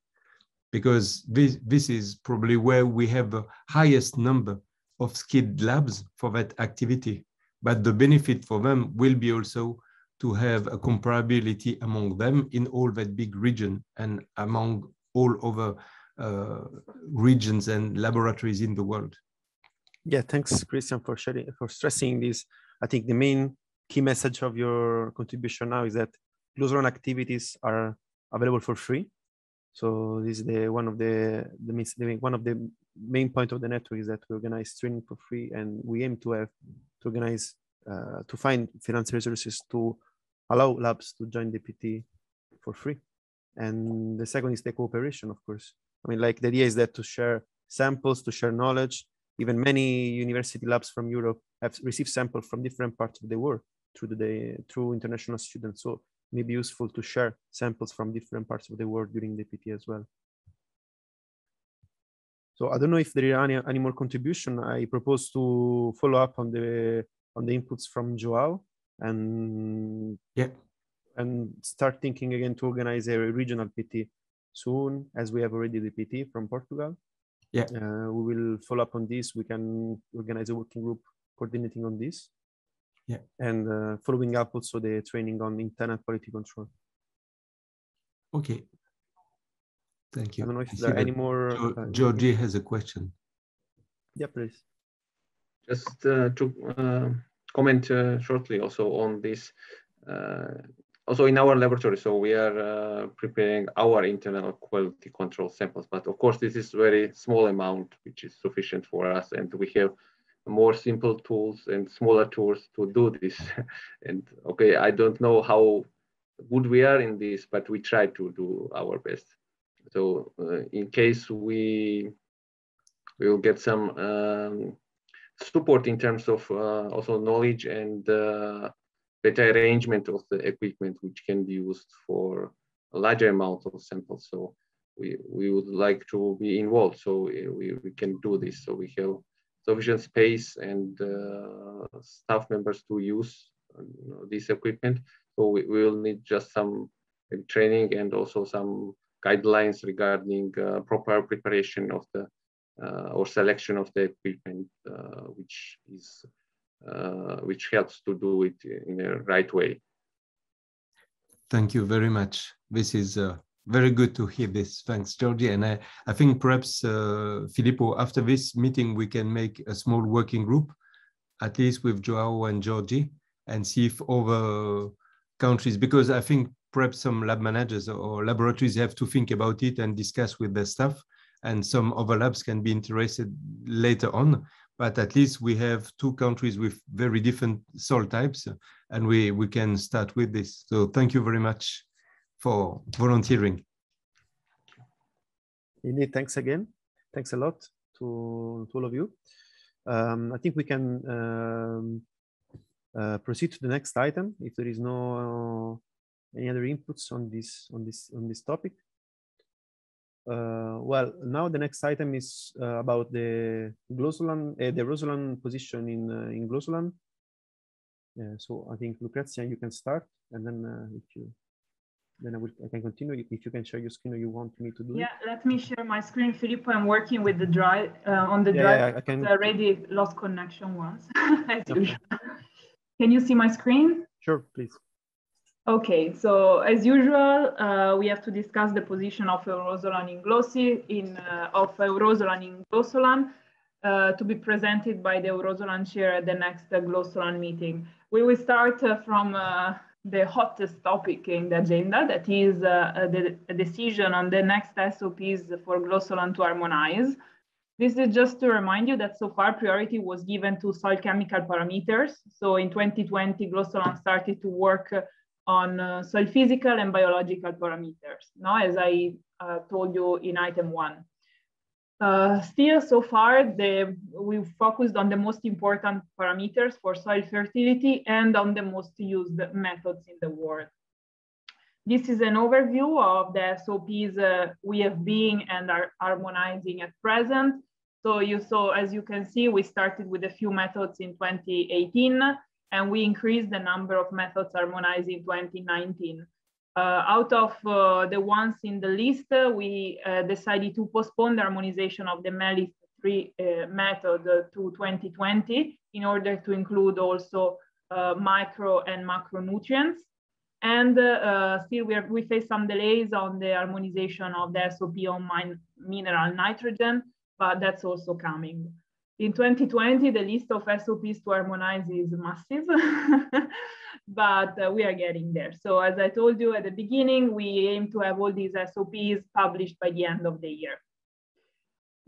because this, this is probably where we have the highest number of skilled labs for that activity. But the benefit for them will be also to have a comparability among them in all that big region and among all other uh, regions and laboratories in the world. Yeah, thanks, Christian, for sharing, for stressing this. I think the main key message of your contribution now is that GLOSOLAN activities are available for free. So this is the one of the, the one of the main point of the network is that we organize training for free, and we aim to have to organize uh, to find financial resources to allow labs to join the P T for free. And the second is the cooperation, of course. I mean, like the idea is that to share samples, to share knowledge. Even many university labs from Europe have received samples from different parts of the world through the through international students. So it may be useful to share samples from different parts of the world during the P T as well. So I don't know if there are any, any more contribution. I propose to follow up on the on the inputs from Joao and yeah, and start thinking again to organize a regional P T soon, as we have already the P T from Portugal. Yeah, uh, we will follow up on this. We can organize a working group coordinating on this. Yeah, and uh, following up also the training on internal quality control. Okay, thank you. I don't know if I there are any more. Georg uh, Georgie has a question. Yeah, please. Just uh, to uh, comment uh, shortly also on this uh, also in our laboratory. So we are uh, preparing our internal quality control samples, but of course this is very small amount, which is sufficient for us. And we have more simple tools and smaller tools to do this. And okay, I don't know how good we are in this, but we try to do our best. So uh, in case we we will get some um, support in terms of uh, also knowledge and uh, better arrangement of the equipment, which can be used for a larger amount of samples. So we, we would like to be involved, so we, we can do this. So we have sufficient space and uh, staff members to use you know, this equipment. So we will need just some training and also some guidelines regarding uh, proper preparation of the Uh, or selection of the equipment, uh, which is uh, which helps to do it in a right way. Thank you very much. This is uh, very good to hear this. Thanks, Giorgi. And I, I think perhaps, uh, Filippo, after this meeting, we can make a small working group, at least with Joao and Giorgi, and see if other countries, because I think perhaps some lab managers or laboratories have to think about it and discuss with their staff. And some other labs can be interested later on, but at least we have two countries with very different soil types, and we, we can start with this. So thank you very much for volunteering. Indeed, thanks again. Thanks a lot to, to all of you. Um, I think we can um, uh, proceed to the next item if there is no uh, any other inputs on this on this on this topic. Uh, well, now the next item is uh, about the GLOSOLAN, uh, the EUROSOLAN position in uh, in GLOSOLAN. Uh, so I think Lucrezia, you can start, and then uh, if you, then I will I can continue. If you can share your screen, or you want me to do? Yeah, it. Let me share my screen, Filippo. I'm working with the drive uh, on the yeah, drive. Yeah, I can. I already lost connection once. As usual. Can you see my screen? Sure, please. Okay, so as usual, uh, we have to discuss the position of EUROSOLAN in GLOSI, in uh, of EUROSOLAN in GLOSOLAN, uh, to be presented by the EUROSOLAN chair at the next uh, GLOSOLAN meeting. We will start uh, from uh, the hottest topic in the agenda, that is uh, the a decision on the next S O Ps for GLOSOLAN to harmonize. This is just to remind you that so far priority was given to soil chemical parameters. So in twenty twenty, GLOSOLAN started to work uh, on uh, soil physical and biological parameters, no? As I uh, told you in item one. Uh, still, so far, the, we've focused on the most important parameters for soil fertility and on the most used methods in the world. This is an overview of the S O Ps uh, we have been and are harmonizing at present. So you saw, as you can see, we started with a few methods in twenty eighteen. And we increased the number of methods harmonized in twenty nineteen. Uh, out of uh, the ones in the list, uh, we uh, decided to postpone the harmonization of the MELIS three uh, method uh, to twenty twenty in order to include also uh, micro and macronutrients. And uh, uh, still we, are, we face some delays on the harmonization of the S O P on mine, mineral nitrogen, but that's also coming. In twenty twenty, the list of S O Ps to harmonize is massive, but uh, we are getting there. So as I told you at the beginning, we aim to have all these S O Ps published by the end of the year.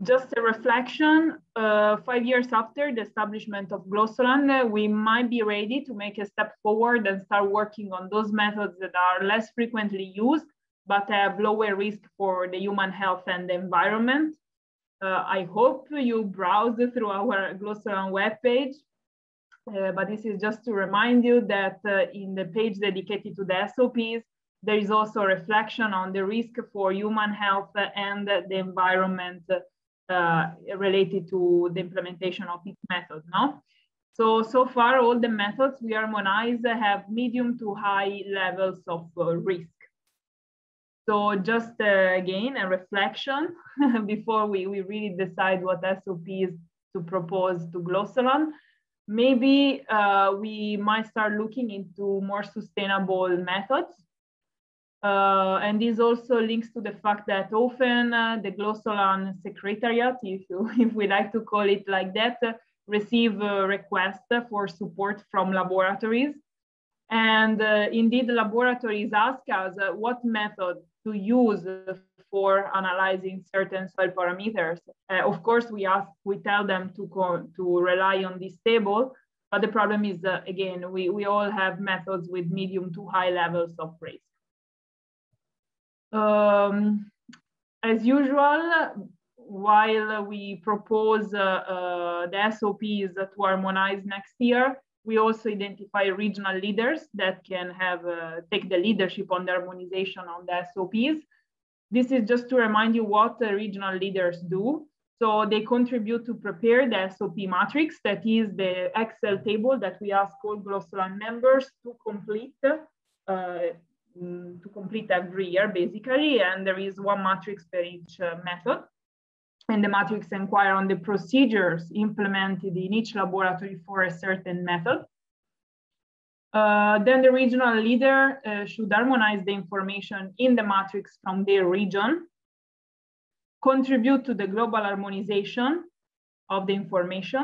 Just a reflection, uh, five years after the establishment of GLOSOLAN, uh, we might be ready to make a step forward and start working on those methods that are less frequently used, but have lower risk for the human health and the environment. Uh, I hope you browse through our GLOSOLAN webpage, uh, but this is just to remind you that uh, in the page dedicated to the S O Ps, there is also a reflection on the risk for human health and the environment uh, related to the implementation of each method. No? So, so far, all the methods we harmonize have medium to high levels of uh, risk. So just uh, again, a reflection before we, we really decide what S O Ps to propose to GLOSOLAN. Maybe uh, we might start looking into more sustainable methods. Uh, and this also links to the fact that often uh, the GLOSOLAN secretariat, if, you, if we like to call it like that, uh, receive a request for support from laboratories. And uh, indeed, laboratories ask us uh, what method to use for analyzing certain soil parameters. Uh, of course, we ask, we tell them to co to rely on this table, but the problem is uh, again, we we all have methods with medium to high levels of risk. Um, as usual, while we propose uh, uh, the S O Ps to harmonize next year, we also identify regional leaders that can have uh, take the leadership on the harmonization on the S O Ps. This is just to remind you what the regional leaders do. So they contribute to prepare the S O P matrix, that is the Excel table that we ask all GLOSOLAN members to complete uh, to complete every year, basically. And there is one matrix per each uh, method. And the matrix inquire on the procedures implemented in each laboratory for a certain method. Uh, then the regional leader uh, should harmonize the information in the matrix from their region, contribute to the global harmonization of the information,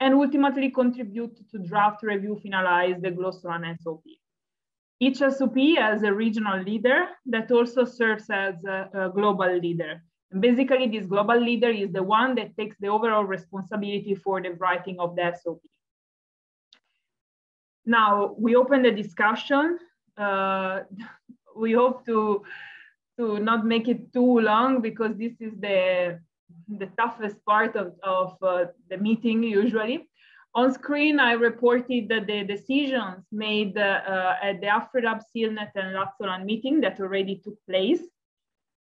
and ultimately contribute to draft, review, finalize the GLOSOLAN S O P. Each S O P has a regional leader that also serves as a, a global leader. Basically, this global leader is the one that takes the overall responsibility for the writing of the S O P. Now, we open the discussion. Uh, we hope to, to not make it too long, because this is the, the toughest part of, of uh, the meeting usually. On screen, I reported that the decisions made uh, at the AFRILAB, SEALNET and LATSOLAN meeting that already took place.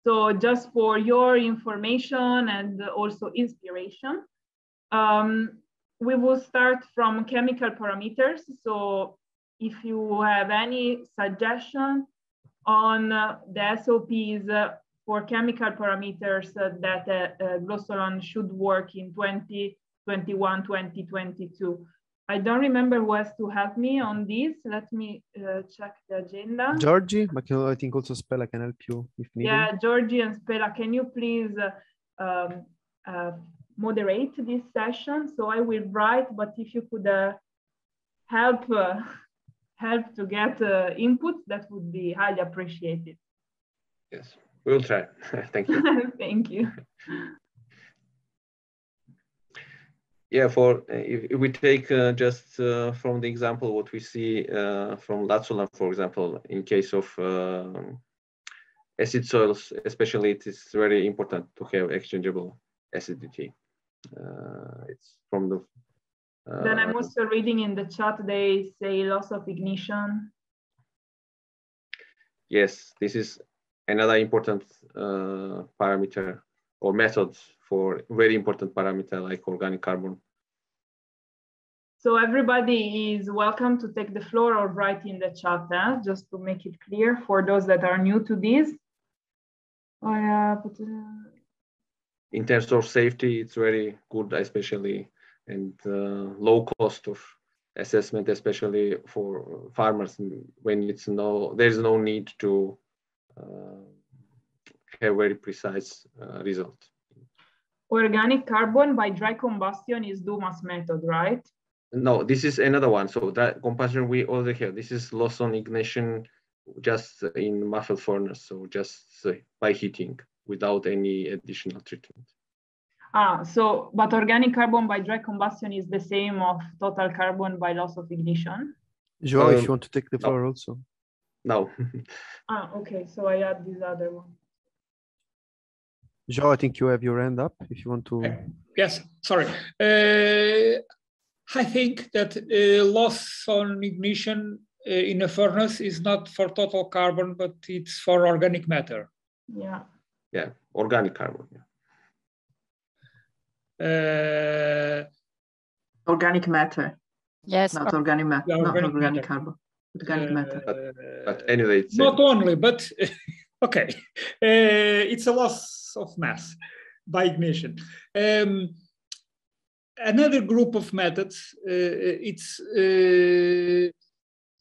So just for your information and also inspiration, um, we will start from chemical parameters. So if you have any suggestion on uh, the S O Ps uh, for chemical parameters uh, that uh, uh, GLOSOLAN should work in twenty twenty-one, twenty twenty-two. I don't remember who has to help me on this. Let me uh, check the agenda. Giorgi, but I think also Špela can help you if needed. Yeah, Giorgi and Špela, can you please uh, um, uh, moderate this session? So I will write, but if you could uh, help, uh, help to get uh, input, that would be highly appreciated. Yes, we'll try. Thank you. Thank you. Yeah, for if, if we take uh, just uh, from the example what we see uh, from LATSOLAN, for example, in case of uh, acid soils, especially, it is very important to have exchangeable acidity. Uh, it's from the. Uh, then I'm also reading in the chat. They say loss of ignition. Yes, this is another important uh, parameter or methods for very important parameter like organic carbon. So everybody is welcome to take the floor or write in the chat, eh? Just to make it clear for those that are new to this. Oh, yeah, but, uh... in terms of safety, it's very good, especially, and uh, low cost of assessment, especially for farmers, when it's no, there's no need to uh, have very precise uh, result. Organic carbon by dry combustion is Dumas method, right? No, this is another one. So that combustion we already have. This is loss on ignition just in muffled furnace, so just by heating without any additional treatment. Ah, so, but organic carbon by dry combustion is the same of total carbon by loss of ignition? Joao, um, if you want to take the floor no. also. No. Ah, okay, so I add this other one. Joao, I think you have your hand up if you want to. Yes, sorry. Uh, I think that uh, loss on ignition uh, in a furnace is not for total carbon, but it's for organic matter. Yeah. Yeah, organic carbon. Yeah. Uh, organic matter. Yes. Not organic matter. Yeah, organic not organic matter. carbon. Organic uh, matter. But, but anyway, it's not only, but. Okay, uh, it's a loss of mass by ignition. Um, another group of methods, uh, it's uh,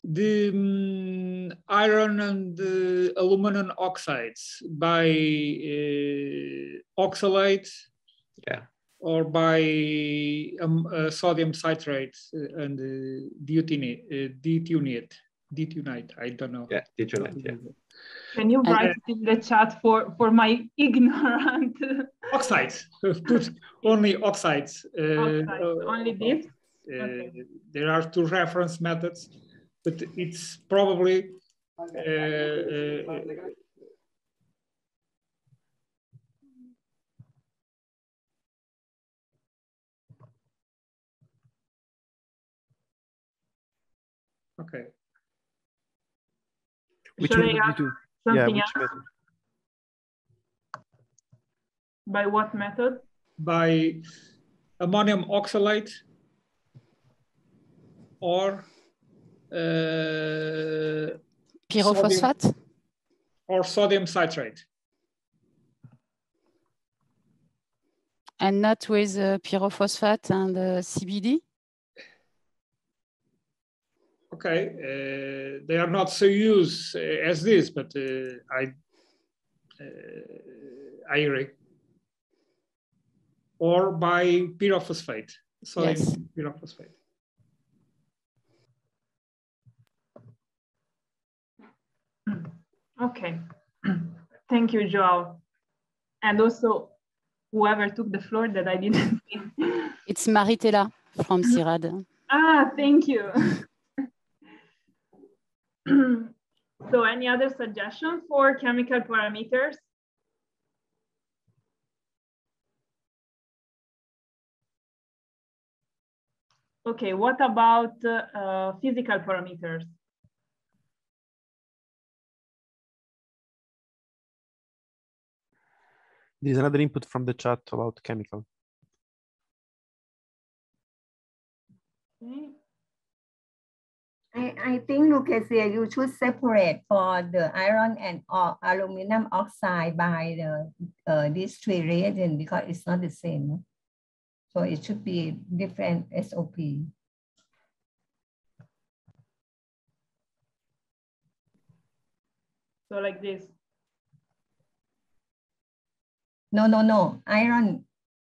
the um, iron and uh, aluminum oxides by uh, oxalate, yeah, or by um, uh, sodium citrate and uh, deutinate. Uh, deutinate. Did Unite, I don't know. Yeah, Did Unite, yeah. Can you write and, uh, it in the chat for, for my ignorant? Oxides, put only oxides. Uh, oxides, uh, only this? Uh, okay. There are two reference methods, but it's probably... Okay. Uh, uh, Okay. Which Sorry, one did you do? Something yeah, which else? By what method? By ammonium oxalate or uh, pyrophosphate sodium, or sodium citrate. And not with uh, pyrophosphate and uh, C B D? Okay, uh, they are not so used uh, as this, but uh, I, uh, I agree. Or by pyrophosphate, sodium yes. pyrophosphate. Okay, thank you, Joao. And also, whoever took the floor that I didn't see. It's Maritela from C I R A D. Ah, thank you. So any other suggestion for chemical parameters? Okay, what about uh, physical parameters? There's another input from the chat about chemical. Okay. I, I think, Lucrecia, you should separate for the iron and aluminum oxide by the, uh, these three reagents because it's not the same. So it should be different S O P. So like this? No, no, no. Iron,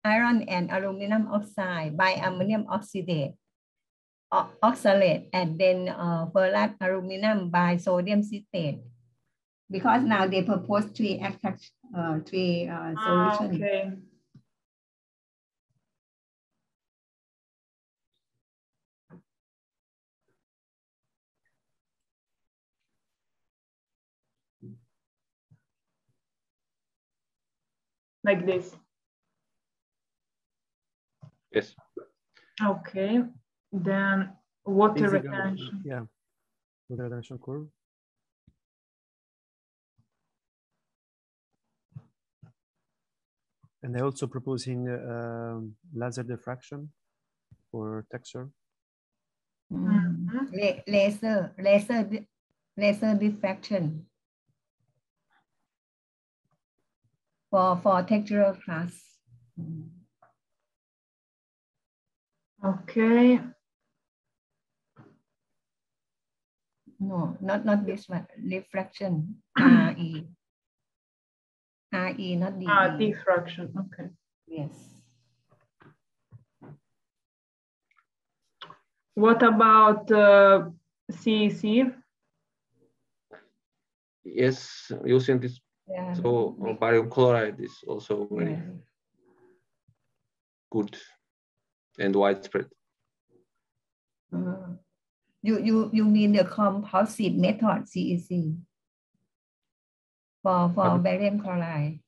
iron and aluminum oxide by ammonium oxidate. Oxalate and then uh, ferrous aluminum by sodium citrate, because now they propose three extract, uh, three uh, solutions. Ah, okay. Like this. Yes. Okay. Then water Easy retention. Yeah, water retention curve. And they're also proposing uh, laser diffraction for texture. Mm-hmm. Laser, laser, laser diffraction for for textural class. Okay. No, not not this one. Refraction. R E. R E, not D. Ah, diffraction. Okay. Yes. What about uh, C E C? Yes, using this. Yeah. So uh, barium chloride is also very yeah. good and widespread. Uh. You, you, you mean the composite method, C E C, for, for um, barium chloride?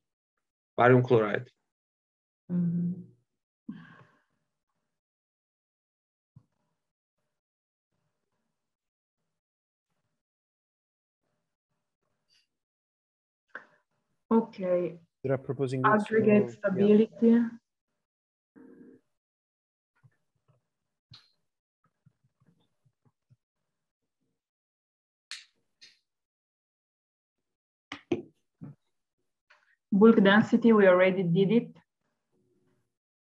Barium chloride. Mm-hmm. Okay. They are proposing aggregate for, stability. Yeah. Bulk density, we already did it.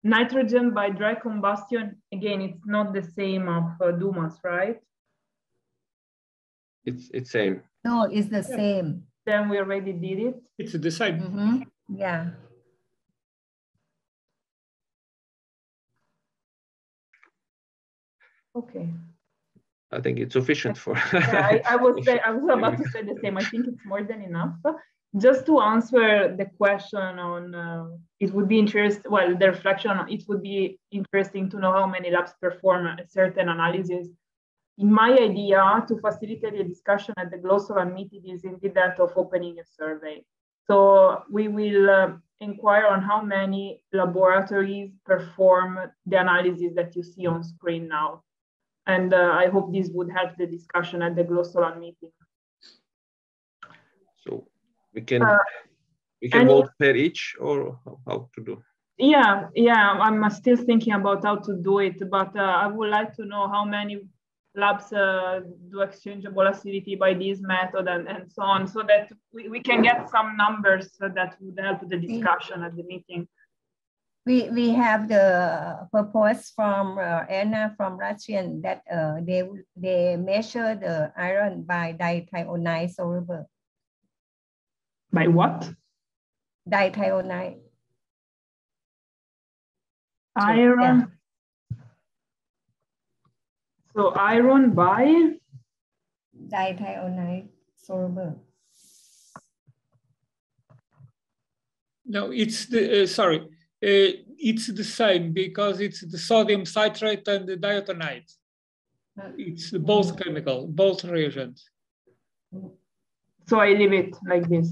Nitrogen by dry combustion, again, it's not the same of uh, Dumas, right? It's it's same. No, it's the yeah. same. Then we already did it. It's the same. Mm-hmm. Yeah. Okay. I think it's sufficient for. Yeah, I, I was I was about to say the same. I think it's more than enough. Just to answer the question on, uh, it would be interest. Well, the reflection on it would be interesting to know how many labs perform a certain analysis. In my idea to facilitate a discussion at the GLOSOLAN meeting is indeed that of opening a survey. So we will uh, inquire on how many laboratories perform the analysis that you see on screen now. And uh, I hope this would help the discussion at the GLOSOLAN meeting. So we can uh, we can vote per each, or how to do? Yeah, yeah, I'm still thinking about how to do it, but uh, I would like to know how many labs uh, do exchangeable acidity by this method and, and so on, so that we, we can get some numbers that would help the discussion at the meeting. We, we have the purpose from uh, Anna from Russian that uh, they, they measure the iron by dithionite soluble. By what? Dithionite. Iron? Yeah. So iron by? Dithionite soluble. No, it's the, uh, sorry. Uh, it's the same because it's the sodium citrate and the dithionite. It's both chemical, both reagents. So I leave it like this.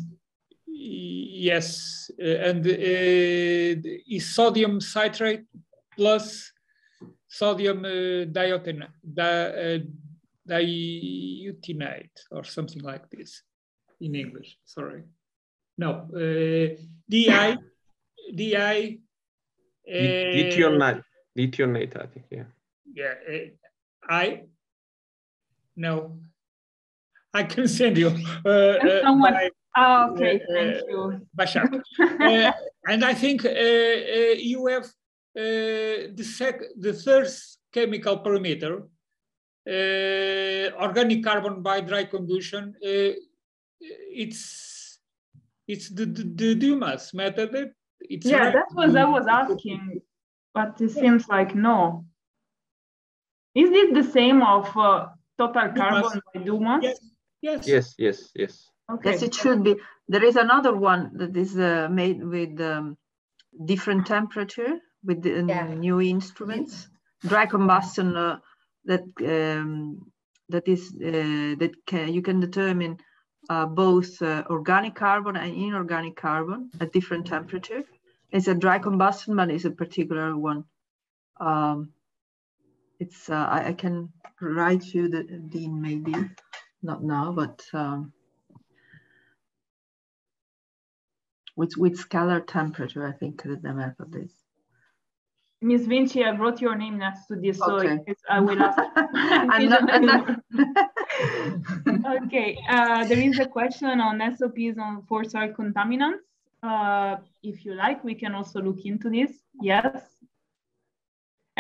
Yes, uh, and uh, is sodium citrate plus sodium uh, diotenite, di uh, diutinite or something like this in English, sorry. No, uh, D I, D I. Uh, Dithionate, dithionate, I think, yeah. Yeah, uh, I, no, I can send you. Uh, uh, someone, by, oh, okay, uh, thank you. Bashar. uh, and I think uh, uh, you have Uh, the, sec the third chemical parameter, uh, organic carbon by dry combustion, uh, it's it's the, the, the Dumas method. It's yeah, right. That was I was asking, but it seems like no. Is it the same of uh, total carbon Dumas. by Dumas? Yes, yes, yes, yes. yes. Okay. Yes, it should be. There is another one that is uh, made with um, different temperature. With the yeah. new instruments, dry combustion uh, that um, that is uh, that can, you can determine uh, both uh, organic carbon and inorganic carbon at different temperature. It's a dry combustion, but it's a particular one. Um, it's uh, I, I can write you the D I N maybe, not now, but um, with with scalar temperature. I think that the method is. Miss Vinci, I wrote your name next to this, okay. So I will ask. I'm not, I'm not. Okay, uh, there is a question on S O Ps on for soil contaminants. Uh, if you like, we can also look into this, yes.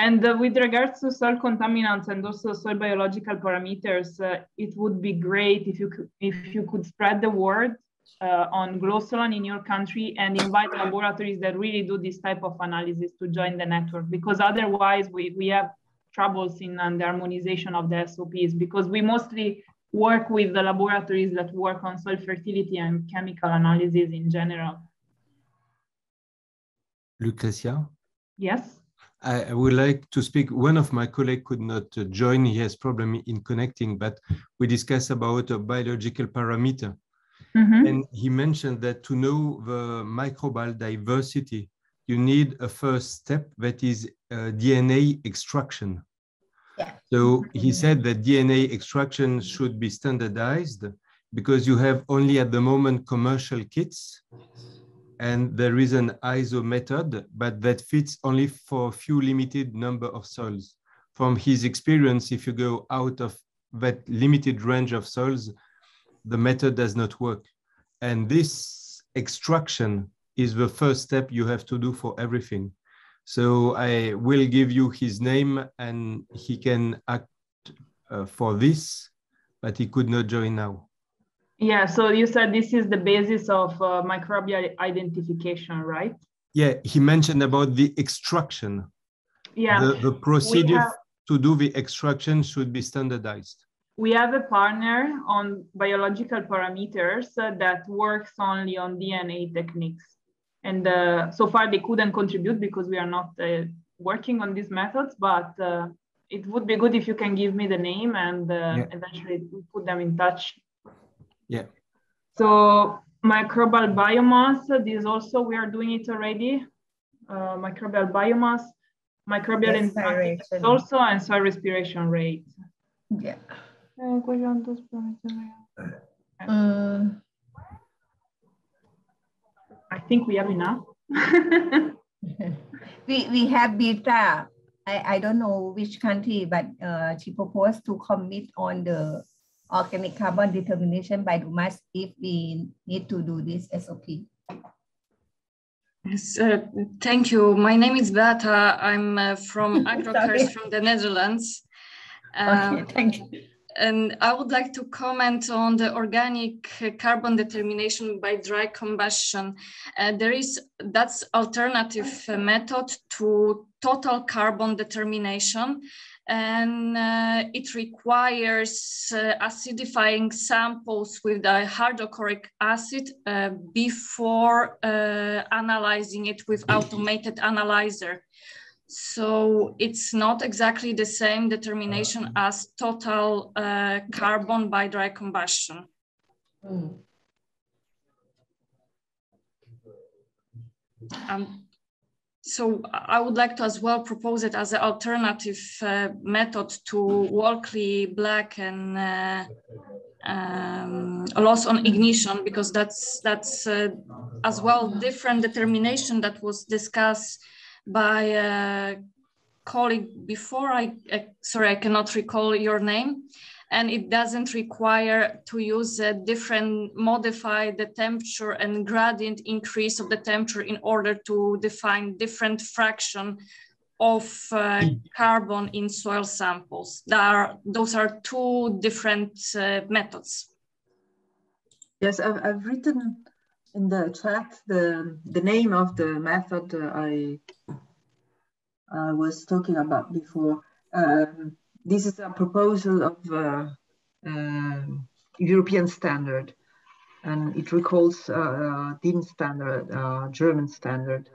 And uh, with regards to soil contaminants and also soil biological parameters, uh, it would be great if you could, if you could spread the word Uh, on GLOSOLAN in your country and invite laboratories that really do this type of analysis to join the network, because otherwise we, we have troubles in um, the harmonization of the S O Ps, because we mostly work with the laboratories that work on soil fertility and chemical analysis in general. Lucrecia? Yes? I would like to speak. One of my colleagues could not join. He has problem in connecting, but we discussed about a biological parameter. Mm-hmm. And he mentioned that to know the microbial diversity, you need a first step that is uh, D N A extraction. Yeah. So he said that D N A extraction should be standardized because you have only at the moment commercial kits, and there is an I S O method, but that fits only for a few limited number of soils. From his experience, if you go out of that limited range of soils, the method does not work. And this extraction is the first step you have to do for everything. So I will give you his name and he can act uh, for this, but he could not join now. Yeah, so you said this is the basis of uh, microbial identification, right? Yeah, he mentioned about the extraction. Yeah. The, the procedure to do the extraction should be standardized? We have a partner on biological parameters that works only on D N A techniques. And uh, so far they couldn't contribute because we are not uh, working on these methods, but uh, it would be good if you can give me the name and uh, yeah. eventually put them in touch. Yeah. So microbial biomass, this also, we are doing it already. Uh, microbial biomass, microbial enzyme also, and soil respiration rate. Yeah. Uh, I think we have enough. we, we have beta. I, I don't know which country, but uh, she proposed to commit on the organic carbon determination by Dumas if we need to do this S O P. Yes, uh, thank you. My name is Beata. I'm uh, from AgroCares from the Netherlands. Um, okay, thank you. And I would like to comment on the organic carbon determination by dry combustion. Uh, there is, that's alternative method to total carbon determination, and uh, it requires uh, acidifying samples with the hydrochloric acid uh, before uh, analyzing it with automated analyzer. So it's not exactly the same determination as total uh, carbon by dry combustion. Mm. Um, so I would like to as well propose it as an alternative uh, method to Walkley-Black and uh, um, loss on ignition, because that's, that's uh, as well different determination that was discussed by a colleague before. I, uh, sorry, I cannot recall your name, and it doesn't require to use a different, modify the temperature and gradient increase of the temperature in order to define different fraction of uh, carbon in soil samples. There are, those are two different uh, methods. Yes, I've, I've written in the chat the, the name of the method uh, I I was talking about before. Um, this is a proposal of uh, uh, European standard, and it recalls uh, D I N standard, uh, German standard,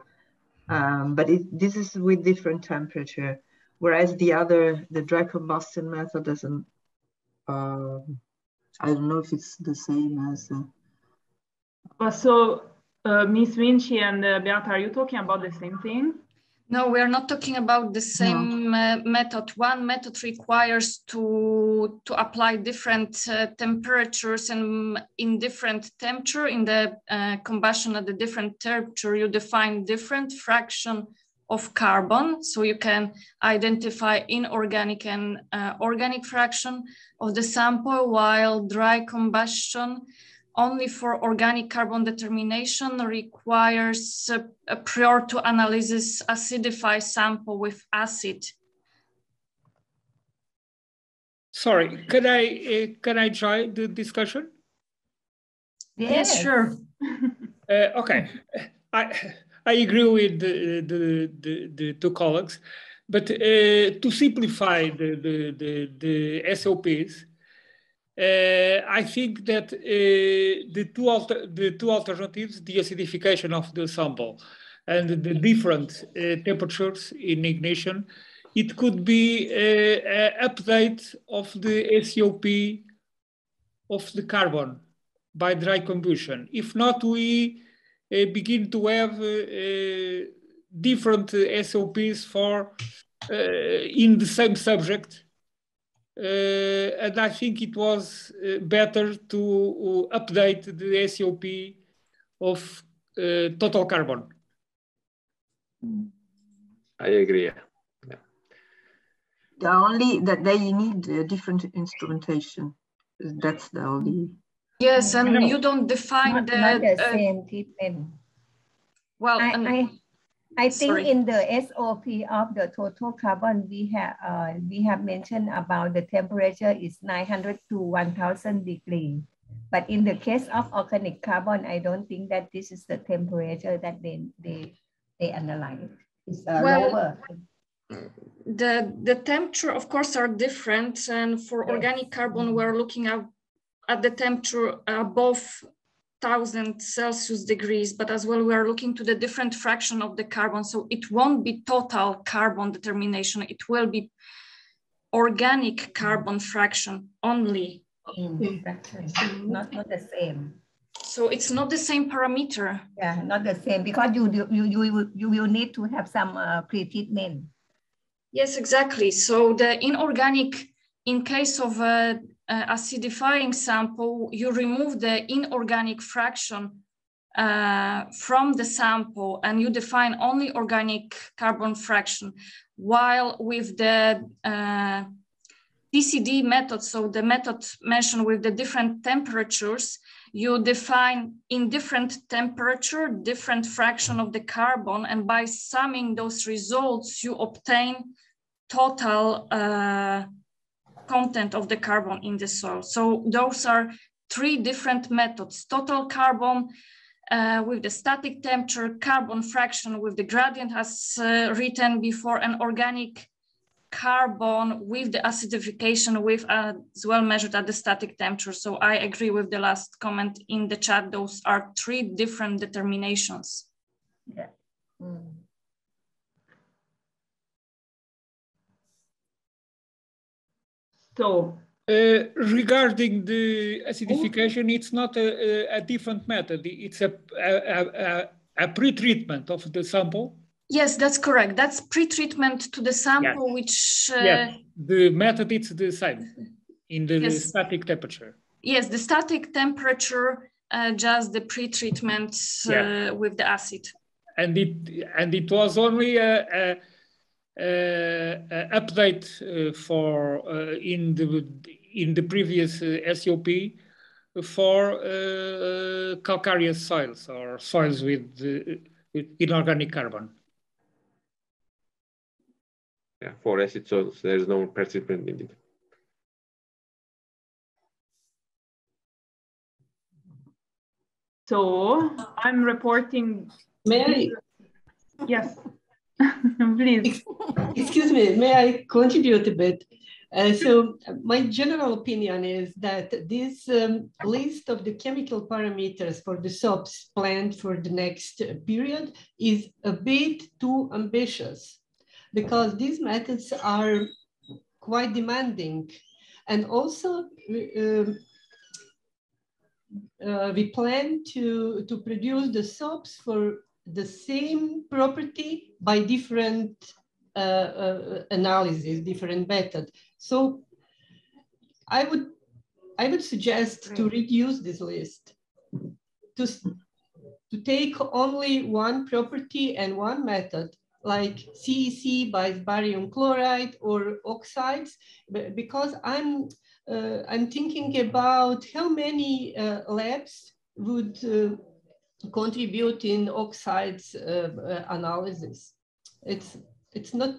um, but it, this is with different temperature, whereas the other, the dry combustion method doesn't, uh, I don't know if it's the same as. Uh, so, uh, Miss Vinci and uh, Beata, are you talking about the same thing? No, we are not talking about the same no. uh, method. One method requires to, to apply different uh, temperatures, and in different temperature, in the uh, combustion at the different temperature, you define different fraction of carbon. So you can identify inorganic and uh, organic fraction of the sample, while dry combustion only for organic carbon determination requires a, a prior to analysis acidify sample with acid. Sorry, could I uh, can I join the discussion? Yes, yes. Sure. uh, okay, I I agree with the the, the, the two colleagues, but uh, to simplify the the the, the S O Ps. Uh, I think that uh, the, two alter the two alternatives, the acidification of the sample and the different uh, temperatures in ignition, it could be an update of the S O P of the carbon by dry combustion. If not, we uh, begin to have uh, different uh, S O Ps for uh, in the same subject. Uh, and I think it was uh, better to uh, update the S O P of uh, total carbon. I agree. Yeah. The only that they need uh, different instrumentation. That's the only. Yes, and no. you don't define not, the. Not the uh, same treatment. Well, I, and, I, I think Sorry. in the S O P of the total carbon, we have uh, we have mentioned about the temperature is nine hundred to one thousand degrees. But in the case of organic carbon, I don't think that this is the temperature that they they, they analyze. It's uh, well, lower. the the temperature, of course, are different, and for organic carbon we're looking at at the temperature above thousand Celsius degrees, but as well we are looking to the different fraction of the carbon, so it won't be total carbon determination, it will be organic carbon fraction only. In practice, not, not the same. So it's not the same parameter. Yeah, not the same, because you you you, you, you will need to have some uh, pre-treatment. Yes, exactly. So the inorganic, in case of a, a acidifying sample, you remove the inorganic fraction uh, from the sample and you define only organic carbon fraction. While with the uh, D C D method, so the method mentioned with the different temperatures, you define in different temperature, different fraction of the carbon, and by summing those results, you obtain total uh, content of the carbon in the soil. So those are three different methods: total carbon uh, with the static temperature, carbon fraction with the gradient as uh, written before, and organic carbon with the acidification with uh, as well measured at the static temperature. So I agree with the last comment in the chat. Those are three different determinations. Yeah. Mm. So uh, regarding the acidification, oh. it's not a, a, a different method. It's a, a, a, a pre-treatment of the sample. Yes, that's correct. That's pre-treatment to the sample, yeah. which... Uh, yeah, the method is the same in the yes. static temperature. Yes, the static temperature, uh, just the pre-treatment uh, yeah. with the acid. And it and it was only a, a, a update uh, for uh, in the in the previous uh, S O P for uh, calcareous soils or soils with, uh, with inorganic carbon. Yeah, for acid soils, there is no participant needed. So I'm reporting. May I? Yes, please. Excuse me, may I contribute a bit? Uh, so my general opinion is that this um, list of the chemical parameters for the S O Ps planned for the next period is a bit too ambitious, because these methods are quite demanding. And also uh, uh, we plan to, to produce the S O Ps for the same property by different uh, uh, analysis, different method. So I would, I would suggest to reduce this list, to, to take only one property and one method, like C E C by barium chloride or oxides, because I'm uh, I'm thinking about how many uh, labs would uh, contribute in oxides uh, analysis. It's it's not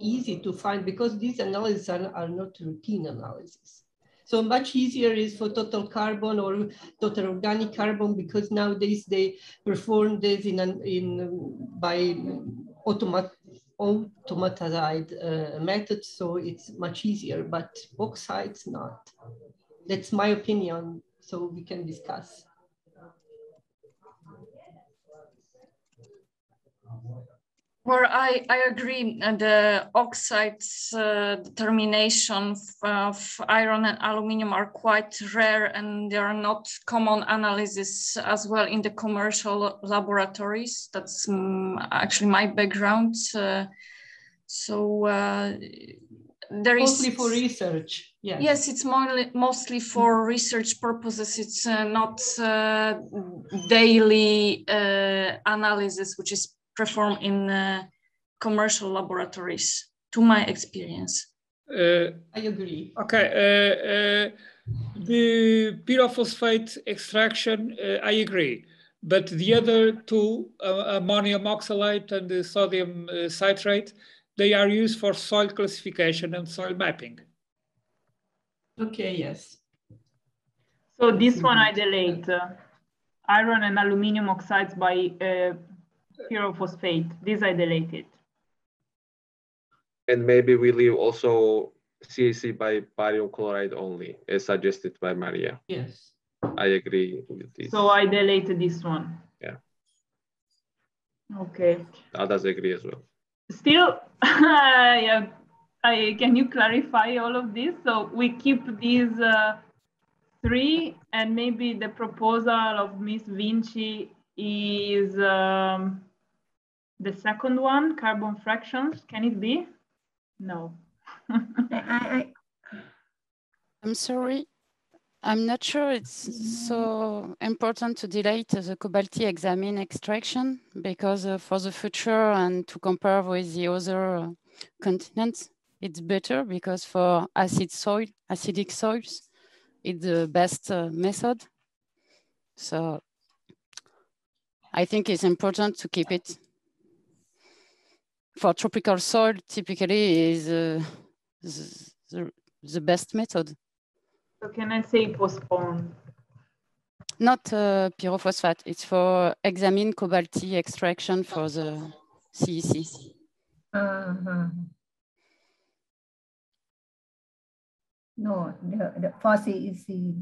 easy to find, because these analyses are, are not routine analysis. So much easier is for total carbon or total organic carbon, because nowadays they perform this in an, in by Automat automatized uh, method, so it's much easier, but oxides not. That's my opinion, so we can discuss. Well, I, I agree. The oxides uh, determination of iron and aluminium are quite rare, and they are not common analyses as well in the commercial laboratories. That's um, actually my background. Uh, so uh, there is mostly for research. Yes, yes, it's mostly mostly for research purposes. It's uh, not uh, daily uh, analysis, which is perform in uh, commercial laboratories, to my experience. Uh, I agree. Okay, uh, uh, the pyrophosphate extraction, uh, I agree. But the other two, uh, ammonium oxalate and the sodium uh, citrate, they are used for soil classification and soil mapping. Okay, yes. So this one I delete. Uh, iron and aluminium oxides by uh, pyrophosphate. These I deleted. And maybe we leave also C A C by barium chloride only, as suggested by Maria. Yes. I agree with this. So I deleted this one. Yeah. Okay. Others agree as well. Still, yeah. I, can you clarify all of this? So we keep these uh, three, and maybe the proposal of Miss Vinci is um, the second one, carbon fractions. Can it be? No. I, I, I... I'm sorry. I'm not sure it's so important to delete the cobalt-examine extraction, because uh, for the future and to compare with the other uh, continents, it's better, because for acid soil, acidic soils, it's the best uh, method. So I think it's important to keep it. For tropical soil, typically is uh, the, the best method. So can I say postpone? Not uh, pyrophosphate. It's for examine cobalt-T extraction for the C E C. Uh-huh. No, the, the for C E C.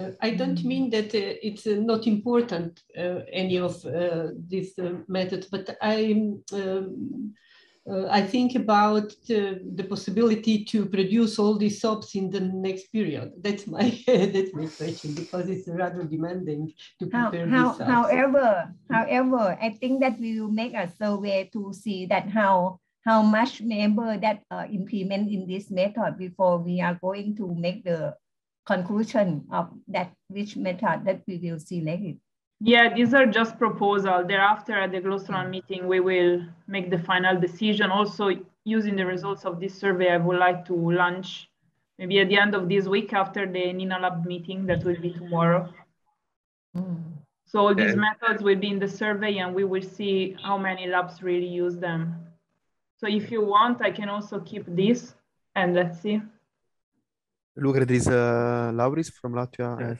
Uh, I don't mean that uh, it's uh, not important, uh, any of uh, these uh, methods, but I, um, uh, I think about uh, the possibility to produce all these S O Ps in the next period. That's my, that's my question, because it's rather demanding to prepare how, how, However, however, I think that we will make a survey to see that how, how much member that uh, implement in this method before we are going to make the conclusion of that which method that we will select it. Yeah, these are just proposals. Thereafter, at the GLOSOLAN meeting, we will make the final decision. Also, using the results of this survey, I would like to launch maybe at the end of this week after the NENALAB meeting that will be tomorrow. Mm. So all these and methods will be in the survey, and we will see how many labs really use them. So if you want, I can also keep this, and let's see. Look at this, uh, Lauris from Latvia. Yes.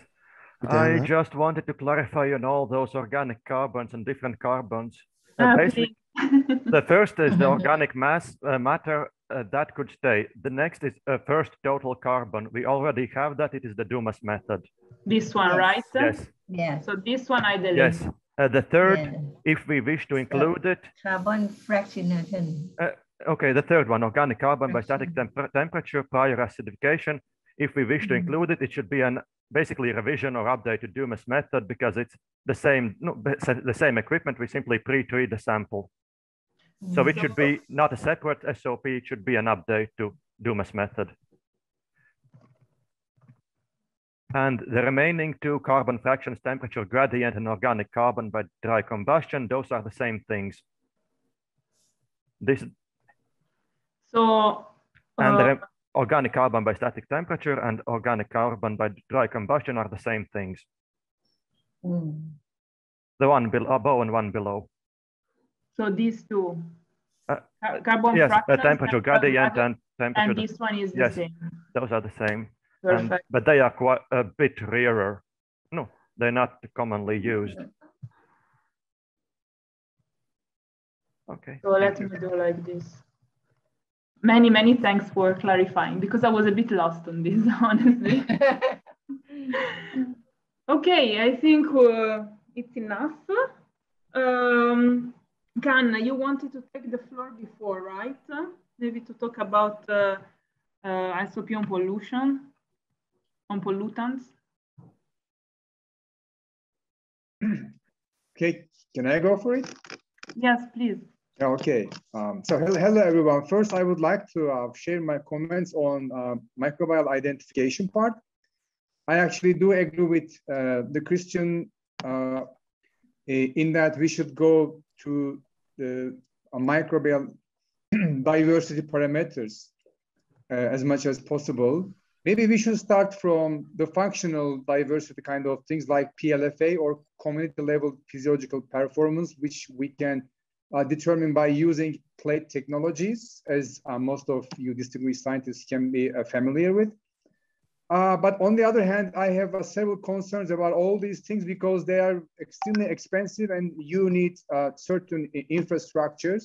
I uh, just wanted to clarify on all those organic carbons and different carbons. Uh, basically, the first is the organic mass uh, matter uh, that could stay. The next is uh, first total carbon. We already have that. It is the Dumas method. This one, yes. Right? Yes. Yeah. So this one I delete. Yes. Uh, the third, yeah. If we wish to include so, it. Carbon fractionation. Uh, okay, the third one, organic carbon by static temp temperature prior acidification. If we wish to include it, it should be an basically revision or update to Dumas method, because it's the same, no, the same equipment. We simply pre-treat the sample, so it should be not a separate S O P. It should be an update to Dumas method. And the remaining two carbon fractions, temperature gradient and organic carbon by dry combustion, those are the same things. This. So. Uh... And the organic carbon by static temperature and organic carbon by dry combustion are the same things. Mm. The one above and one below. So these two. Uh, Car carbon yes, fractions, uh, temperature gradient and temperature. And this one is the yes, same. Those are the same. Perfect. And, but they are quite a bit rarer. No, they're not commonly used. Okay. So let me do like this. Many, many thanks for clarifying, because I was a bit lost on this, honestly. Okay, I think uh, it's enough. Um, Can, you wanted to take the floor before, right? Uh, maybe to talk about uh, uh, S O P on pollution, on pollutants. Okay, can I go for it? Yes, please. Okay, um, so hello, hello everyone. First, I would like to uh, share my comments on uh, microbial identification part. I actually do agree with uh, the Christian uh, in that we should go to the uh, microbial diversity parameters uh, as much as possible. Maybe we should start from the functional diversity kind of things like P L F A or community level physiological performance, which we can Uh, determined by using plate technologies, as uh, most of you distinguished scientists can be uh, familiar with. Uh, but on the other hand, I have uh, several concerns about all these things, because they are extremely expensive and you need uh, certain infrastructures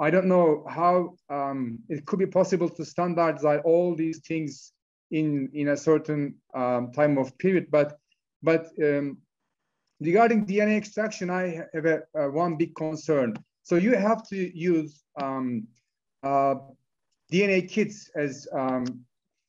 I don't know how um, it could be possible to standardize all these things in, in a certain um, time of period, but, but um, regarding D N A extraction, I have a, a one big concern. So you have to use um, uh, D N A kits, as, um,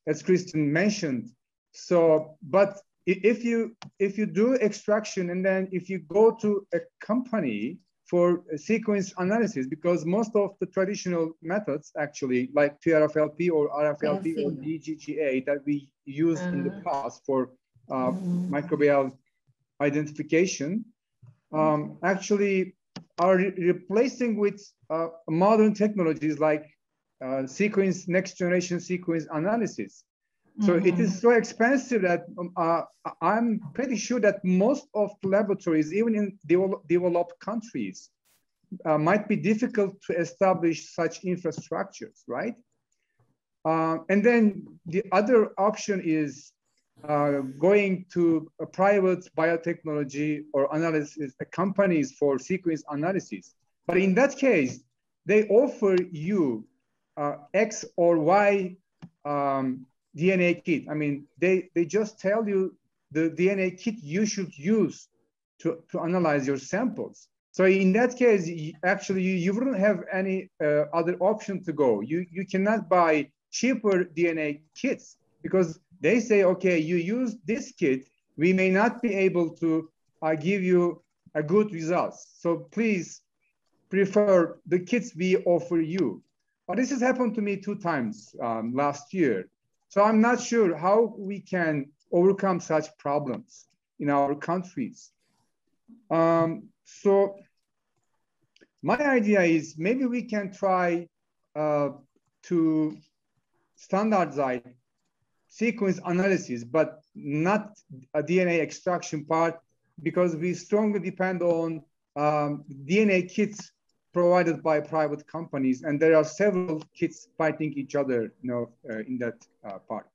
as Christian mentioned. So, but if you, if you do extraction and then if you go to a company for sequence analysis, because most of the traditional methods actually, like T R F L P or R F L P or D G G A that we used uh-huh. in the past for uh, mm-hmm. microbial identification, um, actually are re replacing with uh, modern technologies like uh, sequence, next generation sequence analysis. So mm-hmm. it is so expensive that uh, I'm pretty sure that most of the laboratories, even in develop, developed countries, uh, might be difficult to establish such infrastructures, right? Uh, and then the other option is uh, going to a private biotechnology or analysis companies for sequence analysis. But in that case, they offer you uh, X or Y um, D N A kit. I mean, they, they just tell you the D N A kit you should use to, to analyze your samples. So in that case, you, actually, you, you wouldn't have any uh, other option to go. You, you cannot buy cheaper D N A kits because they say, okay, you use this kit, we may not be able to uh, give you a good results. So please prefer the kits we offer you. But this has happened to me two times um, last year. So I'm not sure how we can overcome such problems in our countries. Um, so my idea is maybe we can try uh, to standardize sequence analysis, but not a D N A extraction part, because we strongly depend on um, D N A kits provided by private companies, and there are several kits fighting each other, you know, uh, in that uh, part.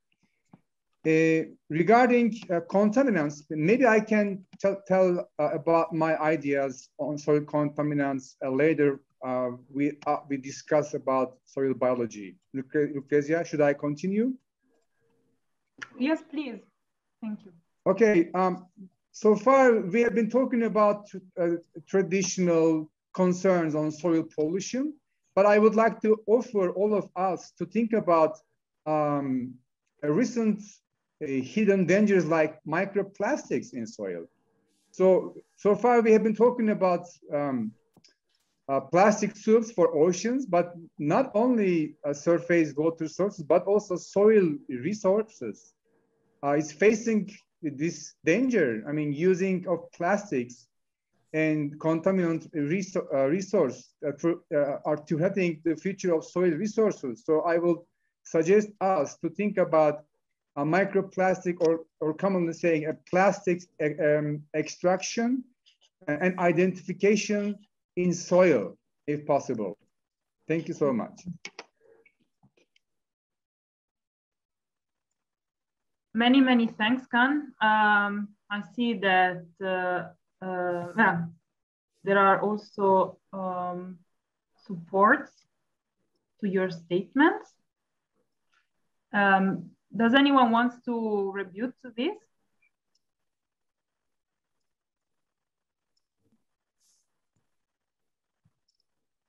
Uh, regarding uh, contaminants, maybe I can tell uh, about my ideas on soil contaminants uh, later. Uh, we uh, we discuss about soil biology. Lucrezia, should I continue? Yes, please. Thank you. Okay. Um, so far, we have been talking about uh, traditional concerns on soil pollution, but I would like to offer all of us to think about um, a recent uh, hidden dangers like microplastics in soil. So, so far we have been talking about um, uh, plastic soups for oceans, but not only uh, surface water sources, but also soil resources uh, is facing this danger. I mean, using of plastics and contaminant resource, uh, resource uh, for, uh, are threatening the future of soil resources. So I will suggest us to think about a microplastic, or, or commonly saying a plastic um, extraction and identification in soil, if possible. Thank you so much. Many, many thanks, Can. Um, I see that uh, Uh, yeah, there are also um, supports to your statements. Um, does anyone wants to rebut to this?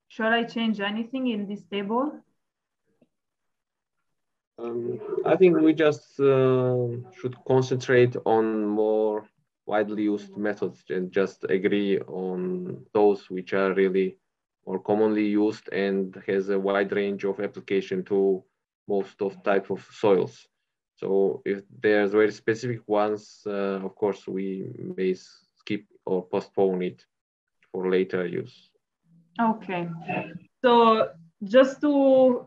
Shall I change anything in this table? Um, I think we just uh, should concentrate on more widely used methods and just agree on those which are really or commonly used and has a wide range of application to most of type of soils. So if there's very specific ones, uh, of course, we may skip or postpone it for later use. Okay, so just to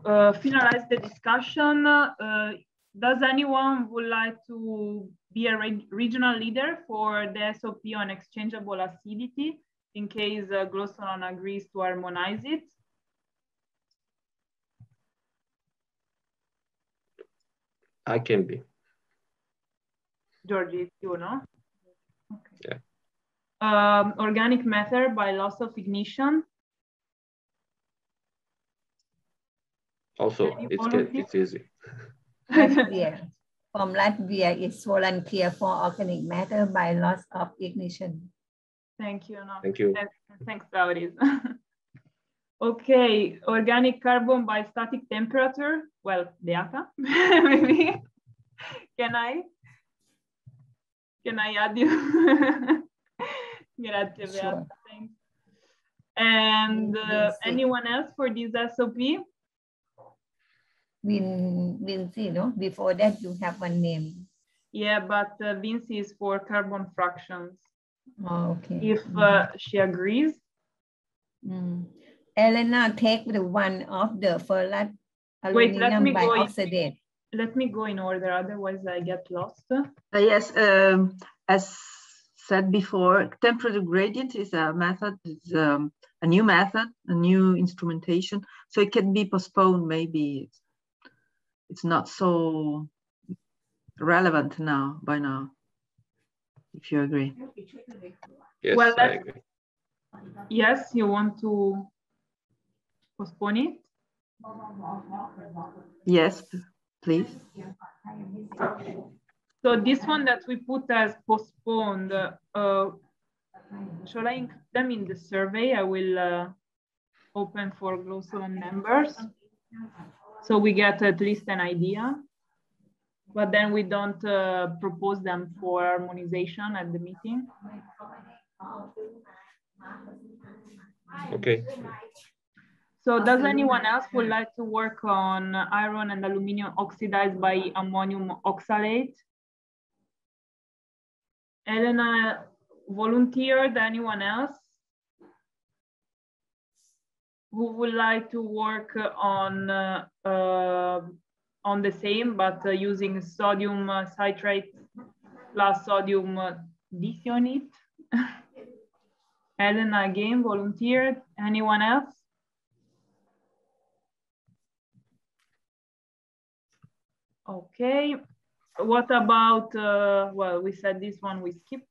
uh, finalize the discussion, uh, does anyone would like to be a reg regional leader for the S O P on exchangeable acidity in case uh, GLOSOLAN agrees to harmonize it? I can be. Giorgi, you know? Okay. Yeah. Um, organic matter by loss of ignition. Also, it's, it's easy. Latvia. From Latvia, it's swollen clear for organic matter by loss of ignition. Thank you. No. Thank you. Thanks, Lauris. Okay, organic carbon by static temperature. Well, Deata, maybe. Can I? Can I add you? Grazie, Beata. Sure. Thanks. And uh, anyone else for this S O P? Vin Vinci, no? Before that, you have one name. Yeah, but uh, Vinci is for carbon fractions. Oh, okay. If uh, she agrees. Mm. Elena, take the one of the ferrite aluminum by oxidate. Let me go in order, otherwise I get lost. Uh, yes, um, as said before, temperature gradient is a method, is um, a new method, a new instrumentation. So it can be postponed, maybe it's, it's not so relevant now, by now, if you agree. Yes, well, I agree. Yes, you want to postpone it? Yes, please. So this one that we put as postponed, uh, shall I include them in the survey? I will uh, open for GLOSOLAN members, so we get at least an idea, but then we don't uh, propose them for harmonization at the meeting. Okay. So does anyone else would like to work on iron and aluminium oxidized by ammonium oxalate? Elena volunteered, anyone else? Who would like to work on, uh, uh, on the same, but uh, using sodium citrate plus sodium dithionite? Elena again volunteered, anyone else? Okay, what about, uh, well, we said this one we skip.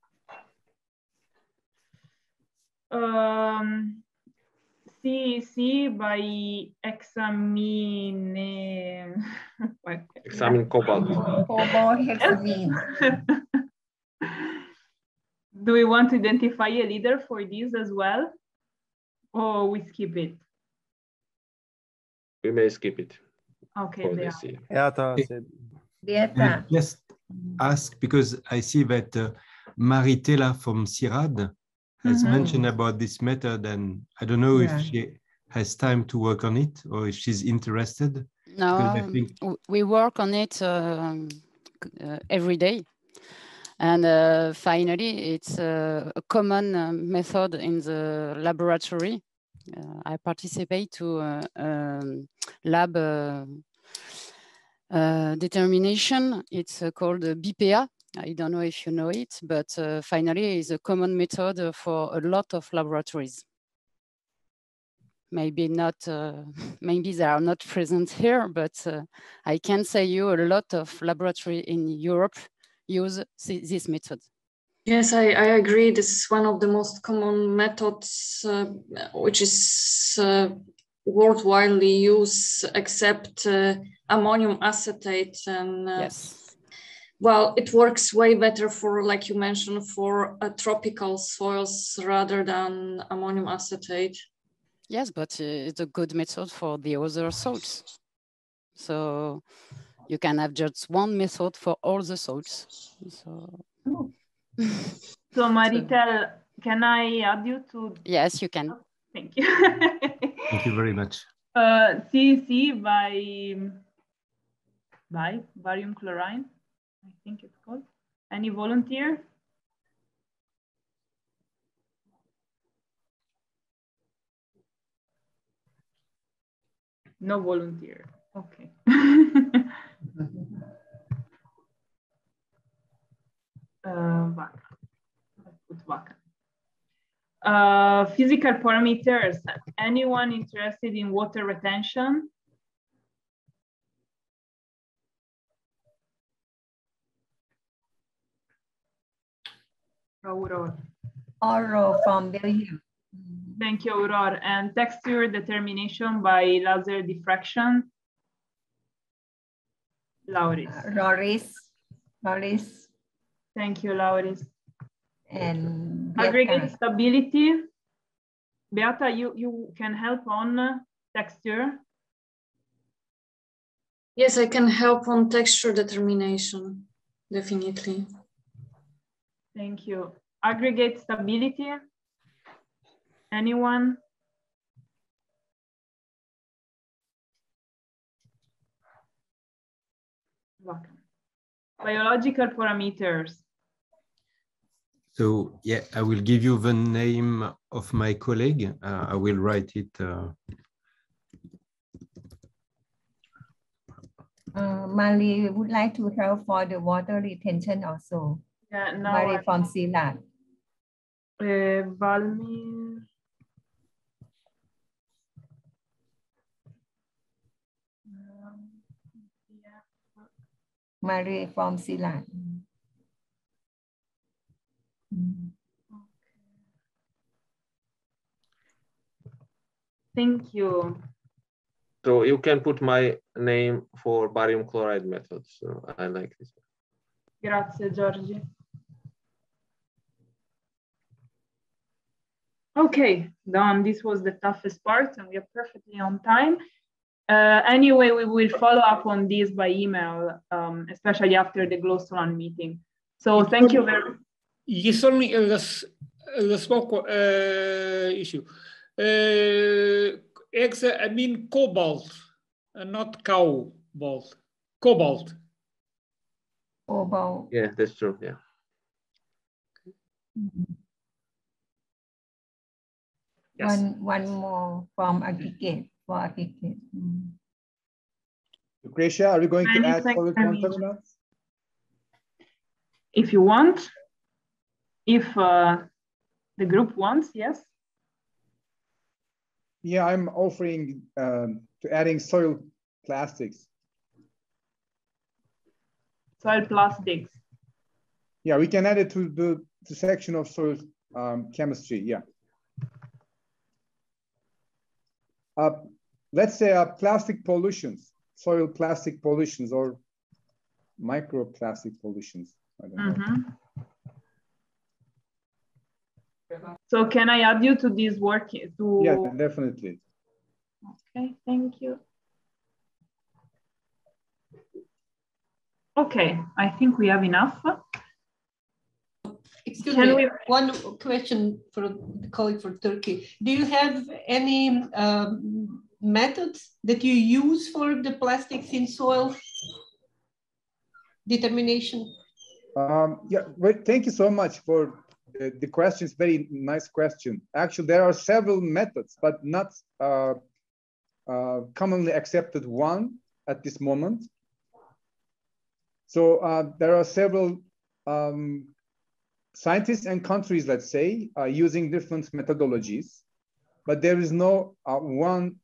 Um, C E C by hexamine. Hexamine cobalt. Cobalt hexamine. Do we want to identify a leader for this as well? Or we skip it? We may skip it. Okay, Beata. Beata. Just ask, because I see that uh, Maritela from C I R A D has mm-hmm. mentioned about this method, and I don't know yeah. if she has time to work on it or if she's interested. No, I think... we work on it uh, uh, every day. And uh, finally, it's uh, a common uh, method in the laboratory. Uh, I participate to uh, um, lab uh, uh, determination. It's uh, called B P A. I don't know if you know it, but uh, finally is a common method for a lot of laboratories. Maybe not. Uh, maybe they are not present here, but uh, I can say you a lot of laboratories in Europe use this method. Yes, I, I agree. This is one of the most common methods, uh, which is uh, worldwide used, except uh, ammonium acetate. And uh, yes, well, it works way better for, like you mentioned, for uh, tropical soils rather than ammonium acetate. Yes, but uh, it's a good method for the other salts. So you can have just one method for all the salts. So. Oh. So Maritel, can I add you to? Yes, you can. Oh, thank you. Thank you very much. Uh, C C by by barium chloride, I think it's called. Any volunteer? No volunteer. Okay. Uh, uh, physical parameters. Anyone interested in water retention? Aurora. Aurora from Belgium. Thank you, Aurora. And texture determination by laser diffraction. Lauris. Lauris. Lauris. Thank you, Lauris. And aggregate stability. Beata, you, you can help on texture. Yes, I can help on texture determination, definitely. Thank you. Aggregate stability. Anyone? Welcome. Biological parameters. So, yeah, I will give you the name of my colleague. Uh, I will write it. Uh... Uh, Mali would like to help for the water retention also. Yeah, no, Mali I... from SEALNET. Uh, Valmir. Maria from SEALNET. Thank you. So you can put my name for barium chloride method. So I like this. Grazie, Giorgi. Okay, done. This was the toughest part, and we are perfectly on time. Uh, anyway, we will follow up on this by email, um, especially after the GLOSOLAN meeting. So thank you very much. Yes, only uh, the small uh, issue. Uh, I mean cobalt, uh, not cow bolt. Cobalt. Cobalt. Yeah, that's true. Yeah. Mm-hmm. Yes. One, one more from aggregate. Mm. Lucretia, are we going and to add solid contaminants? If you want, if uh, the group wants, yes. Yeah, I'm offering um, to adding soil plastics. Soil plastics. Yeah, we can add it to the, the section of soil um, chemistry. Yeah. Uh, let's say uh, plastic pollutions, soil plastic pollutions or microplastic pollutions. I don't mm-hmm. know. So can I add you to this work? To... Yeah, definitely. Okay, thank you. Okay, I think we have enough. Excuse Can me, we... one question for the colleague for Turkey. Do you have any um, methods that you use for the plastics in soil determination? Um, yeah, well, thank you so much for uh, the question. It's very nice question. Actually, there are several methods, but not uh, uh, commonly accepted one at this moment. So uh, there are several um, scientists and countries, let's say, are using different methodologies, but there is no uh, one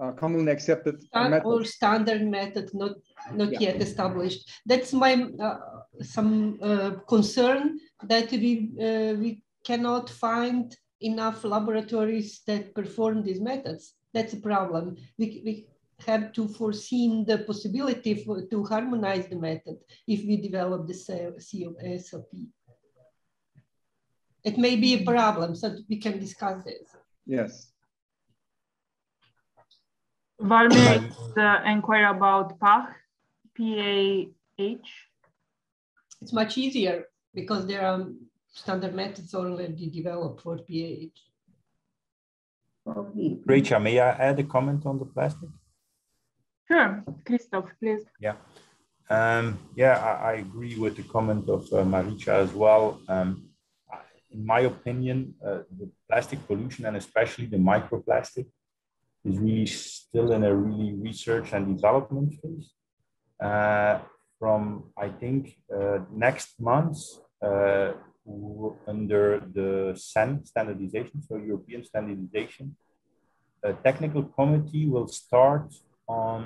uh, commonly accepted Stan method. Or standard method, not not yeah. yet established. That's my uh, some uh, concern that we uh, we cannot find enough laboratories that perform these methods. That's a problem. We we have to foresee the possibility for, to harmonize the method if we develop the C O S O P. It may be a problem, so we can discuss this. Yes. Valmer is uh, inquiry about P A H, P A H. It's much easier because there are standard methods already developed for P A H. Richa, may I add a comment on the plastic? Sure, Christoph, please. Yeah, um, yeah, I, I agree with the comment of uh, Maricha as well. Um, In my opinion, uh, the plastic pollution and especially the microplastic is really still in a really research and development phase. Uh, from, I think, uh, next month uh, under the S E N standardization, so European standardization, a technical committee will start on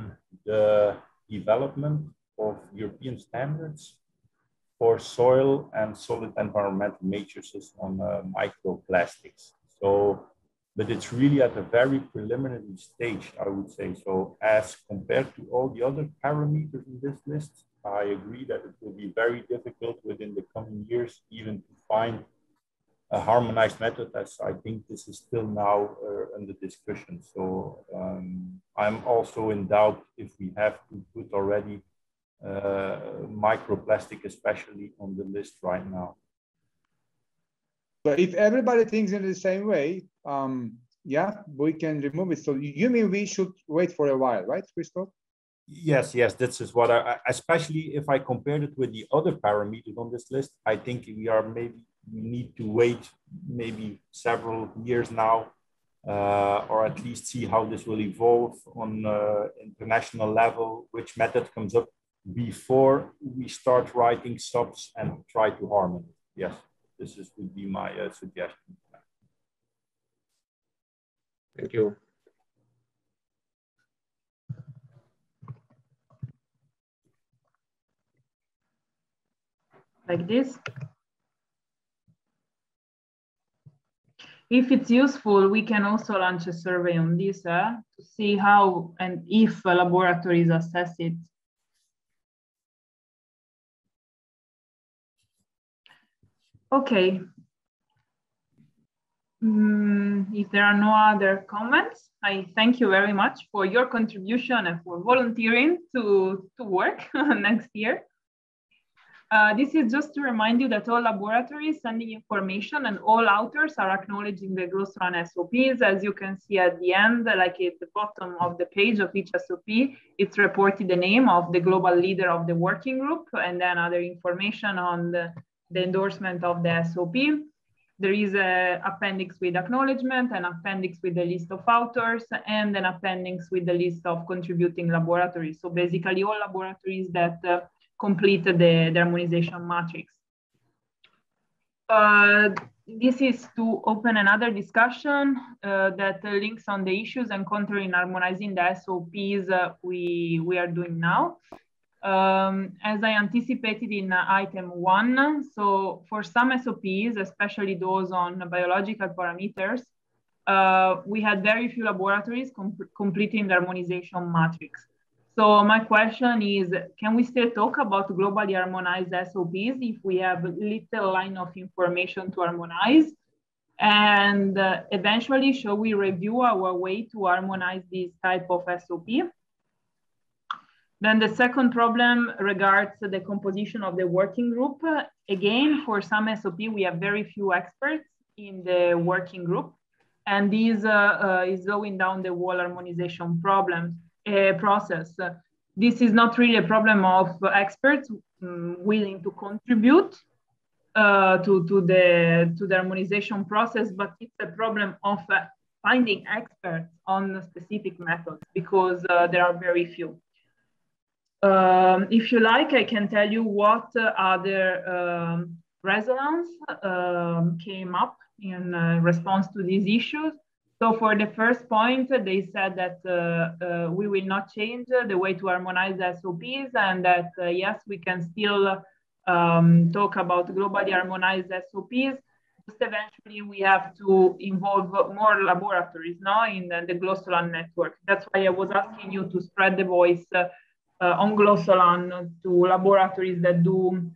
the development of European standards for soil and solid environmental matrices on uh, microplastics. So but it's really at a very preliminary stage, I would say. So as compared to all the other parameters in this list, I agree that it will be very difficult within the coming years even to find a harmonized method, as I think this is still now uh, under discussion. So um, I'm also in doubt if we have to put already uh, microplastic, especially on the list right now. But if everybody thinks in the same way, um, yeah, we can remove it. So you mean we should wait for a while, right, Christoph? Yes, yes, this is what I, especially if I compared it with the other parameters on this list, I think we are maybe, we need to wait maybe several years now, uh, or at least see how this will evolve on uh, international level, which method comes up before we start writing subs and try to harmonize. Yes, this is, would be my uh, suggestion. Thank you. Like this. If it's useful, we can also launch a survey on this uh, to see how and if laboratories assess it. Okay. Um, if there are no other comments, I thank you very much for your contribution and for volunteering to, to work next year. Uh, this is just to remind you that all laboratories sending information and all authors are acknowledging the GLOSOLAN S O Ps. As you can see at the end, like at the bottom of the page of each S O P, it's reported the name of the global leader of the working group and then other information on the, the endorsement of the S O P. There is an appendix with acknowledgement, an appendix with the list of authors, and an appendix with the list of contributing laboratories. So basically all laboratories that uh, completed the, the harmonization matrix. Uh, this is to open another discussion uh, that links on the issues encountered in harmonizing the S O Ps uh, we, we are doing now. Um, as I anticipated in uh, item one, so for some S O Ps, especially those on biological parameters, uh, we had very few laboratories comp completing the harmonization matrix. So my question is, can we still talk about globally harmonized S O Ps if we have little line of information to harmonize? And uh, eventually, shall we review our way to harmonize this type of S O P? Then the second problem regards the composition of the working group. Again, for some S O P, we have very few experts in the working group, and this uh, uh, is slowing down the whole harmonization problem. Uh, process. Uh, this is not really a problem of uh, experts um, willing to contribute uh, to, to, the, to the harmonization process, but it's a problem of uh, finding experts on the specific methods because uh, there are very few. Um, if you like, I can tell you what uh, other um, resonance um, came up in uh, response to these issues. So for the first point, they said that uh, uh, we will not change the way to harmonize the S O Ps and that, uh, yes, we can still um, talk about globally harmonized S O Ps. Just eventually, we have to involve more laboratories now in the, the GLOSOLAN network. That's why I was asking you to spread the voice uh, uh, on GLOSOLAN to laboratories that do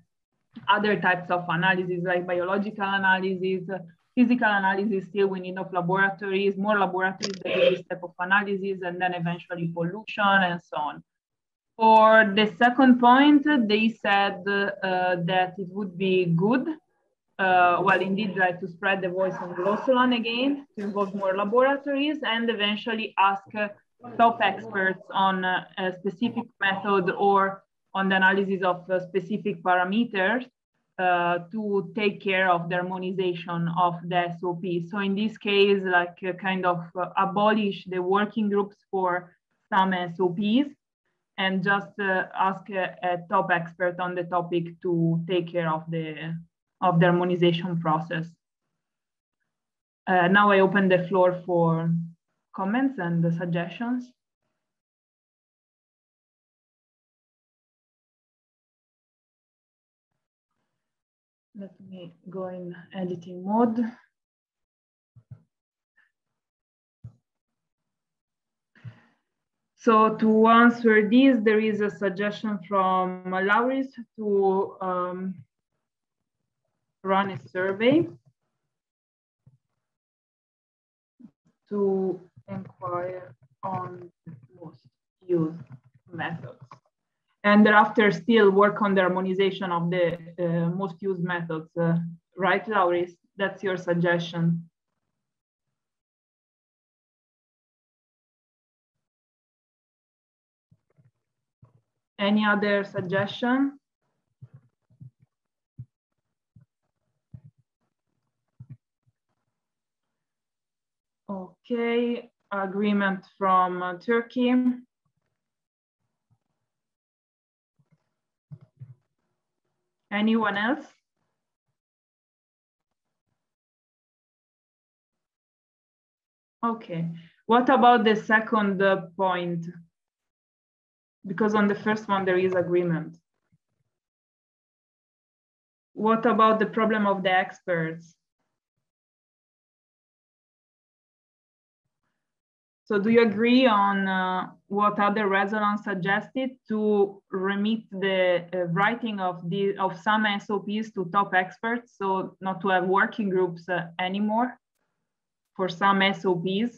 other types of analysis, like biological analysis, physical analysis. Still we need of laboratories, more laboratories that do this type of analysis, and then eventually pollution and so on. For the second point, they said uh, that it would be good, uh, well, indeed, like to spread the voice on GLOSOLAN again, to involve more laboratories, and eventually ask uh, top experts on uh, a specific method or on the analysis of uh, specific parameters Uh, to take care of the harmonization of the S O P. So in this case, like uh, kind of uh, abolish the working groups for some S O Ps and just uh, ask a, a top expert on the topic to take care of the, of the harmonization process. Uh, now I open the floor for comments and the suggestions. Let me go in editing mode. So to answer this, there is a suggestion from Lauris to um, run a survey to inquire on the most used methods. And thereafter still work on the harmonization of the uh, most used methods. Uh, right, Lauris? That's your suggestion. Any other suggestion? Okay, agreement from uh, Turkey. Anyone else? Okay, what about the second uh, point? Because on the first one, there is agreement. What about the problem of the experts? So do you agree on uh, what other resonance suggested to remit the uh, writing of, the, of some S O Ps to top experts, so not to have working groups uh, anymore for some S O Ps?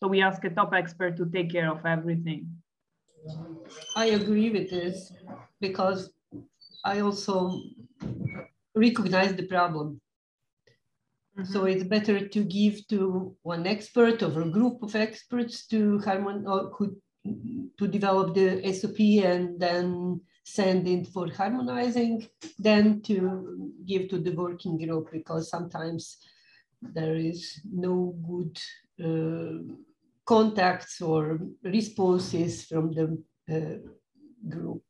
So we ask a top expert to take care of everything. I agree with this because I also recognize the problem. Mm-hmm. So it's better to give to one expert or a group of experts to harmon or who, to develop the S O P and then send it for harmonizing than to give to the working group, because sometimes there is no good uh, contacts or responses from the uh, group.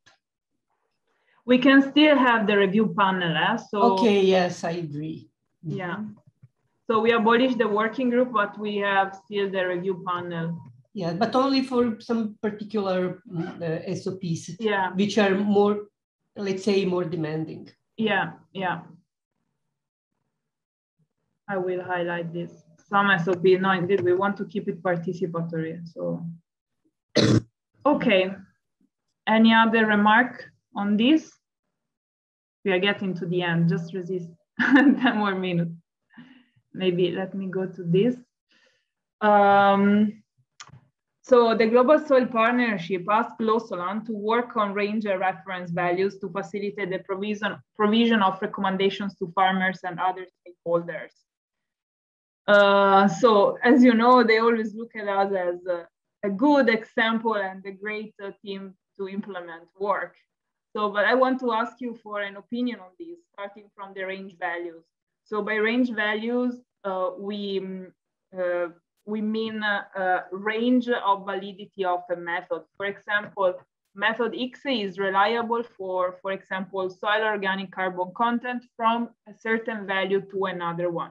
We can still have the review panel. Eh? So okay, yes, I agree. Yeah. So we abolished the working group, but we have still the review panel. Yeah, but only for some particular uh, S O Ps, yeah, which are more, let's say, more demanding. Yeah, yeah. I will highlight this. Some S O P, no, indeed, we want to keep it participatory, so. Okay, any other remark on this? We are getting to the end, just resist ten more minutes. Maybe let me go to this. Um, so the Global Soil Partnership asked GLOSOLAN to work on range and reference values to facilitate the provision, provision of recommendations to farmers and other stakeholders. Uh, so, as you know, they always look at us as a, a good example and a great uh, team to implement work. So, but I want to ask you for an opinion on this, starting from the range values. So by range values, uh, we, uh, we mean a, a range of validity of a method. For example, method I C S I is reliable for, for example, soil organic carbon content from a certain value to another one.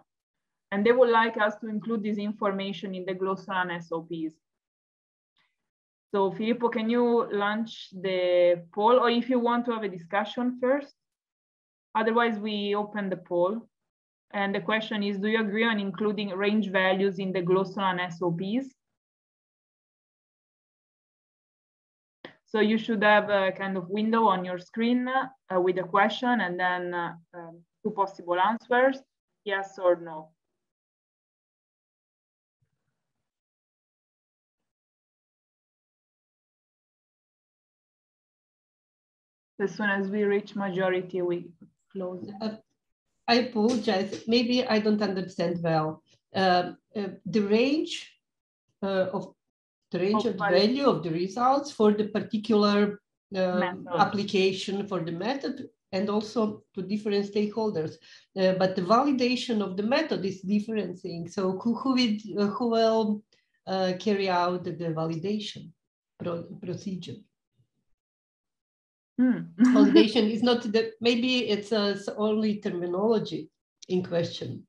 And they would like us to include this information in the GLOSOLAN S O Ps. So Filippo, can you launch the poll, or if you want to have a discussion first? Otherwise, we open the poll. And the question is, do you agree on including range values in the GLOSOLAN S O Ps? So you should have a kind of window on your screen uh, with a question and then uh, um, two possible answers, yes or no. As soon as we reach majority, we close. Uh, I apologize. Maybe I don't understand well. Uh, uh, the range uh, of the range of, of the value of the results for the particular uh, application for the method, and also to different stakeholders. Uh, but the validation of the method is different thing. So who who, would, uh, who will uh, carry out the validation pro procedure? Mm. Validation is not that, maybe it's, uh, it's only terminology in question.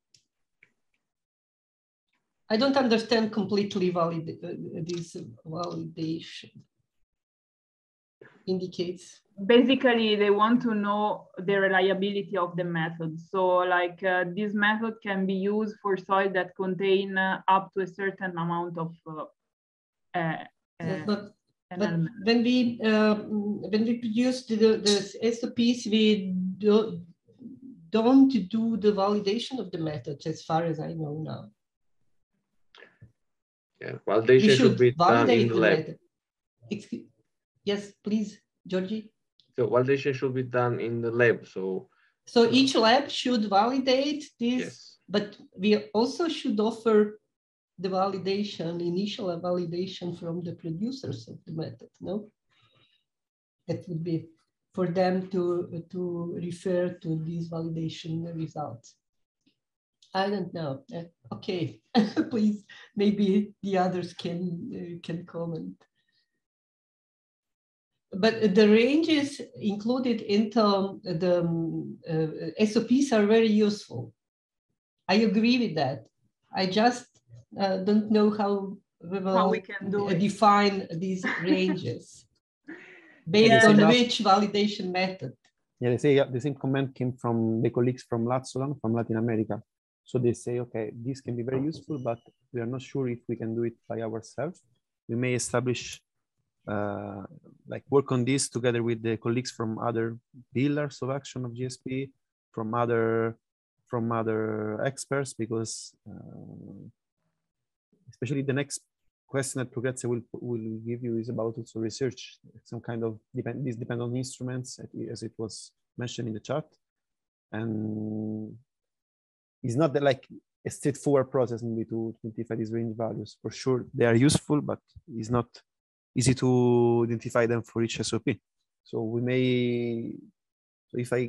I don't understand completely valid, uh, this validation indicates. Basically, they want to know the reliability of the method. So like uh, this method can be used for soil that contain uh, up to a certain amount of uh, uh, uh, but, but when we uh, when we produce the, the S O Ps, we do, don't do the validation of the methods, as far as I know now. Yeah, validation we should, should be done in the lab. Excuse, yes, please, Giorgi. So validation should be done in the lab. So, so each lab should validate this, yes. But we also should offer the validation, initial validation from the producers of the method, no? That would be for them to, to refer to these validation results. I don't know. Okay, please, maybe the others can, uh, can comment. But the ranges included into the um, uh, S O Ps are very useful. I agree with that. I just uh, don't know how we will how we can do define it. These ranges based yeah, on which validation method. Yeah, they say yeah, the same comment came from the colleagues from LATSOLAN, from Latin America. So they say, okay, this can be very useful, but we are not sure if we can do it by ourselves. We may establish Uh, like work on this together with the colleagues from other pillars of action of G S P, from other from other experts, because uh, especially the next question that Turgay will will give you is about also research. Some kind of depend this depends on instruments, as it was mentioned in the chat, and it's not that like a straightforward process maybe to identify these range values. For sure, they are useful, but it's not easy to identify them for each S O P. So we may, so if I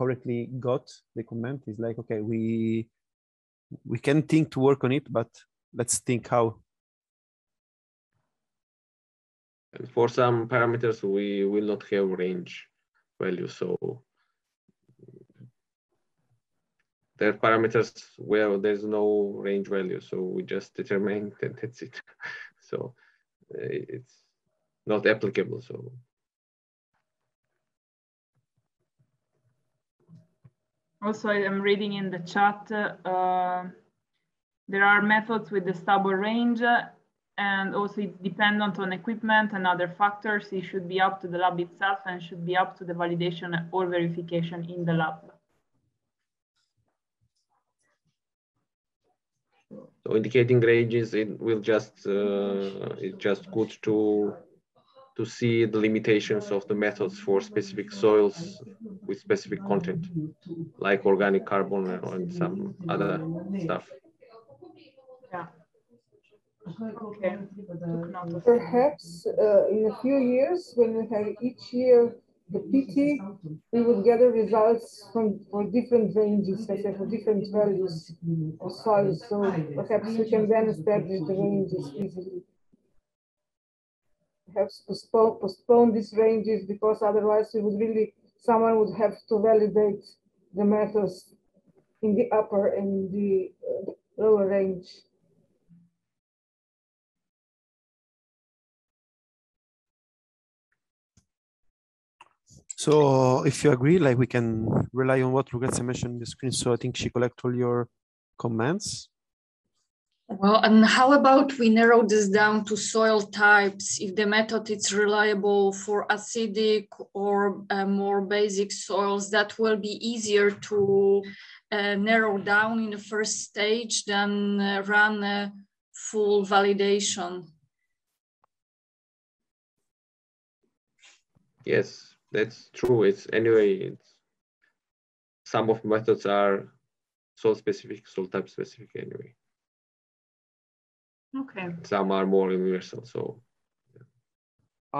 correctly got the comment, is like, okay, we we can think to work on it, but let's think how. And for some parameters, we will not have range value. So there are parameters where there's no range value. So we just determine that that's it. So it's not applicable. So also I'm reading in the chat, uh, there are methods with the stable range, and also it's dependent on equipment and other factors. It should be up to the lab itself and should be up to the validation or verification in the lab. So indicating ranges, it will just uh, it's just good to to see the limitations of the methods for specific soils with specific content, like organic carbon and some other stuff. Yeah. Okay. Perhaps uh, in a few years, when we have each year the P T, we will gather results from for different ranges, such as for different values of soils. So perhaps we can then establish the ranges easily. Perhaps postpone, postpone these ranges, because otherwise we would really, someone would have to validate the methods in the upper and the uh, lower range. So if you agree, like we can rely on what Rugatsa mentioned on the screen. So I think she collected all your comments. Well, and how about we narrow this down to soil types? If the method is reliable for acidic or uh, more basic soils, that will be easier to uh, narrow down in the first stage than uh, run a full validation. Yes. That's true. It's anyway, it's, some of methods are soil specific, soil type specific anyway. Okay. Some are more universal. So yeah.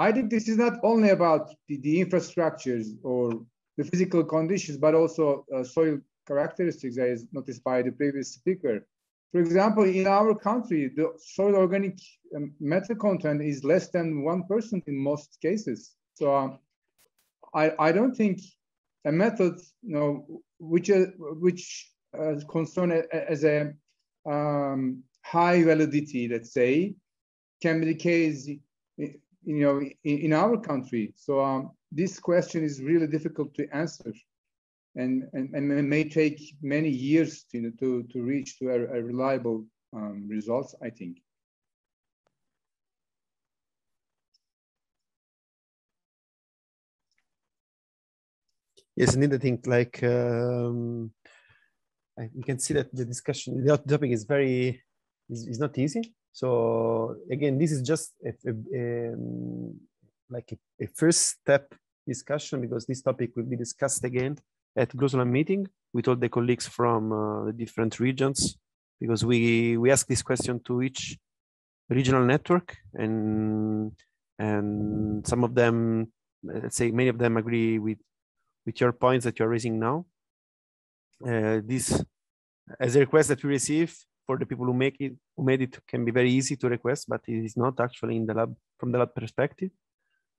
I think this is not only about the, the infrastructures or the physical conditions, but also uh, soil characteristics as noticed by the previous speaker. For example, in our country, the soil organic um, metal content is less than one percent in most cases. So um, I, I don't think a method, you know, which uh, which uh, concern a, a, as a um, high validity, let's say, can be the case, you know, in, in our country. So um, this question is really difficult to answer, and and, and it may take many years to you know, to to reach to a, a reliable um, results, I think. Yes, indeed, I think like um, I, you can see that the discussion, the topic is very, is, is not easy. So again, this is just a, a, a, like a, a first step discussion, because this topic will be discussed again at GLOSOLAN meeting with all the colleagues from uh, the different regions, because we, we ask this question to each regional network, and and some of them, let's say many of them agree with with your points that you're raising now. Uh, this, as a request that we receive for the people who make it, who made it, can be very easy to request, but it is not actually in the lab, from the lab perspective.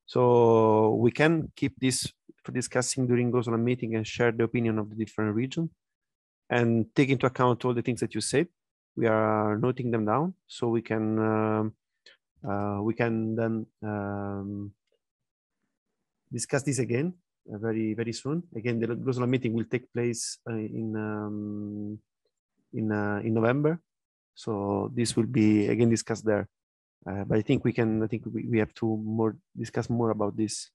So we can keep this for discussing during GLOSOLAN meeting and share the opinion of the different region and take into account all the things that you said. We are noting them down so we can um, uh, we can then um, discuss this again uh, very very soon. Again, the GLOSOLAN meeting will take place uh, in um, in uh, in November, so this will be again discussed there. Uh, but I think we can. I think we, we have to more discuss more about this.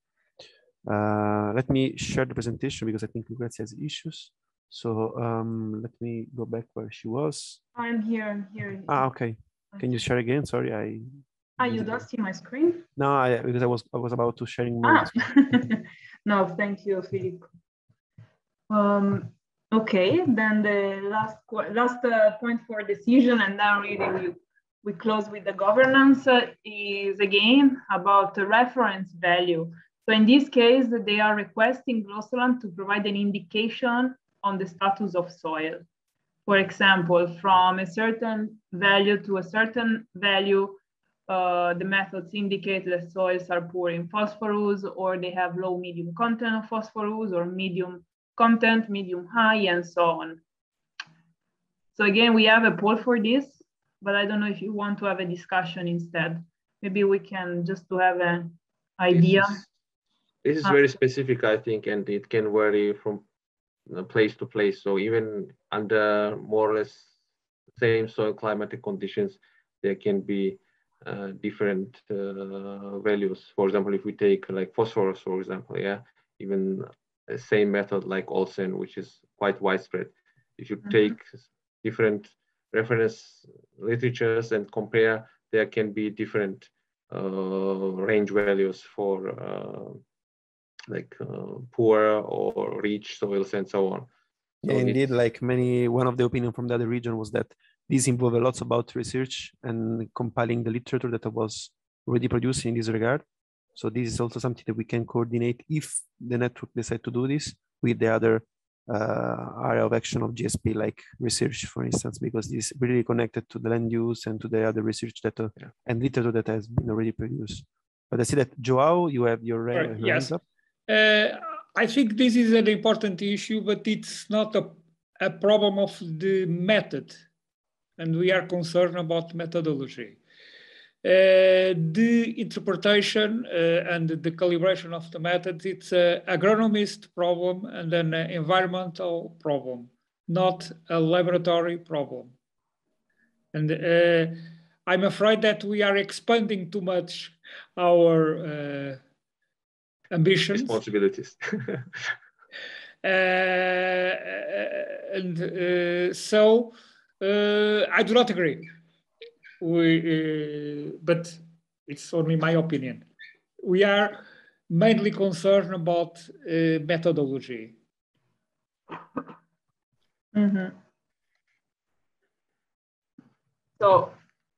Uh, let me share the presentation because I think Lucrezia has issues. So um, let me go back where she was. I'm here. I'm here. Ah, okay. Can you share again? Sorry, I. Ah, you don't see my screen? No, I, because I was I was about to sharing more. Ah. No, thank you, Philippe. Um. Okay, then the last last uh, point for decision, and now reading you. We close with the governance uh, is again about the reference value. So in this case, they are requesting GLOSOLAN to provide an indication on the status of soil. For example, from a certain value to a certain value, uh, the methods indicate that soils are poor in phosphorus, or they have low medium content of phosphorus, or medium content, medium high, and so on. So again, we have a poll for this, but I don't know if you want to have a discussion instead. Maybe we can just to have an idea. This is, this is very specific, I think, and it can vary from place to place. So even under more or less same soil climatic conditions, there can be uh, different uh, values. For example, if we take like phosphorus, for example, yeah, even the same method like Olsen, which is quite widespread. If you mm-hmm. take different reference literatures and compare, there can be different uh, range values for uh, like uh, poor or rich soils and so on. So yeah, indeed, like many, one of the opinion from the other region was that these involve a lot about research and compiling the literature that I was already producing in this regard. So this is also something that we can coordinate if the network decide to do this with the other Uh, area of action of G S P, like research, for instance, because this is really connected to the land use and to the other research data yeah. and literature that has been already produced. But I see that, Joao, you have your uh, right. Yes. Up. Uh, I think this is an important issue, but it's not a, a problem of the method, and we are concerned about methodology. Uh, the interpretation uh, and the calibration of the methods, it's an agronomist problem and an environmental problem, not a laboratory problem. And uh, I'm afraid that we are expanding too much our uh, ambitions. Responsibilities. uh, and uh, so uh, I do not agree. We, uh, but it's only my opinion. We are mainly concerned about uh, methodology. Mm-hmm. So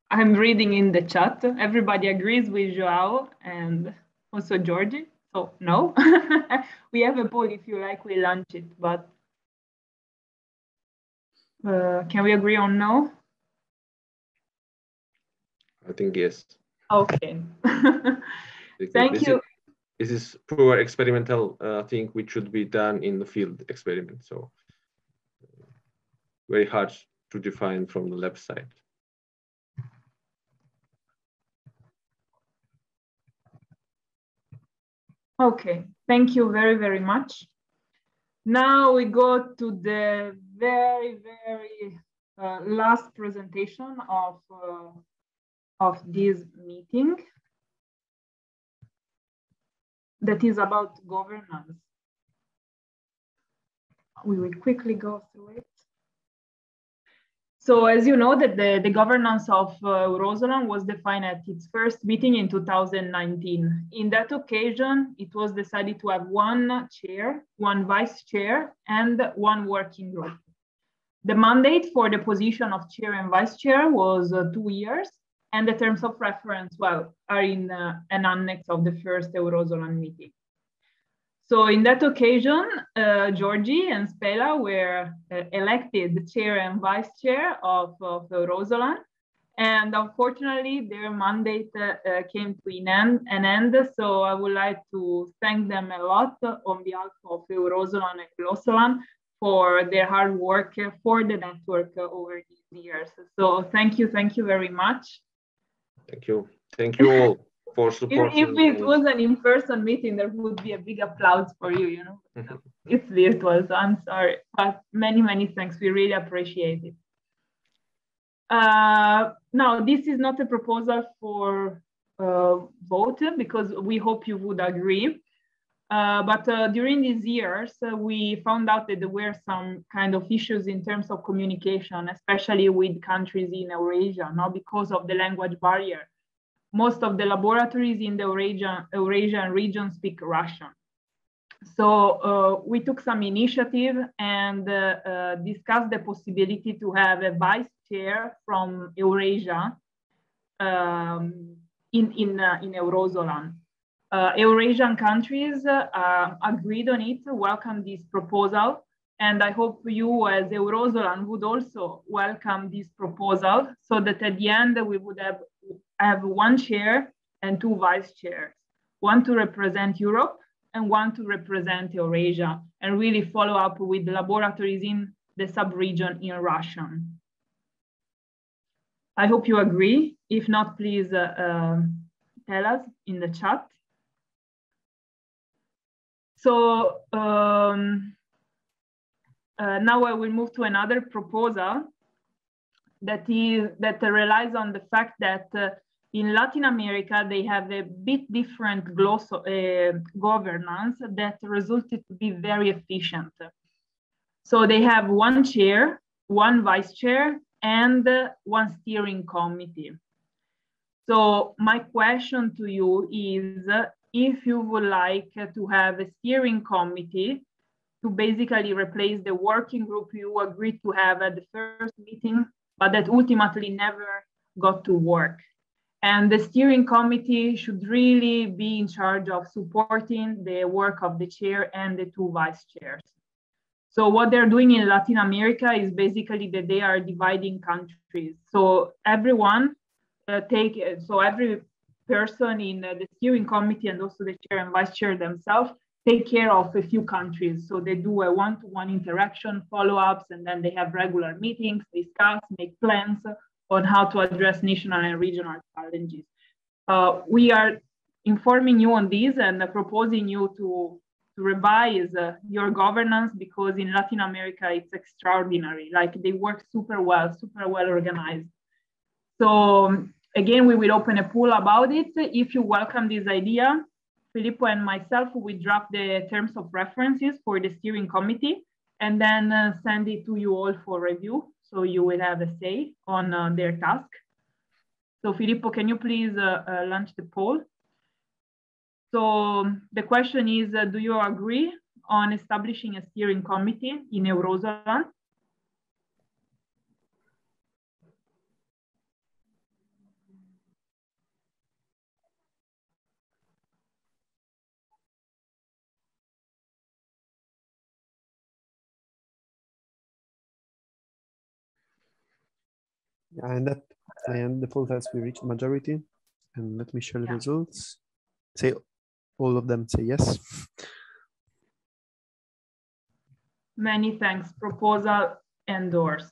I'm reading in the chat. Everybody agrees with Joao and also Giorgi. So no, we have a poll. If you like, we launch it. But uh, can we agree on no? I think yes. Okay. Thank this you. Is, this is pure experimental uh, thing which should be done in the field experiment. So very hard to define from the lab side. Okay. Thank you very, very much. Now we go to the very, very uh, last presentation of uh, of this meeting, that is about governance. we will quickly go through it. So as you know, that the, the governance of uh, EUROSOLAN was defined at its first meeting in two thousand nineteen. In that occasion, it was decided to have one chair, one vice chair, and one working group. The mandate for the position of chair and vice chair was uh, two years, and the terms of reference, well, are in uh, an annex of the first EUROSOLAN meeting. So in that occasion, uh, Giorgi and Špela were uh, elected chair and vice chair of, of EUROSOLAN. And unfortunately, their mandate uh, came to an end, an end. So I would like to thank them a lot on behalf of EUROSOLAN and GLOSOLAN for their hard work for the network over these years. So thank you. Thank you very much. Thank you. Thank you all. For if, if it was an in-person meeting, there would be a big applause for you, you know. It's virtual, so I'm sorry, but many, many thanks. We really appreciate it. Uh, now, this is not a proposal for uh, vote, because we hope you would agree. Uh, but uh, during these years, uh, we found out that there were some kind of issues in terms of communication, especially with countries in Eurasia, not because of the language barrier. Most of the laboratories in the Eurasian, Eurasian region speak Russian. So uh, we took some initiative and uh, uh, discussed the possibility to have a vice chair from Eurasia um, in, in, uh, in EUROSOLAN. Uh, Eurasian countries uh, agreed on it, welcomed this proposal. And I hope you as EUROSOLAN would also welcome this proposal, so that at the end we would have I have one chair and two vice chairs, one to represent Europe and one to represent Eurasia, and really follow up with laboratories in the sub-region in Russian. I hope you agree. If not, please uh, uh, tell us in the chat. So um, uh, now I will move to another proposal that is that relies on the fact that uh, in Latin America, they have a bit different glossal, uh, governance that resulted to be very efficient. So they have one chair, one vice chair, and uh, one steering committee. So my question to you is uh, if you would like to have a steering committee to basically replace the working group you agreed to have at the first meeting, but that ultimately never got to work. And the steering committee should really be in charge of supporting the work of the chair and the two vice chairs. So what they're doing in Latin America is basically that they are dividing countries. So everyone uh, take, so every person in the steering committee and also the chair and vice chair themselves take care of a few countries. So they do a one-to-one interaction, follow-ups, and then they have regular meetings, discuss, make plans on how to address national and regional challenges. Uh, we are informing you on this and uh, proposing you to, to revise uh, your governance, because in Latin America, it's extraordinary. Like, they work super well, super well organized. So again, we will open a poll about it. If you welcome this idea, Filippo and myself, we draft the terms of references for the steering committee and then uh, send it to you all for review. So you will have a say on uh, their task. So Filippo, can you please uh, uh, launch the poll? So the question is, uh, do you agree on establishing a steering committee in EUROSOLAN? And that and the poll has reached majority, and let me share the yeah. results. Say all of them say yes. Many thanks. Proposal endorsed.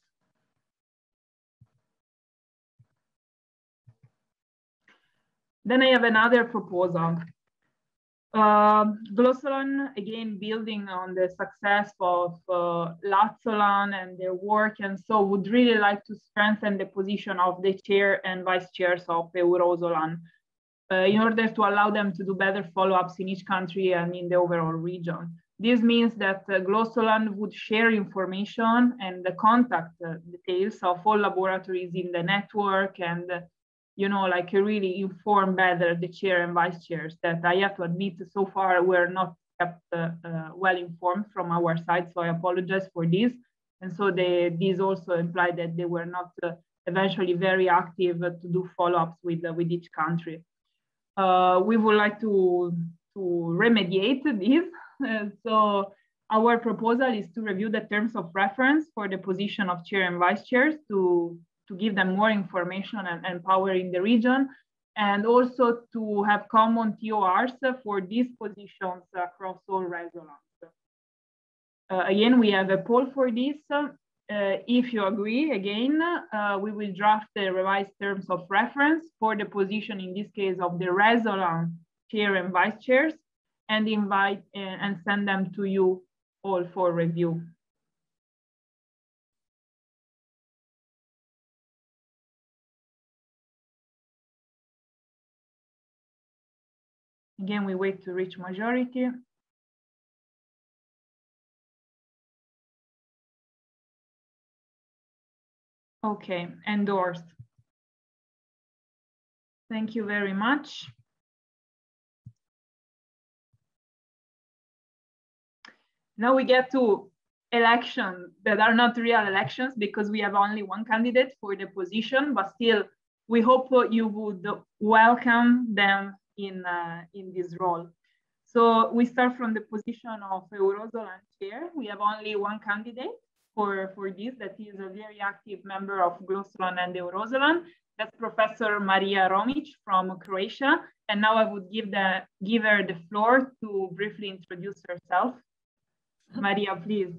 Then I have another proposal. Uh, GLOSOLAN, again, building on the success of uh, LATSOLAN and their work, and so would really like to strengthen the position of the chair and vice chairs of EUROSOLAN uh, in order to allow them to do better follow-ups in each country and in the overall region. This means that uh, GLOSOLAN would share information and the contact uh, details of all laboratories in the network, and uh, you know, like really inform better the chair and vice chairs that I have to admit so far were not kept uh, uh, well informed from our side. So I apologize for this. And so they, these also implied that they were not uh, eventually very active uh, to do follow-ups with, uh, with each country. Uh, we would like to, to remediate this. Uh, so our proposal is to review the terms of reference for the position of chair and vice chairs to to give them more information and, and power in the region, and also to have common T O Rs for these positions across all resolans. Uh, again, we have a poll for this. Uh, if you agree, again, uh, we will draft the revised terms of reference for the position, in this case, of the resolan chair and vice chairs, and invite and send them to you all for review. Again, we wait to reach majority. Okay, endorsed. Thank you very much. Now we get to elections that are not real elections because we have only one candidate for the position, but still we hope you would welcome them in uh, in this role. So we start from the position of EUROSOLAN chair. We have only one candidate for, for this, that is a very active member of GLOSOLAN and EUROSOLAN. That's Professor Maria Romic from Croatia. And now I would give, the, give her the floor to briefly introduce herself. Maria, please.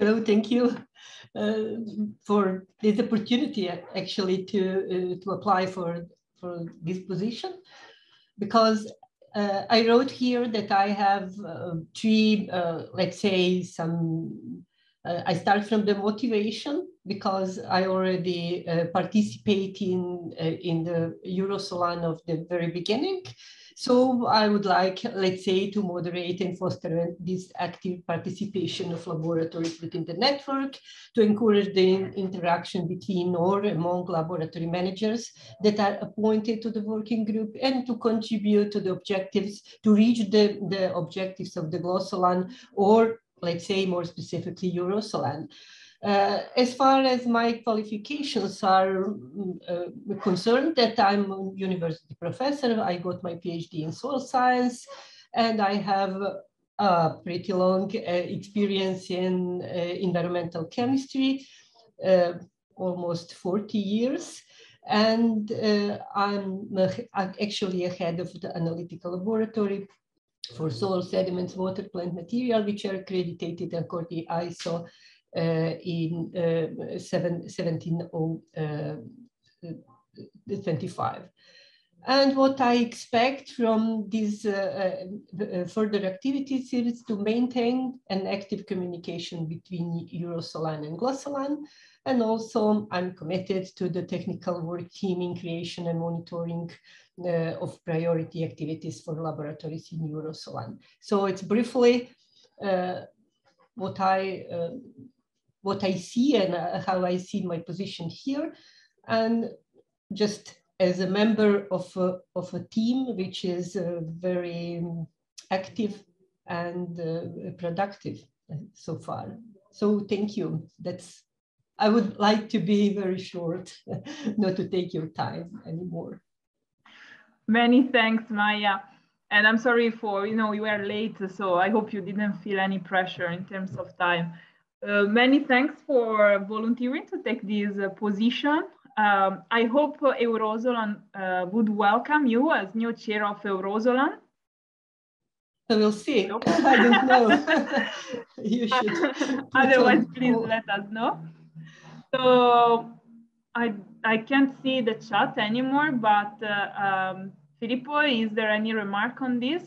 Hello, thank you uh, for this opportunity actually to, uh, to apply for, for this position. Because uh, I wrote here that I have uh, three, uh, let's say some, uh, I start from the motivation because I already uh, participate in, uh, in the EUROSOLAN of the very beginning. So I would like, let's say, to moderate and foster this active participation of laboratories within the network, to encourage the interaction between or among laboratory managers that are appointed to the working group, and to contribute to the objectives, to reach the, the objectives of the GLOSOLAN, or let's say more specifically EUROSOLAN. Uh, as far as my qualifications are uh, concerned, that I'm a university professor, I got my PhD in soil science, and I have a pretty long uh, experience in uh, environmental chemistry, uh, almost forty years. And uh, I'm, uh, I'm actually a head of the analytical laboratory for soil, sediments, water, plant material, which are accredited according to I S O Uh, in uh, seventeen oh twenty-five. And what I expect from these uh, uh, further activities is to maintain an active communication between EUROSOLAN and GLOSOLAN. And also I'm committed to the technical work team in creation and monitoring uh, of priority activities for laboratories in EUROSOLAN. So it's briefly uh, what I uh, what I see and uh, how I see my position here. And just as a member of a, of a team, which is uh, very active and uh, productive so far. So thank you. That's, I would like to be very short, not to take your time anymore. Many thanks, Maja. And I'm sorry for, you know, you were late, so I hope you didn't feel any pressure in terms of time. Uh, many thanks for volunteering to take this uh, position. Um, I hope uh, EUROSOLAN uh, would welcome you as new chair of EUROSOLAN. So we'll see. No? I don't know. You should. Otherwise, on. Please let us know. So I, I can't see the chat anymore, but uh, um, Filippo, is there any remark on this?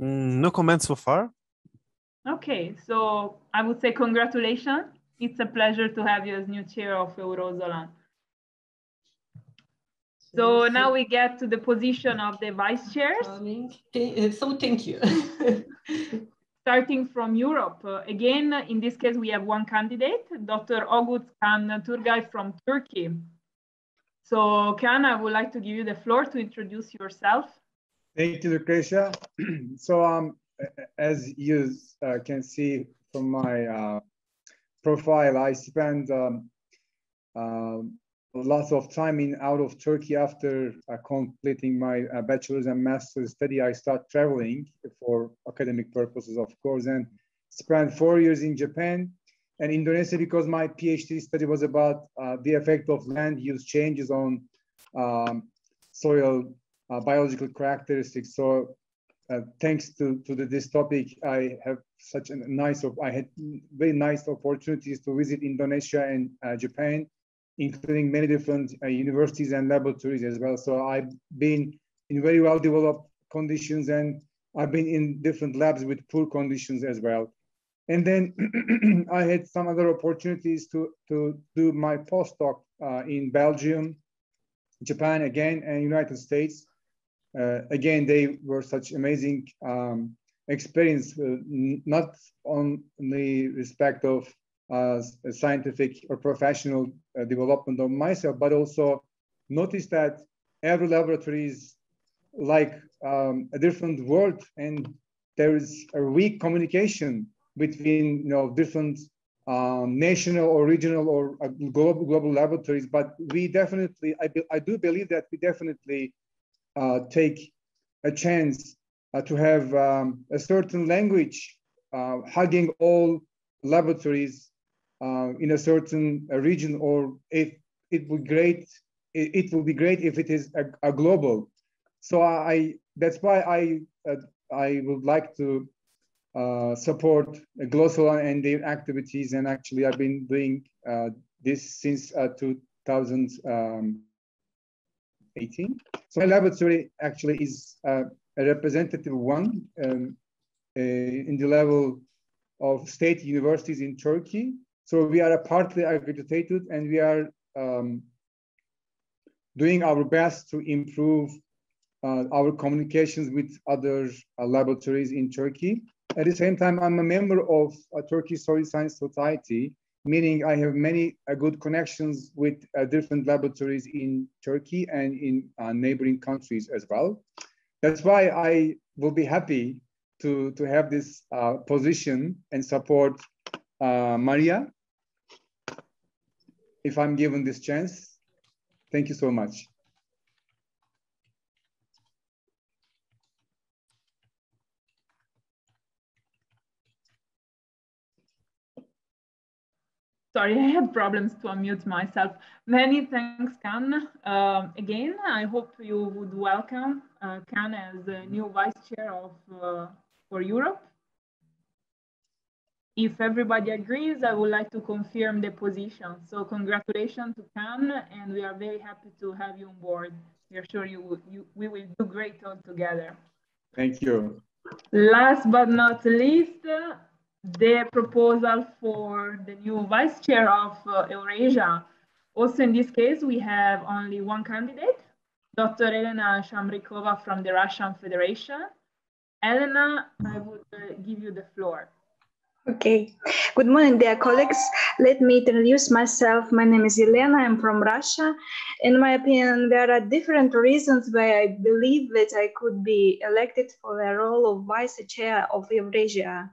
Mm, no comments so far. Okay, so I would say congratulations. It's a pleasure to have you as new chair of EUROSOLAN. So now we get to the position of the vice chairs. So thank you. starting from Europe. Uh, again, in this case, we have one candidate, Doctor Oğuz Can Turgay from Turkey. So, Can, I would like to give you the floor to introduce yourself. Thank you, Lucrecia. So, um, as you uh, can see from my uh, profile, I spent um, uh, lots of time in out of Turkey. After uh, completing my uh, bachelor's and master's study, I started traveling for academic purposes, of course, and spent four years in Japan and Indonesia because my PhD study was about uh, the effect of land use changes on um, soil uh, biological characteristics. So uh, thanks to, to the, this topic, I have such a nice, I had very nice opportunities to visit Indonesia and uh, Japan, including many different uh, universities and laboratories as well. So I've been in very well developed conditions, and I've been in different labs with poor conditions as well. And then I had some other opportunities to, to do my postdoc uh, in Belgium, Japan again, and United States. Uh, again, they were such amazing um, experience, uh, not on the respect of Uh, scientific or professional uh, development of myself, but also notice that every laboratory is like um, a different world, and there is a weak communication between you know different um, national or regional or uh, global, global laboratories. But we definitely, I, be, I do believe that we definitely uh, take a chance uh, to have um, a certain language uh, hugging all laboratories Uh, in a certain uh, region, or if it would great, it, it will be great if it is a, a global. So I that's why I uh, I would like to uh, support uh, GLOSOLAN and their activities. And actually, I've been doing uh, this since uh, two thousand eighteen. So my laboratory actually is uh, a representative one um, uh, in the level of state universities in Turkey. So we are partly accredited, and we are um, doing our best to improve uh, our communications with other uh, laboratories in Turkey. At the same time, I'm a member of uh, Turkish Soil Science Society, meaning I have many uh, good connections with uh, different laboratories in Turkey and in uh, neighboring countries as well. That's why I will be happy to, to have this uh, position and support Uh, Maria, if I'm given this chance. Thank you so much. Sorry, I had problems to unmute myself. Many thanks, Can. Uh, again, I hope you would welcome uh, Can as the new vice chair of uh, for Europe. If everybody agrees, I would like to confirm the position. So congratulations to Can, and we are very happy to have you on board. We are sure you will, you, we will do great all together. Thank you. Last but not least, the proposal for the new vice chair of uh, Eurasia. Also in this case, we have only one candidate, Doctor Elena Shambrikova from the Russian Federation. Elena, I would uh, give you the floor. Okay. Good morning, dear colleagues. Let me introduce myself. My name is Elena. I'm from Russia. In my opinion, there are different reasons why I believe that I could be elected for the role of vice chair of Eurasia.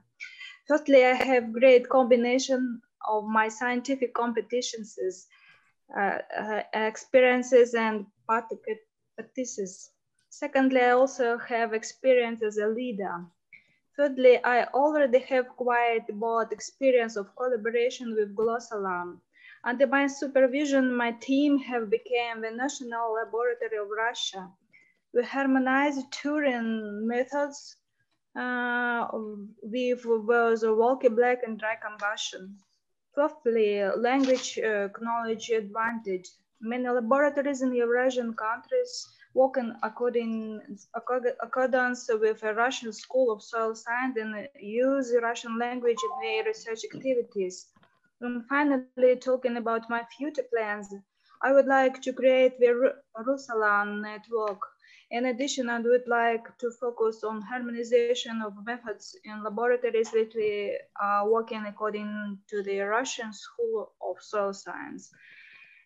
Firstly, I have great combination of my scientific competences, uh, uh, experiences, and practices. Secondly, I also have experience as a leader. Thirdly, I already have quite broad experience of collaboration with GLOSOLAN. Under my supervision, my team have become the National Laboratory of Russia. We harmonized Turing methods uh, with both Walkley-Black and dry combustion. Fourthly, language uh, knowledge advantage. Many laboratories in Eurasian countries working according accordance with a Russian school of soil science and use the Russian language in their research activities. And finally, talking about my future plans, I would like to create the EUROSOLAN network. In addition, I would like to focus on harmonization of methods in laboratories that we are working according to the Russian School of Soil Science.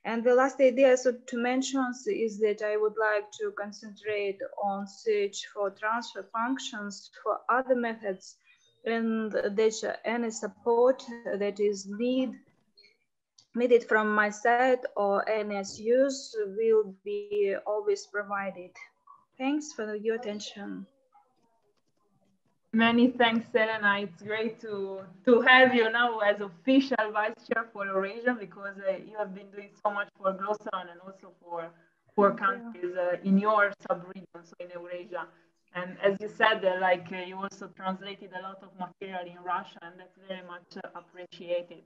And the last idea so to mention is that I would like to concentrate on search for transfer functions for other methods and that any support that is need, needed from my side or N S Us will be always provided. Thanks for your attention. Many thanks, Elena. It's great to, to have you now as official vice chair for Eurasia, because uh, you have been doing so much for GLOSOLAN and also for, for countries uh, in your sub-region, so in Eurasia. And as you said, uh, like uh, you also translated a lot of material in Russian, and that's very much uh, appreciated.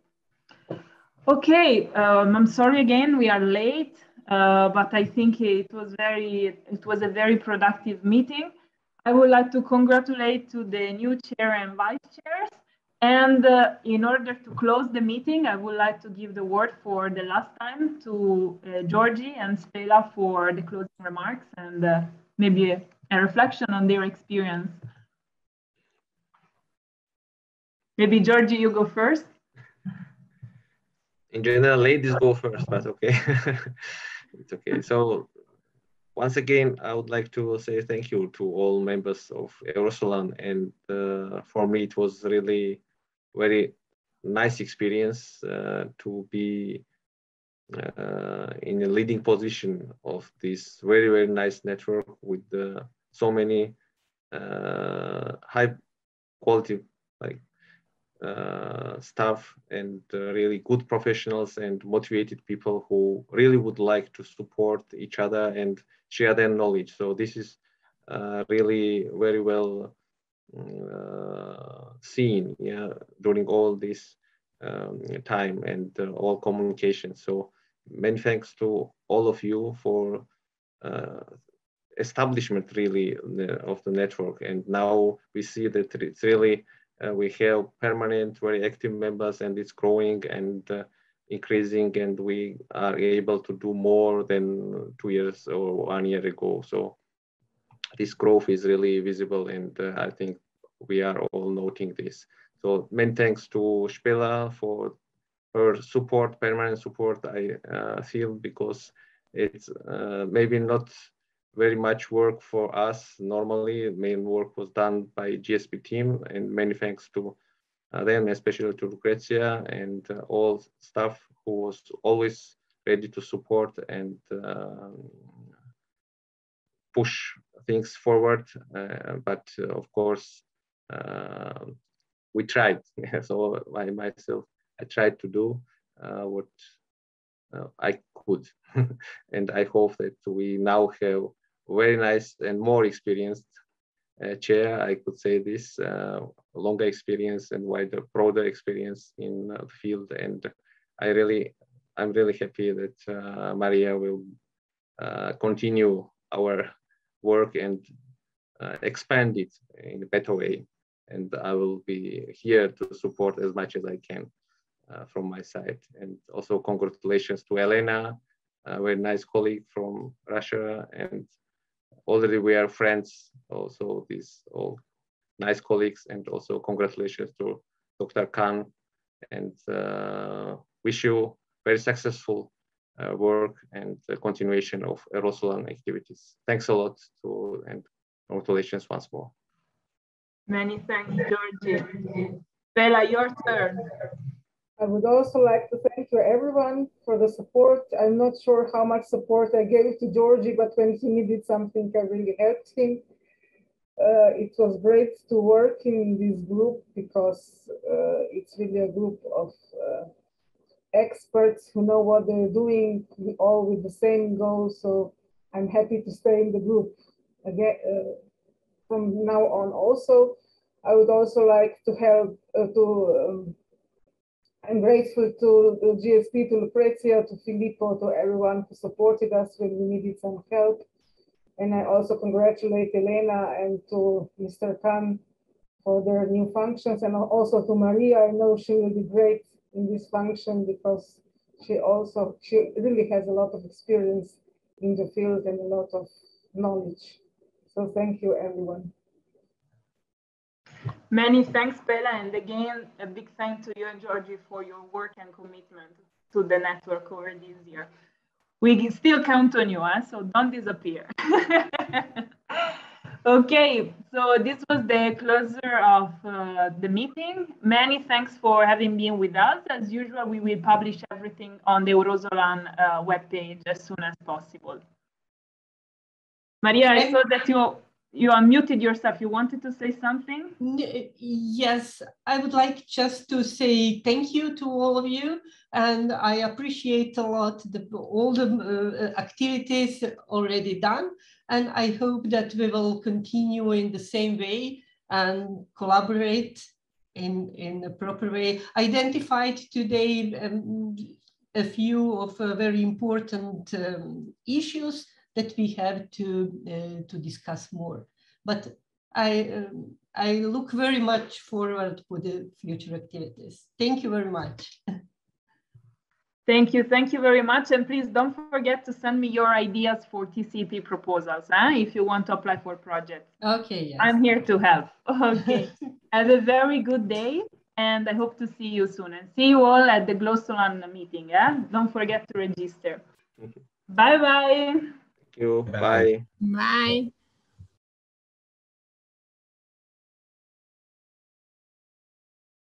Okay, um, I'm sorry again, we are late, uh, but I think it was, very, it was a very productive meeting. I would like to congratulate to the new chair and vice chairs. And uh, in order to close the meeting, I would like to give the word for the last time to uh, Giorgi and Špela for the closing remarks and uh, maybe a, a reflection on their experience. Maybe Giorgi, you go first. In general, ladies go first, but okay, it's okay. So. Once again, I would like to say thank you to all members of EUROSOLAN, and uh, for me it was really very nice experience uh, to be uh, in a leading position of this very, very nice network with uh, so many uh, high quality like uh, staff and uh, really good professionals and motivated people who really would like to support each other and share their knowledge. So this is uh, really very well uh, seen, yeah, during all this um, time and uh, all communication. So many thanks to all of you for uh, establishment really of the network. And now we see that it's really uh, we have permanent, very active members, and it's growing and. Uh, increasing, and we are able to do more than two years or one year ago. So this growth is really visible, and uh, I think we are all noting this. So many thanks to Špela for her support, permanent support, I uh, feel, because it's uh, maybe not very much work for us normally. Main work was done by G S P team, and many thanks to Uh, then especially to Lucrezia and uh, all staff who was always ready to support and uh, push things forward. Uh, but uh, of course, uh, we tried. So I myself, I tried to do uh, what uh, I could. And I hope that we now have very nice and more experienced Uh, chair, I could say this, uh, longer experience and wider, broader experience in uh, the field. And I really, I'm really happy that uh, Maria will uh, continue our work and uh, expand it in a better way. And I will be here to support as much as I can uh, from my side. And also congratulations to Elena, a very nice colleague from Russia, and already we are friends, also these all nice colleagues, and also congratulations to Doctor Khan, and uh, wish you very successful uh, work and the continuation of EUROSOLAN activities. Thanks a lot to, and congratulations once more. Many thanks, Giorgi. Bella, your turn. I would also like to thank you everyone for the support. I'm not sure how much support I gave to Giorgi, but when he needed something, I really helped him. Uh, it was great to work in this group, because uh, it's really a group of uh, experts who know what they're doing, we all with the same goal. So I'm happy to stay in the group again uh, from now on. Also, I would also like to help uh, to. Um, I'm grateful to the G S P, to Lucrezia, to Filippo, to everyone who supported us when we needed some help. And I also congratulate Elena and to Mister Khan for their new functions, and also to Maria. I know she will be great in this function, because she also, she really has a lot of experience in the field and a lot of knowledge. So thank you, everyone. Many thanks, Špela, and again, a big thanks to you and Giorgi for your work and commitment to the network over this year. We still count on you, huh? So don't disappear. Okay, so this was the closure of uh, the meeting. Many thanks for having been with us. As usual, we will publish everything on the Eurosolan uh, webpage as soon as possible. Maria, I saw that you you unmuted yourself. You wanted to say something? Yes, I would like just to say thank you to all of you, and I appreciate a lot the, all the uh, activities already done, and I hope that we will continue in the same way and collaborate in, in a proper way. Identified today um, a few of uh, very important um, issues that we have to uh, to discuss more, but I um, I look very much forward for the future activities. Thank you very much. Thank you, thank you very much, and please don't forget to send me your ideas for T C P proposals. Huh? If you want to apply for projects, okay, yes. I'm here to help. Okay, have a very good day, and I hope to see you soon. And see you all at the GLOSOLAN meeting. Yeah, don't forget to register. Bye bye. Bye. Bye. Bye.